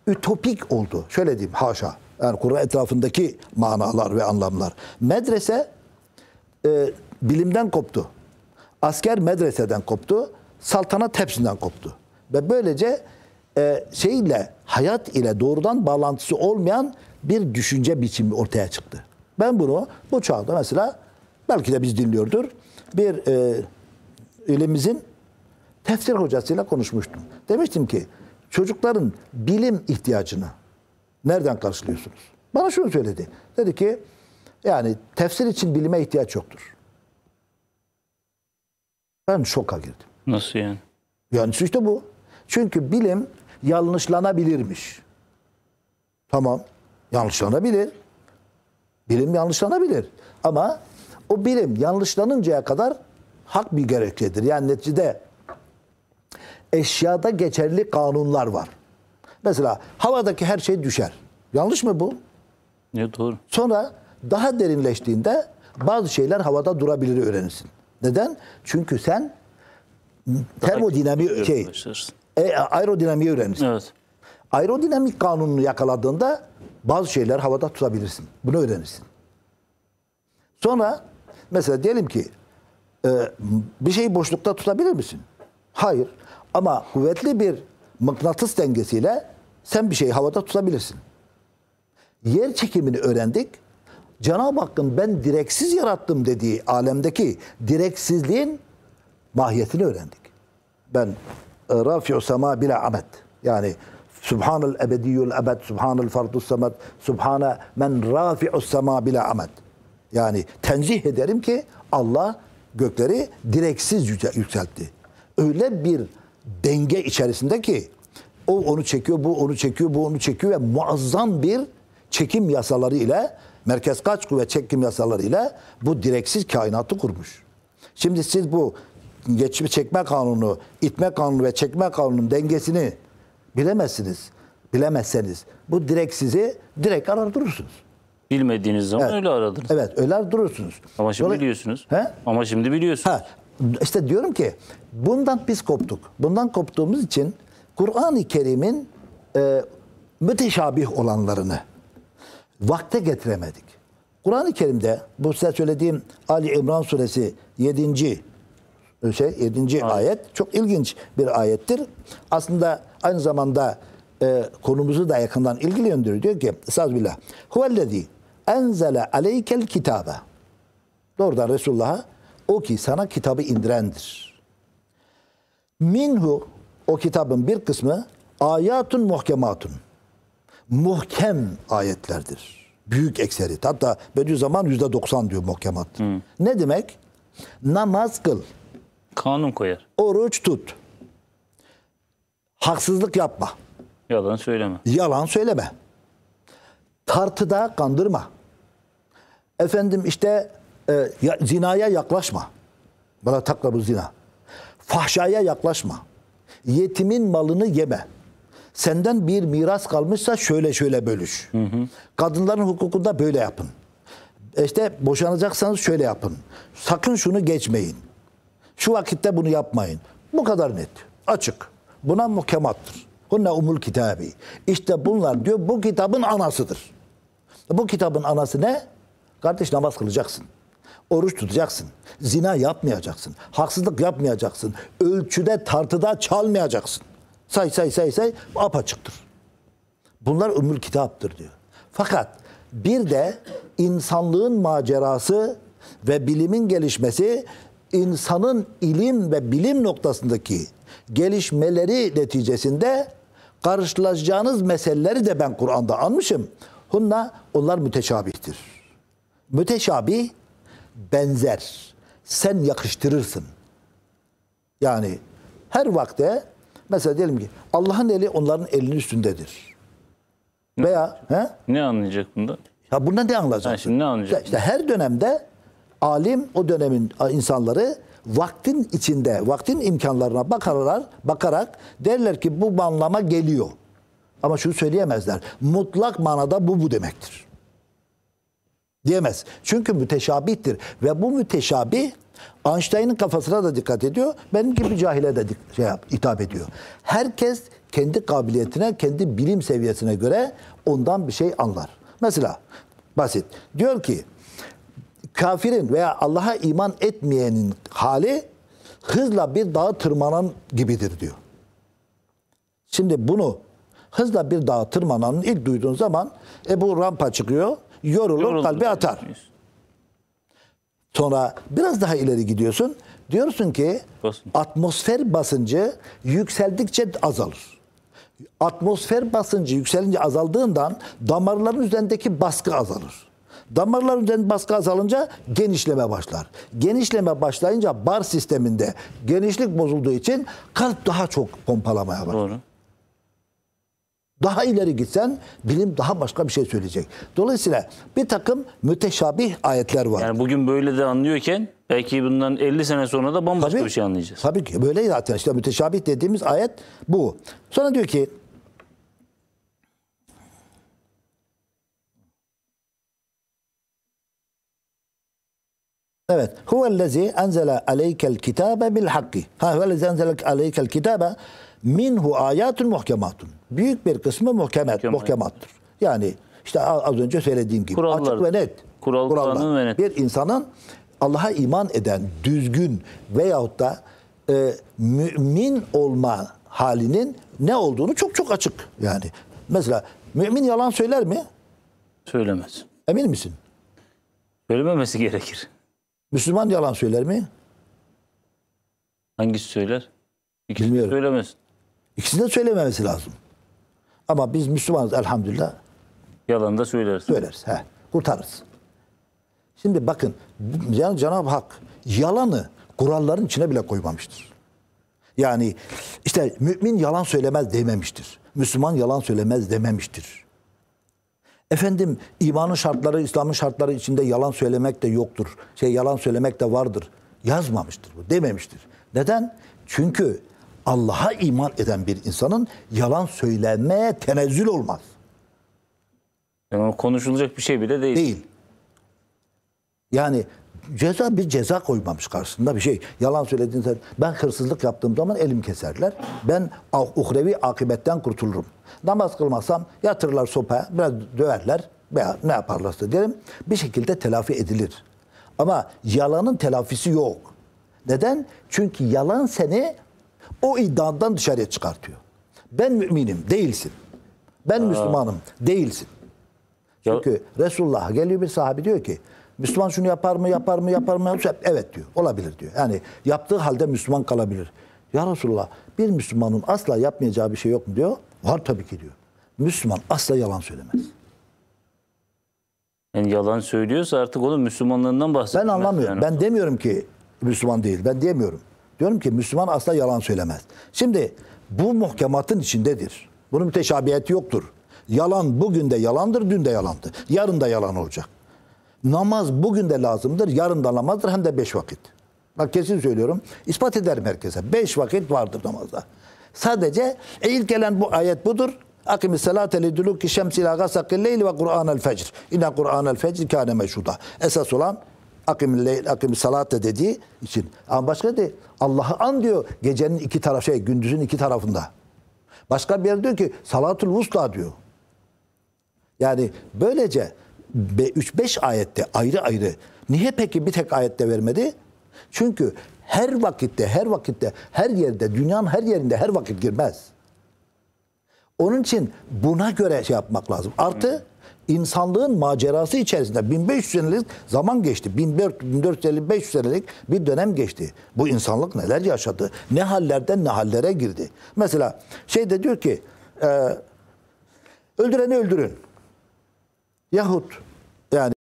ütopik oldu. Şöyle diyeyim, haşa. Yani Kur'an etrafındaki manalar ve anlamlar. Medrese bilimden koptu. Asker medreseden koptu. Saltanat hepsinden koptu. Ve böylece hayat ile doğrudan bağlantısı olmayan bir düşünce biçimi ortaya çıktı. Ben bunu bu çağda mesela, belki de biz dinliyordur, bir ilimizin tefsir hocasıyla konuşmuştum. Demiştim ki çocukların bilim ihtiyacını nereden karşılıyorsunuz? Bana şunu söyledi. Dedi ki yani tefsir için bilime ihtiyaç yoktur. Ben şoka girdim. Nasıl yani? Yani işte bu. Çünkü bilim yanlışlanabilirmiş. Tamam, yanlışlanabilir. Bilim yanlışlanabilir. Ama o bilim yanlışlanıncaya kadar hak bir gerekçedir. Yani neticede eşyada geçerli kanunlar var. Mesela havadaki her şey düşer. Yanlış mı bu? Ne doğru. Sonra daha derinleştiğinde bazı şeyler havada durabilir öğrenirsin. Neden? Çünkü sen termodinamiği aerodinamiği öğrenirsin. Evet. Aerodinamik kanununu yakaladığında bazı şeyler havada tutabilirsin. Bunu öğrenirsin. Sonra mesela diyelim ki bir şeyi boşlukta tutabilir misin? Hayır. Ama kuvvetli bir mıknatıs dengesiyle sen bir şeyi havada tutabilirsin. Yer çekimini öğrendik. Cenab-ı Hakk'ın ben direksiz yarattım dediği alemdeki direksizliğin mahiyetini öğrendik. Ben rafi'u sema bila amed. Yani subhanel ebediyyul ebed, subhanel fardus samet, subhane men rafi'u sema bila amed. Yani tenzih ederim ki Allah gökleri direksiz yükseltti. Öyle bir denge içerisinde ki o onu çekiyor, bu onu çekiyor, bu onu çekiyor ve muazzam bir çekim yasaları ile, merkez kaç kuvvet çekim yasaları ile bu direksiz kainatı kurmuş. Şimdi siz bu geçme çekme kanunu, itme kanunu ve çekme kanunun dengesini bilemezsiniz. Bilemezseniz bu direksizi direkt arar durursunuz. Bilmediğiniz zaman evet, öyle aradınız. Evet, öyle arar durursunuz. Ama şimdi biliyorsunuz. He? Ama şimdi biliyorsunuz. Ha, işte diyorum ki bundan biz koptuk. Bundan koptuğumuz için Kur'an-ı Kerim'in müteşabih olanlarını vakte getiremedik. Kur'an-ı Kerim'de bu size söylediğim Ali İmran suresi 7. ayet çok ilginç bir ayettir. Aslında aynı zamanda konumuzu da yakından ilgilendiriyor. Diyor ki, Estağfirullah. Huvellezî enzele aleykel kitâbe. Doğrudan Resulullah'a o ki sana kitabı indirendir. Minhu, o kitabın bir kısmı ayatun muhkematun. Muhkem ayetlerdir. Büyük ekseriyet. Hatta Bediüzzaman %90 diyor muhkemat. Hmm. Ne demek? Namaz kıl. Kanun koyar. Oruç tut. Haksızlık yapma. Yalan söyleme. Yalan söyleme. Tartıda kandırma. Efendim işte zinaya yaklaşma. Bana takla bu zina. Fahşaya yaklaşma. Yetimin malını yeme. Senden bir miras kalmışsa şöyle şöyle bölüş. Hı hı. Kadınların hukukunda böyle yapın. İşte boşanacaksanız şöyle yapın. Sakın şunu geçmeyin. Şu vakitte bunu yapmayın. Bu kadar net. Açık. Buna muhkemattır. Bunlar umul kitabı. İşte bunlar diyor bu kitabın anasıdır. Bu kitabın anası ne? Kardeş namaz kılacaksın. Oruç tutacaksın. Zina yapmayacaksın. Haksızlık yapmayacaksın. Ölçüde tartıda çalmayacaksın. Say apaçıktır. Bunlar umul kitaptır diyor. Fakat bir de insanlığın macerası ve bilimin gelişmesi, insanın ilim ve bilim noktasındaki gelişmeleri neticesinde karşılaşacağınız meseleleri de ben Kur'an'da anmışım. Onlar müteşabihtir. Müteşabih, benzer. Sen yakıştırırsın. Yani her vakte mesela diyelim ki Allah'ın eli onların elinin üstündedir. Veya ne anlayacak bunda? Ya bundan ne anlayacaksın? Yani ne anlayacak? İşte her dönemde alim o dönemin insanları vaktin içinde, vaktin imkanlarına bakarak derler ki bu anlama geliyor. Ama şunu söyleyemezler. Mutlak manada bu demektir. Diyemez. Çünkü müteşabihtir. Ve bu müteşabih Einstein'ın kafasına da dikkat ediyor. Benim gibi cahile de hitap ediyor. Herkes kendi kabiliyetine, kendi bilim seviyesine göre ondan bir şey anlar. Mesela basit. Diyor ki kafirin veya Allah'a iman etmeyenin hali hızla bir dağa tırmanan gibidir diyor. Şimdi bunu hızla bir dağa tırmananın ilk duyduğun zaman bu rampa çıkıyor, yorulur, kalbi atar. Sonra biraz daha ileri gidiyorsun. Diyorsun ki atmosfer basıncı yükseldikçe azalır. Atmosfer basıncı yükselince azaldığından damarların üzerindeki baskı azalır. Damarlar üzerinde baskı azalınca genişleme başlar. Genişleme başlayınca bar sisteminde genişlik bozulduğu için kalp daha çok pompalamaya başlar. Doğru. Daha ileri gitsen bilim daha başka bir şey söyleyecek. Dolayısıyla bir takım müteşabih ayetler var. Yani bugün böyle de anlıyorken belki bundan 50 sene sonra da bambaşka bir şey anlayacağız. Tabii ki böyle zaten işte müteşabih dediğimiz ayet bu. Sonra diyor ki evet. Huvellezî enzele aleykel kitâbe bil hakki. Huvellezî enzele aleykel kitâbe minhu âyâtun muhkematun. Büyük bir kısmı muhkemattır. Yani işte az önce söylediğim gibi. Kurallar, açık ve net. Kurallar. Ve net. Bir insanın Allah'a iman eden, düzgün veyahut da mümin olma halinin ne olduğunu çok çok açık. Yani mesela mümin yalan söyler mi? Söylemez. Emin misin? Söylememesi gerekir. Müslüman yalan söyler mi? Hangisi söyler? İkisini de söylemez. İkisini de söylememesi lazım. Ama biz Müslümanız elhamdülillah. Yalan da söyleriz. Kurtarırız. Şimdi bakın, yani Cenab-ı Hak yalanı kuralların içine bile koymamıştır. Yani işte mümin yalan söylemez dememiştir. Müslüman yalan söylemez dememiştir. Efendim imanın şartları, İslam'ın şartları içinde yalan söylemek de yoktur. Yalan söylemek de vardır. Yazmamıştır bu, dememiştir. Neden? Çünkü Allah'a iman eden bir insanın yalan söylemeye tenezzül olmaz. Yani konuşulacak bir şey bile değil. Değil. Yani ceza, bir ceza koymamış karşısında bir şey. Yalan söylediğin zaman, ben hırsızlık yaptığım zaman elim keserler. Ben uhrevi akıbetten kurtulurum. Namaz kılmazsam yatırırlar sopaya, biraz döverler veya ne yaparlarsa derim. Bir şekilde telafi edilir. Ama yalanın telafisi yok. Neden? Çünkü yalan seni o iddiandan dışarıya çıkartıyor. Ben müminim, değilsin. Ben Müslümanım, değilsin. Çünkü Resulullah geliyor, bir sahabi diyor ki, Müslüman şunu yapar mı? Evet diyor, olabilir diyor. Yani yaptığı halde Müslüman kalabilir. Ya Resulullah, bir Müslümanın asla yapmayacağı bir şey yok mu diyor. Var tabii ki diyor. Müslüman asla yalan söylemez. Yani yalan söylüyorsa artık onun Müslümanlığından bahsediyor. Ben anlamıyorum. Yani. Ben demiyorum ki Müslüman değil. Ben diyemiyorum. Diyorum ki Müslüman asla yalan söylemez. Şimdi bu muhkematın içindedir. Bunun müteşabihiyeti yoktur. Yalan bugün de yalandır, dün de yalandı. Yarın da yalan olacak. Namaz bugün de lazımdır, yarın da namazdır, hem de 5 vakit. Bak kesin söylüyorum, ispat ederim herkese. 5 vakit vardır namazda. Sadece ilk gelen bu ayet budur. Akimis salate liduluki şems ila gasakil leyl ve Kur'anel fecr. İnne Kur'anel fecr kâne meşhûda. Esas olan akimis salate dediği için. Ama başka değil. Allah'ı an diyor gecenin iki tarafı, gündüzün iki tarafında. Başka bir yer diyor ki salatul vusla diyor. Yani böylece 3-5 ayette ayrı ayrı. Niye peki bir tek ayette vermedi? Çünkü her vakitte, her yerde, dünyanın her yerinde her vakit girmez. Onun için buna göre yapmak lazım. Artı insanlığın macerası içerisinde 1500 senelik zaman geçti. 1400-1500 senelik bir dönem geçti. Bu insanlık neler yaşadı? Ne hallerden ne hallere girdi? Mesela şeyde diyor ki öldüreni öldürün. Yahut yani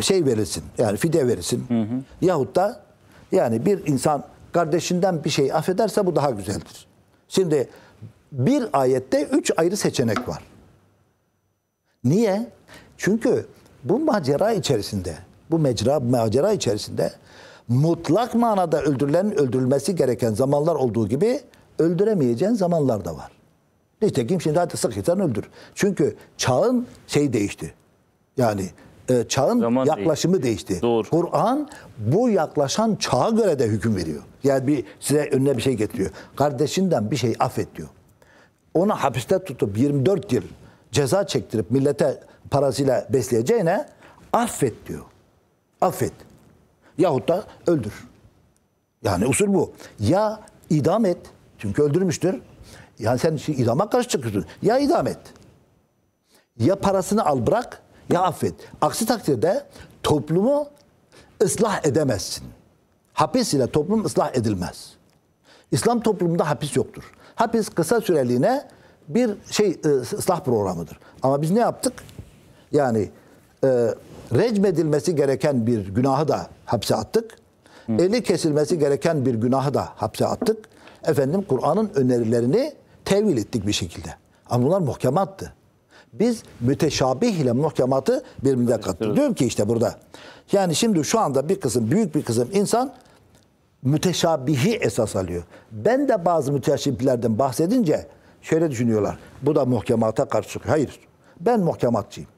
şey verilsin, yani fidye verilsin. Yahut da yani bir insan kardeşinden bir şey affederse bu daha güzeldir. Şimdi bir ayette 3 ayrı seçenek var. Niye? Çünkü bu macera içerisinde, bu macera içerisinde mutlak manada öldürülenin öldürülmesi gereken zamanlar olduğu gibi öldüremeyeceğin zamanlar da var. Nitekim şimdi hadi sıkıysan öldür. Çünkü çağın değişti. Yani çağın zaman yaklaşımı değişti. Kur'an bu yaklaşan çağa göre de hüküm veriyor. Yani size önüne bir şey getiriyor. Kardeşinden bir şey affet diyor. Ona hapiste tutup 24 yıl ceza çektirip millete parasıyla besleyeceğine affet diyor. Affet. Yahut da öldür. Yani usul bu. Ya idam et. Çünkü öldürmüştür. Yani sen idama karşı çıkıyorsun. Ya idam et. Ya parasını al bırak, ya affet. Aksi takdirde toplumu ıslah edemezsin. Hapis ile toplum ıslah edilmez. İslam toplumunda hapis yoktur. Hapis kısa süreliğine bir ıslah programıdır. Ama biz ne yaptık? Yani recmedilmesi gereken bir günahı da hapse attık. Eli kesilmesi gereken bir günahı da hapse attık. Efendim Kur'an'ın önerilerini tevil ettik bir şekilde. Ama bunlar muhkemattı. Biz müteşabih ile muhkematı birbirine kattık. Evet. Diyorum ki işte burada. Yani şimdi şu anda bir kısım, büyük bir kısım insan müteşabihi esas alıyor. Ben de bazı müteşabihlerden bahsedince şöyle düşünüyorlar. Bu da muhkemata karşı çıkıyor. Hayır. Ben muhkematçıyım.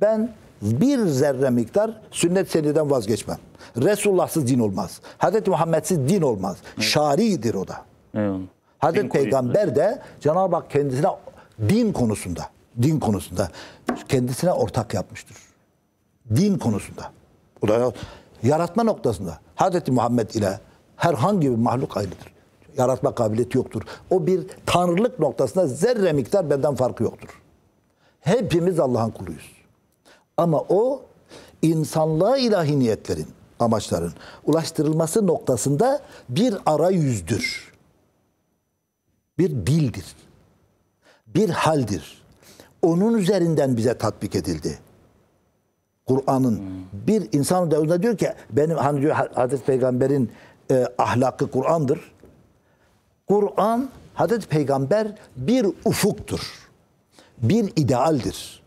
Ben bir zerre miktar sünnet seniden vazgeçmem. Resulullahsız din olmaz. Hazreti Muhammed'siz din olmaz. Evet. Şari'dir o da. Evet. Hazreti Peygamber de Cenab-ı Hak kendisine din konusunda kendisine ortak yapmıştır. Din konusunda. O da yaratma noktasında. Hazreti Muhammed ile herhangi bir mahluk ayrıdır. Yaratma kabiliyeti yoktur. O bir tanrılık noktasında zerre miktar benden farkı yoktur. Hepimiz Allah'ın kuluyuz. Ama o insanlığa ilahi niyetlerin, amaçların ulaştırılması noktasında bir arayüzdür. Bir dildir. Bir haldir. Onun üzerinden bize tatbik edildi. Kur'an'ın bir insan da diyor ki benim hani diyor Hazreti Peygamber'in ahlakı Kur'an'dır. Kur'an Hazreti Peygamber bir ufuktur. Bir idealdir.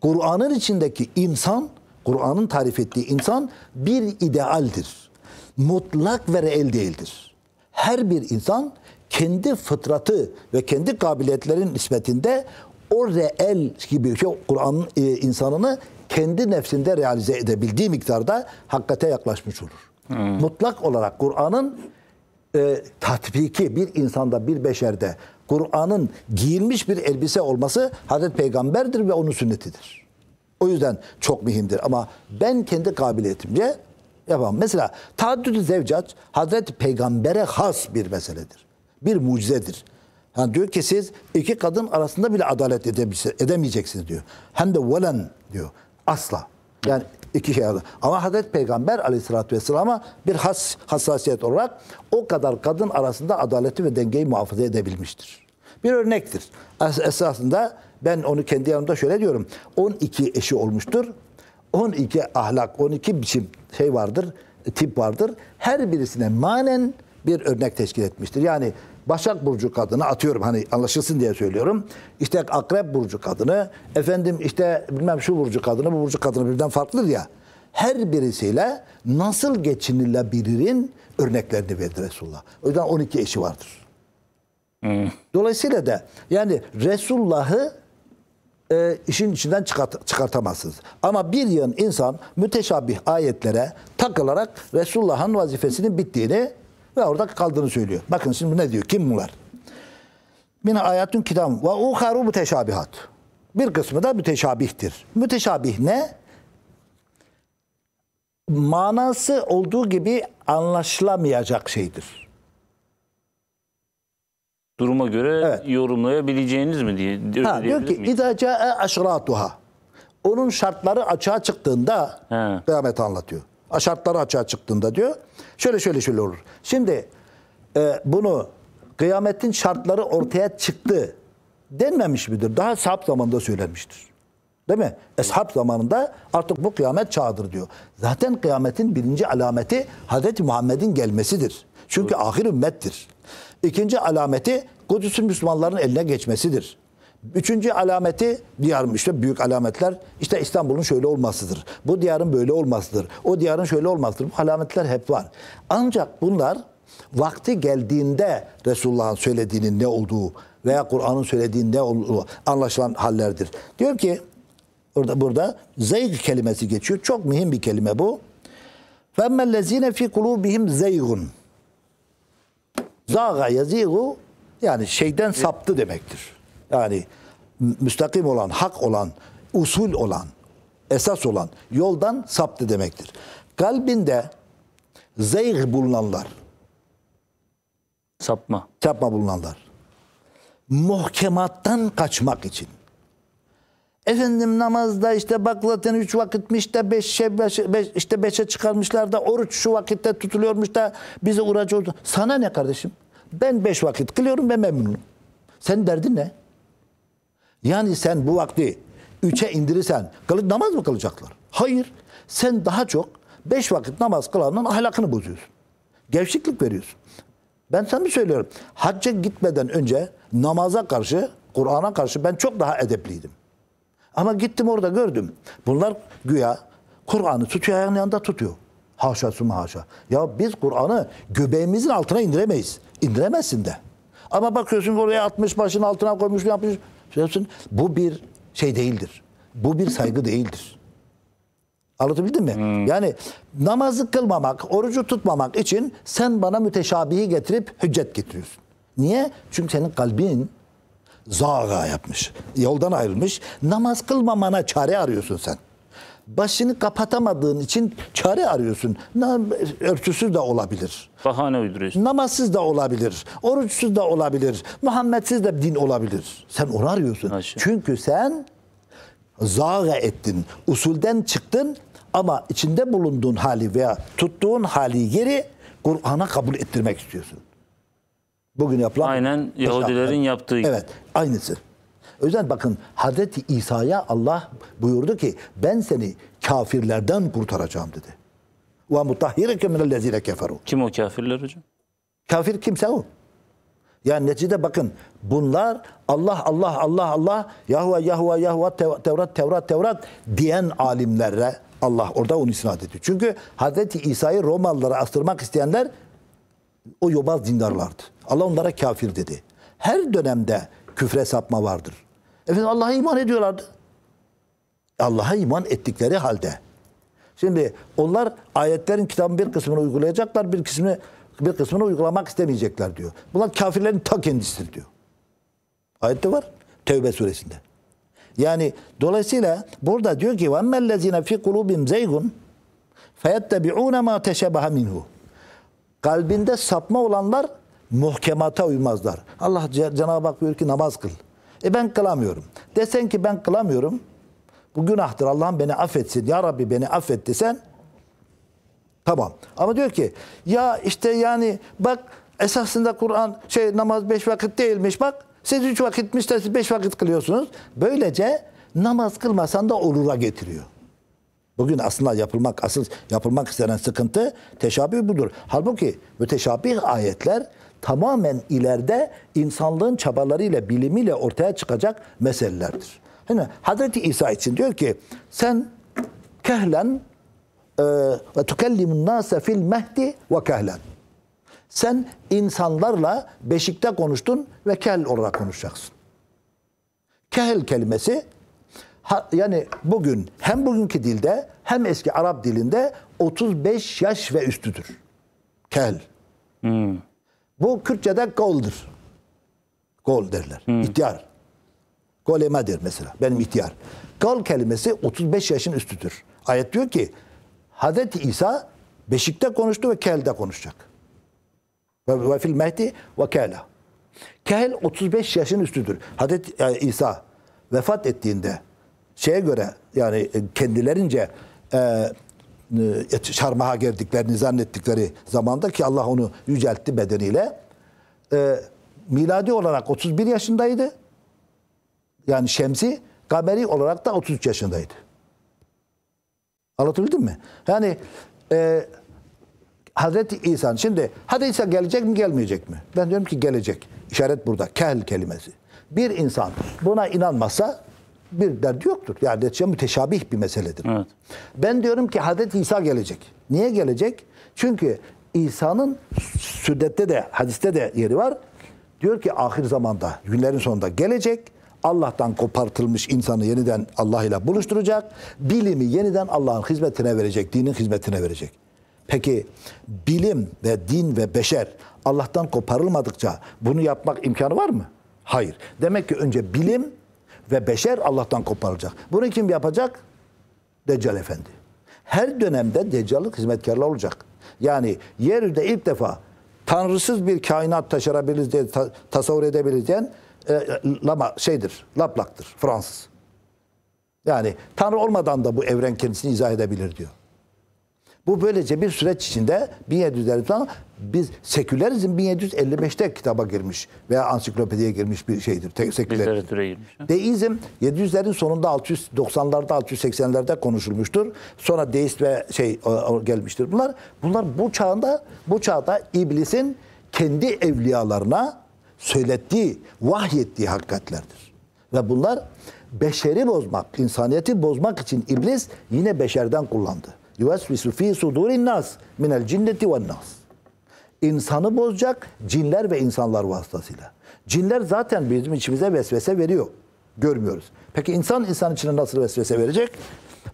Kur'an'ın içindeki insan, Kur'an'ın tarif ettiği insan bir idealdir. Mutlak ve reel değildir. Her bir insan kendi fıtratı ve kendi kabiliyetlerin nispetinde o reel gibi şey, Kur'an'ın insanını kendi nefsinde realize edebildiği miktarda hakikate yaklaşmış olur. Hmm. Mutlak olarak Kur'an'ın tatbiki bir insanda, bir beşerde Kur'an'ın giyilmiş bir elbise olması Hazreti Peygamber'dir ve onun sünnetidir. O yüzden çok mühimdir. Ama ben kendi kabiliyetimce yapamam. Mesela taaddüd-ü zevcat Hazreti Peygamber'e has bir meseledir. Bir mucizedir. Yani diyor ki siz iki kadın arasında bile adalet edemeyeceksiniz diyor. Hem de velen diyor. Asla. Yani iki şey. Ama Hazreti Peygamber aleyhissalatü vesselama bir hassasiyet olarak o kadar kadın arasında adaleti ve dengeyi muhafaza edebilmiştir. Bir örnektir. Esasında ben onu kendi yanımda şöyle diyorum. 12 eşi olmuştur. 12 ahlak, 12 biçim şey vardır, tip vardır. Her birisine manen bir örnek teşkil etmiştir. Yani Başak Burcu kadını atıyorum hani anlaşılsın diye söylüyorum. İşte Akrep Burcu kadını, efendim işte bilmem şu Burcu kadını, bu Burcu kadını birbirinden farklıdır ya. Her birisiyle nasıl geçinilebilirin örneklerini verdi Resulullah. O yüzden 12 eşi vardır. Hmm. Dolayısıyla da yani Resulullah'ı işin içinden çıkartamazsınız. Ama bir yığın insan müteşabih ayetlere takılarak Resulullah'ın vazifesinin bittiğini ve orada kaldığını söylüyor. Bakın şimdi ne diyor? Kim bunlar? Min ayatun kitab ve uharu müteşabihat. Bir kısmı da müteşabihtir. Müteşabih ne? Manası olduğu gibi anlaşılamayacak şeydir. Duruma göre evet, yorumlayabileceğiniz mi diye. Ha, diyor ki İza ca'e aşratuha. Onun şartları açığa çıktığında kıyameti anlatıyor. Şartları açığa çıktığında diyor. Şöyle olur. Şimdi bunu kıyametin şartları ortaya çıktı denmemiş midir? Daha ashab zamanında söylenmiştir. Değil mi? Ashab zamanında artık bu kıyamet çağıdır diyor. Zaten kıyametin birinci alameti Hazreti Muhammed'in gelmesidir. Çünkü ahir ümmettir. İkinci alameti Kudüs'ün Müslümanların eline geçmesidir. Üçüncü alameti diyarın işte büyük alametler işte İstanbul'un şöyle olmasıdır. Bu diyarın böyle olmasıdır. O diyarın şöyle olmasıdır. Bu alametler hep var. Ancak bunlar vakti geldiğinde Resulullah'ın söylediğinin ne olduğu veya Kur'an'ın söylediğinin ne olduğu anlaşılan hallerdir. Diyor ki burada zeyg kelimesi geçiyor. Çok mühim bir kelime bu. فَمَّا الَّذ۪ينَ ف۪ي قُلُوبِهِمْ زَيْغٌ زَاغَ يَز۪يغُ yani şeyden saptı demektir. Yani müstakim olan, hak olan, usul olan, esas olan yoldan saptı demektir. Kalbinde zeyh bulunanlar, sapma bulunanlar, muhkemattan kaçmak için. Efendim namazda işte bak zaten 3 vakitmiş de 5'e çıkarmışlar da oruç şu vakitte tutuluyormuş da bize uğraşı oldu. Sana ne kardeşim? Ben 5 vakit kılıyorum ve memnunum. Senin derdin ne? Yani sen bu vakti 3'e indirirsen namaz mı kılacaklar? Hayır. Sen daha çok 5 vakit namaz kılanın ahlakını bozuyorsun. Gevşeklik veriyorsun. Ben sana söylüyorum. Hacca gitmeden önce namaza karşı, Kur'an'a karşı ben çok daha edepliydim. Ama gittim orada gördüm. Bunlar güya Kur'an'ı tutuyor, ayağının yanında tutuyor. Haşa suma haşa. Ya biz Kur'an'ı göbeğimizin altına indiremeyiz. İndiremezsin de. Ama bakıyorsun oraya atmış, başını altına koymuş, ne yapmış? Bu bir şey değildir. Bu bir saygı değildir. Anlatabildim mi? Hmm. Yani namazı kılmamak, orucu tutmamak için sen bana müteşabihi getirip hüccet getiriyorsun. Niye? Çünkü senin kalbin zaga yapmış. Yoldan ayrılmış. Namaz kılmamana çare arıyorsun sen. Başını kapatamadığın için çare arıyorsun. Örtüsüz de olabilir. Bahane uyduruyorsun. Namazsız da olabilir. Oruçsuz da olabilir. Muhammedsiz de din olabilir. Sen onu arıyorsun. Haşi. Çünkü sen zaga ettin. Usulden çıktın ama içinde bulunduğun hali veya tuttuğun hali geri Kur'an'a kabul ettirmek istiyorsun. Bugün yapılan... Aynen Yahudilerin yaptığı gibi. Evet, aynısı. O yüzden bakın Hazreti İsa'ya Allah buyurdu ki ben seni kafirlerden kurtaracağım dedi. Ve mutahhirike minellezine keferu. Kim o kafirler hocam? Kafir kimse o. Yani neticede bakın bunlar Allah Allah Allah Allah Yahva Yahva Yahva Tevrat Tevrat Tevrat diyen alimlere Allah orada onu isnat ediyor. Çünkü Hazreti İsa'yı Romalılara astırmak isteyenler o yobaz dindarlardı. Allah onlara kafir dedi. Her dönemde küfre sapma vardır. Efendim Allah'a iman ediyorlardı. Allah'a iman ettikleri halde. Şimdi onlar ayetlerin kitabın bir kısmını uygulayacaklar, bir kısmını uygulamak istemeyecekler diyor. Bunlar kafirlerin ta kendisidir diyor. Ayette var. Tevbe suresinde. Yani dolayısıyla burada diyor ki وَمَّلَّذ۪ينَ فِي قُلُوبِمْ زَيْغُنْ فَيَتَّبِعُونَ مَا تَشَبَهَ مِنْهُ. Kalbinde sapma olanlar muhkemata uymazlar. Allah Cenab-ı Hak diyor ki namaz kıl. Ben kılamıyorum. Desen ki ben kılamıyorum. Bu günahtır. Allah'ım beni affetsin. Ya Rabbi beni affet desen. Tamam. Ama diyor ki ya işte yani bak esasında Kur'an namaz 5 vakit değilmiş bak. Siz 3 vakitmiş de siz 5 vakit kılıyorsunuz. Böylece namaz kılmasan da olura getiriyor. Bugün aslında asıl yapılmak istenen sıkıntı teşabih budur. Halbuki müteşabih ayetler tamamen ileride insanlığın çabalarıyla, bilimiyle ortaya çıkacak meselelerdir. Hani Hazreti İsa için diyor ki sen kehlen ve tukellimun nase fil mehdi ve kehlen. Sen insanlarla beşikte konuştun ve kel olarak konuşacaksın. Kehl kelimesi yani bugün hem bugünkü dilde hem eski Arap dilinde 35 yaş ve üstüdür. Kehl. Hmm. Bu Kürtçe'de gol'dır. Gol derler. Hmm. İhtiyar. Golemedir mesela. Benim ihtiyar. Gol kelimesi 35 yaşın üstüdür. Ayet diyor ki Hazreti İsa beşikte konuştu ve kel'de konuşacak. Ve fil mehdi ve kel'a. Kehl 35 yaşın üstüdür. Hazreti İsa vefat ettiğinde şeye göre yani kendilerince çarmıha girdiklerini zannettikleri zamanda ki Allah onu yüceltti bedeniyle miladi olarak 31 yaşındaydı. Yani şemsi, kameri olarak da 33 yaşındaydı. Anlatabildim mi? Yani Hazreti İsa, şimdi hadi İsa gelecek mi gelmeyecek mi? Ben diyorum ki gelecek. İşaret burada. Kehl kelimesi. Bir insan buna inanmazsa bir derdi yoktur. Yani müteşabih bir meseledir. Evet. Ben diyorum ki Hazreti İsa gelecek. Niye gelecek? Çünkü İsa'nın sünnette de hadiste de yeri var. Diyor ki ahir zamanda, günlerin sonunda gelecek. Allah'tan kopartılmış insanı yeniden Allah ile buluşturacak. Bilimi yeniden Allah'ın hizmetine verecek, dinin hizmetine verecek. Peki bilim ve din ve beşer Allah'tan koparılmadıkça bunu yapmak imkanı var mı? Hayır. Demek ki önce bilim ve beşer Allah'tan koparılacak. Bunu kim yapacak? Deccal Efendi. Her dönemde deccallık hizmetkarlar olacak. Yani yeryüzünde ilk defa tanrısız bir kainat taşırabiliriz diye tasavvur edebiliriz diyen Laplace'dir, Fransız. Yani Tanrı olmadan da bu evren kendisini izah edebilir diyor. Bu böylece bir süreç içinde 1750'den biz sekülerizm 1755'te kitaba girmiş veya ansiklopediye girmiş bir şeydir. Sekülerizm. Deizm 700'lerin sonunda 690'larda 680'lerde konuşulmuştur. Sonra deist ve gelmiştir bunlar. Bunlar bu çağda iblisin kendi evliyalarına söylettiği, vahyettiği hakikatlerdir. Ve bunlar beşeri bozmak, insaniyeti bozmak için iblis yine beşerden kullandı. Yuvesvisu fi sudurin nas minel cinneti ven nas. İnsanı bozacak cinler ve insanlar vasıtasıyla. Cinler zaten bizim içimize vesvese veriyor. Görmüyoruz. Peki insan içine nasıl vesvese verecek?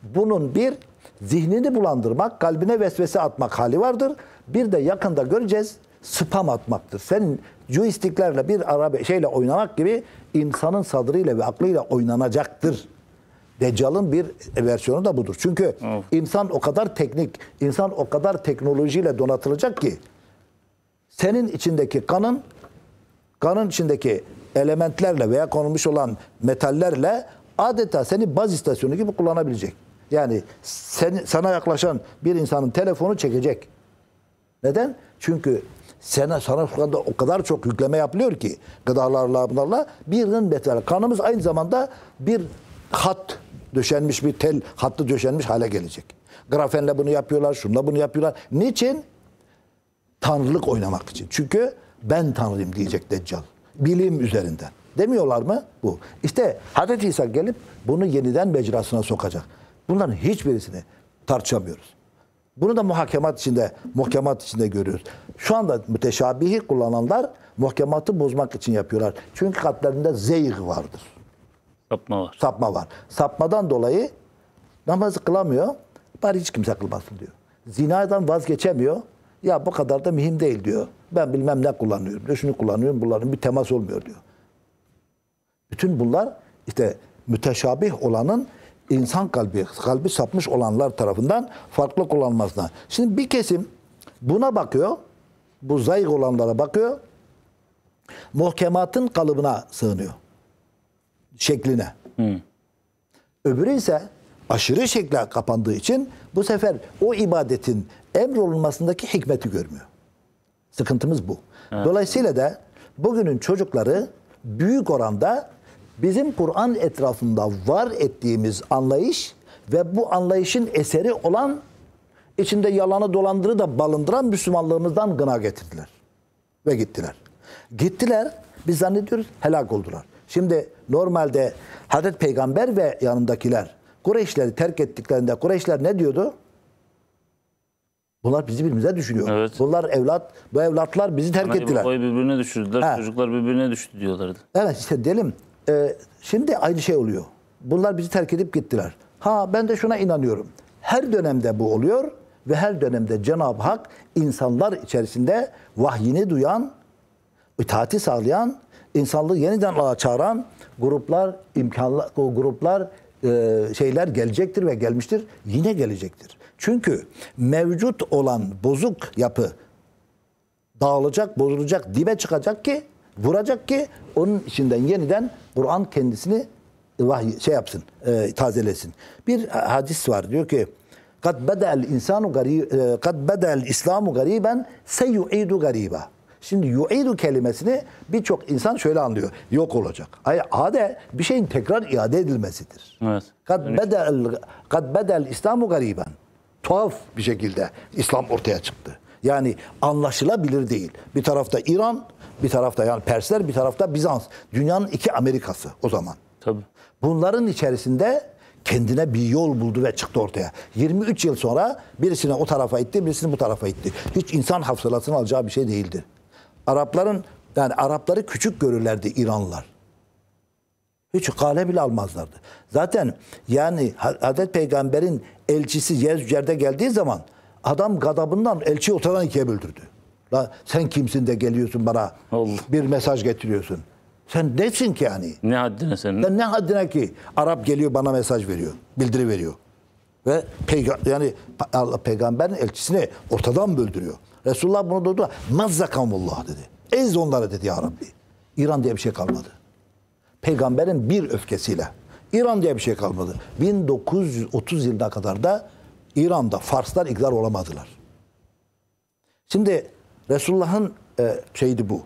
Bunun bir zihnini bulandırmak, kalbine vesvese atmak hali vardır. Bir de yakında göreceğiz spam atmaktır. Sen joysticklerle bir ara oynamak gibi insanın sadrıyla ve aklıyla oynanacaktır. Deccal'ın bir versiyonu da budur. Çünkü insan o kadar teknik, insan o kadar teknolojiyle donatılacak ki senin içindeki kanın içindeki elementlerle veya konulmuş olan metallerle adeta seni baz istasyonu gibi kullanabilecek. Yani sana yaklaşan bir insanın telefonu çekecek. Neden? Çünkü sana şu anda o kadar çok yükleme yapılıyor ki gıdalarla bunlarla birinin betali. Kanımız aynı zamanda bir hat döşenmiş bir tel hattı döşenmiş hale gelecek. Grafenle bunu yapıyorlar, şunla bunu yapıyorlar. Niçin? Tanrılık oynamak için. Çünkü ben Tanrıyım diyecek Deccal. Bilim üzerinden. Demiyorlar mı? Bu. İşte Hazreti İsa gelip bunu yeniden mecrasına sokacak. Bunların hiçbirisini tartışamıyoruz. Bunu da muhakemat içinde görüyoruz. Şu anda müteşabihi kullananlar muhakematı bozmak için yapıyorlar. Çünkü kalplerinde zeyh vardır. Sapma var. Sapma var. Sapmadan dolayı namazı kılamıyor. Bari hiç kimse kılmasın diyor. Zinadan vazgeçemiyor. Ya bu kadar da mühim değil diyor. Ben bilmem ne kullanıyorum diyor. Şunu kullanıyorum, bunların bir temas olmuyor diyor. Bütün bunlar işte müteşabih olanın insan kalbi sapmış olanlar tarafından farklı kullanmasına. Şimdi bir kesim buna bakıyor. Bu zayıf olanlara bakıyor. Muhkematın kalıbına sığınıyor. Şekline. Öbürü ise aşırı şekle kapandığı için bu sefer o ibadetin emrolunmasındaki hikmeti görmüyor. Sıkıntımız bu. Evet. Dolayısıyla da bugünün çocukları büyük oranda bizim Kur'an etrafında var ettiğimiz anlayış ve bu anlayışın eseri olan içinde yalanı dolandırı da balındıran Müslümanlığımızdan gına getirdiler. Ve gittiler. Gittiler, biz zannediyoruz helak oldular. Şimdi normalde Hazreti Peygamber ve yanındakiler Kureyşleri terk ettiklerinde Kureyşler ne diyordu? Bunlar bizi birbirimize düşürüyor. Evet. Bunlar evlat, bu evlatlar bizi terk ettiler. Babayı birbirine düşürdüler, çocuklar birbirine düştü diyorlardı. Evet işte diyelim. Şimdi aynı şey oluyor. Bunlar bizi terk edip gittiler. Ha ben de şuna inanıyorum. Her dönemde bu oluyor ve her dönemde Cenab-ı Hak insanlar içerisinde vahyini duyan, itaati sağlayan, insanlığı yeniden ayağa çağıran gruplar, şeyler gelecektir ve gelmiştir. Yine gelecektir. Çünkü mevcut olan bozuk yapı dağılacak, bozulacak, dibe çıkacak ki vuracak ki onun içinden yeniden Kur'an kendisini yapsın, tazelesin. Bir hadis var diyor ki: "Kad beda'l insanu gariban, kad beda'l İslamu gariban, seyu'idu gariba." Şimdi yu'idu kelimesini birçok insan şöyle anlıyor. Yok olacak. Hayır, ade bir şeyin tekrar iade edilmesidir. Evet. Kad beda'l İslamu gariban. Tuhaf bir şekilde İslam ortaya çıktı. Yani anlaşılabilir değil. Bir tarafta İran, bir tarafta yani Persler, bir tarafta Bizans. Dünyanın iki Amerikası o zaman. Tabii. Bunların içerisinde kendine bir yol buldu ve çıktı ortaya. 23 yıl sonra birisini o tarafa itti, birisini bu tarafa itti. Hiç insan hafsalasını alacağı bir şey değildi. Arapları küçük görürlerdi İranlılar. Hiç kale bile almazlardı. Zaten yani Hazreti Peygamber'in elçisi Yezücer'de geldiği zaman adam gadabından elçiyi ortadan ikiye böldürdü. La sen kimsin de geliyorsun bana Allah, bir mesaj getiriyorsun. Sen nesin ki yani? Ne haddine sen? Ne haddine ki? Arap geliyor bana mesaj veriyor, bildiri veriyor. Ve peygamberin elçisini ortadan böldürüyor. Resulullah bunu duydu. Mazzakamullah dedi. Ez onlara dedi ya Rabbi. İran diye bir şey kalmadı. Peygamberin bir öfkesiyle. İran diye bir şey kalmadı. 1930 yılına kadar da İran'da Farslar iktidar olamadılar. Şimdi Resulullah'ın şeydi bu.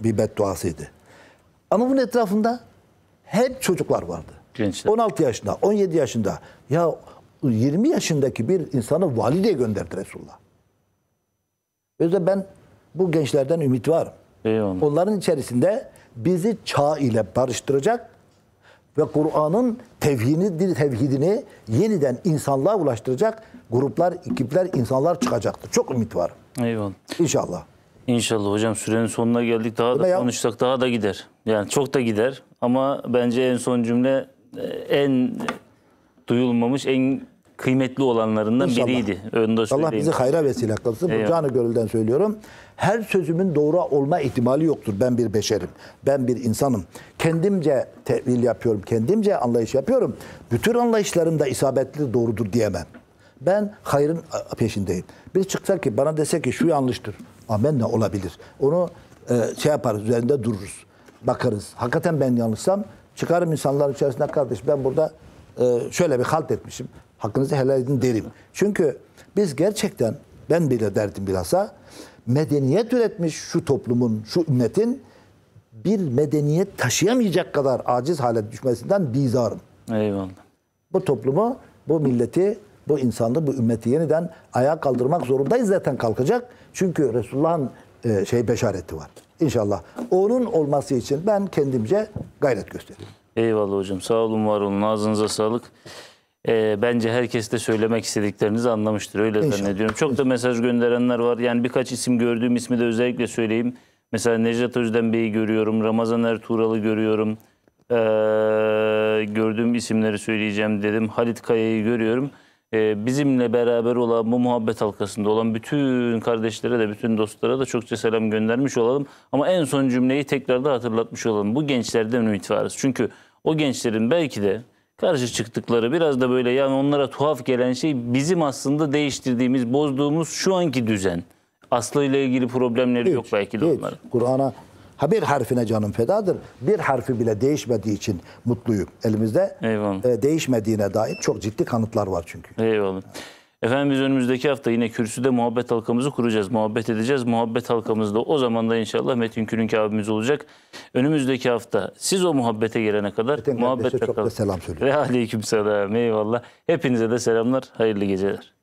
Bir bedduasıydı. Ama bunun etrafında hep çocuklar vardı. Gençler. 16 yaşında, 17 yaşında. Ya 20 yaşındaki bir insanı vali diye gönderdi Resulullah. O yüzden ben bu gençlerden ümit var. Onların içerisinde bizi çağ ile barıştıracak ve Kur'an'ın tevhidini yeniden insanlığa ulaştıracak gruplar, ekipler, insanlar çıkacaktır. Çok ümit var. Eyvallah. İnşallah. İnşallah hocam, sürenin sonuna geldik. Daha da konuşsak daha da gider. Yani çok da gider ama bence en son cümle en duyulmamış, en kıymetli olanlarından İnşallah. Biriydi. Allah bizi hayra vesile kılsın. Bu canı gönülden söylüyorum. Her sözümün doğru olma ihtimali yoktur. Ben bir beşerim. Ben bir insanım. Kendimce tevil yapıyorum. Kendimce anlayış yapıyorum. Bütün anlayışlarım da isabetli doğrudur diyemem. Ben hayrın peşindeyim. Bir çıksa ki bana dese ki şu yanlıştır. Amen ne olabilir? Onu şey yaparız, üzerinde dururuz. Bakarız. Hakikaten ben yanlışsam çıkarım insanların içerisinde kardeş ben burada şöyle bir halt etmişim. Hakkınızı helal edin derim. Çünkü biz gerçekten ben bile derdim bilhassa medeniyet üretmiş şu toplumun, şu ümmetin bir medeniyet taşıyamayacak kadar aciz hale düşmesinden bizarım. Eyvallah. Bu toplumu, bu milleti, bu insanı, bu ümmeti yeniden ayağa kaldırmak zorundayız, zaten kalkacak. Çünkü Resulullah'ın beşareti var. İnşallah. Onun olması için ben kendimce gayret gösteriyorum. Eyvallah hocam. Sağ olun, var olun. Ağzınıza sağlık. Bence herkes de söylemek istediklerinizi anlamıştır. Öyle zannediyorum. Çok da mesaj gönderenler var. Yani birkaç isim gördüğüm ismi de özellikle söyleyeyim. Mesela Necdet Özden Bey'i görüyorum. Ramazan Ertuğral'ı görüyorum. Gördüğüm isimleri söyleyeceğim dedim. Halit Kaya'yı görüyorum. Bizimle beraber olan, bu muhabbet halkasında olan bütün kardeşlere de, bütün dostlara da çokça selam göndermiş olalım. Ama en son cümleyi tekrar da hatırlatmış olalım. Bu gençlerden ümit varız. Çünkü o gençlerin belki de karşı çıktıkları, biraz da böyle yani onlara tuhaf gelen şey, bizim aslında değiştirdiğimiz, bozduğumuz şu anki düzen. Aslıyla ilgili problemleri yok belki de onların. Kur'an'a, bir harfine canım fedadır. Bir harfi bile değişmediği için mutluyum. Elimizde değişmediğine dair çok ciddi kanıtlar var çünkü. Eyvallah. Efendim biz önümüzdeki hafta yine kürsüde muhabbet halkamızı kuracağız. Muhabbet edeceğiz. Muhabbet halkamızda o zaman da inşallah Metin Külünki abimiz olacak. Önümüzdeki hafta siz o muhabbete gelene kadar muhabbet halkamızda. Çok da selam söylüyorum. Ve aleyküm selam. Eyvallah. Hepinize de selamlar. Hayırlı geceler.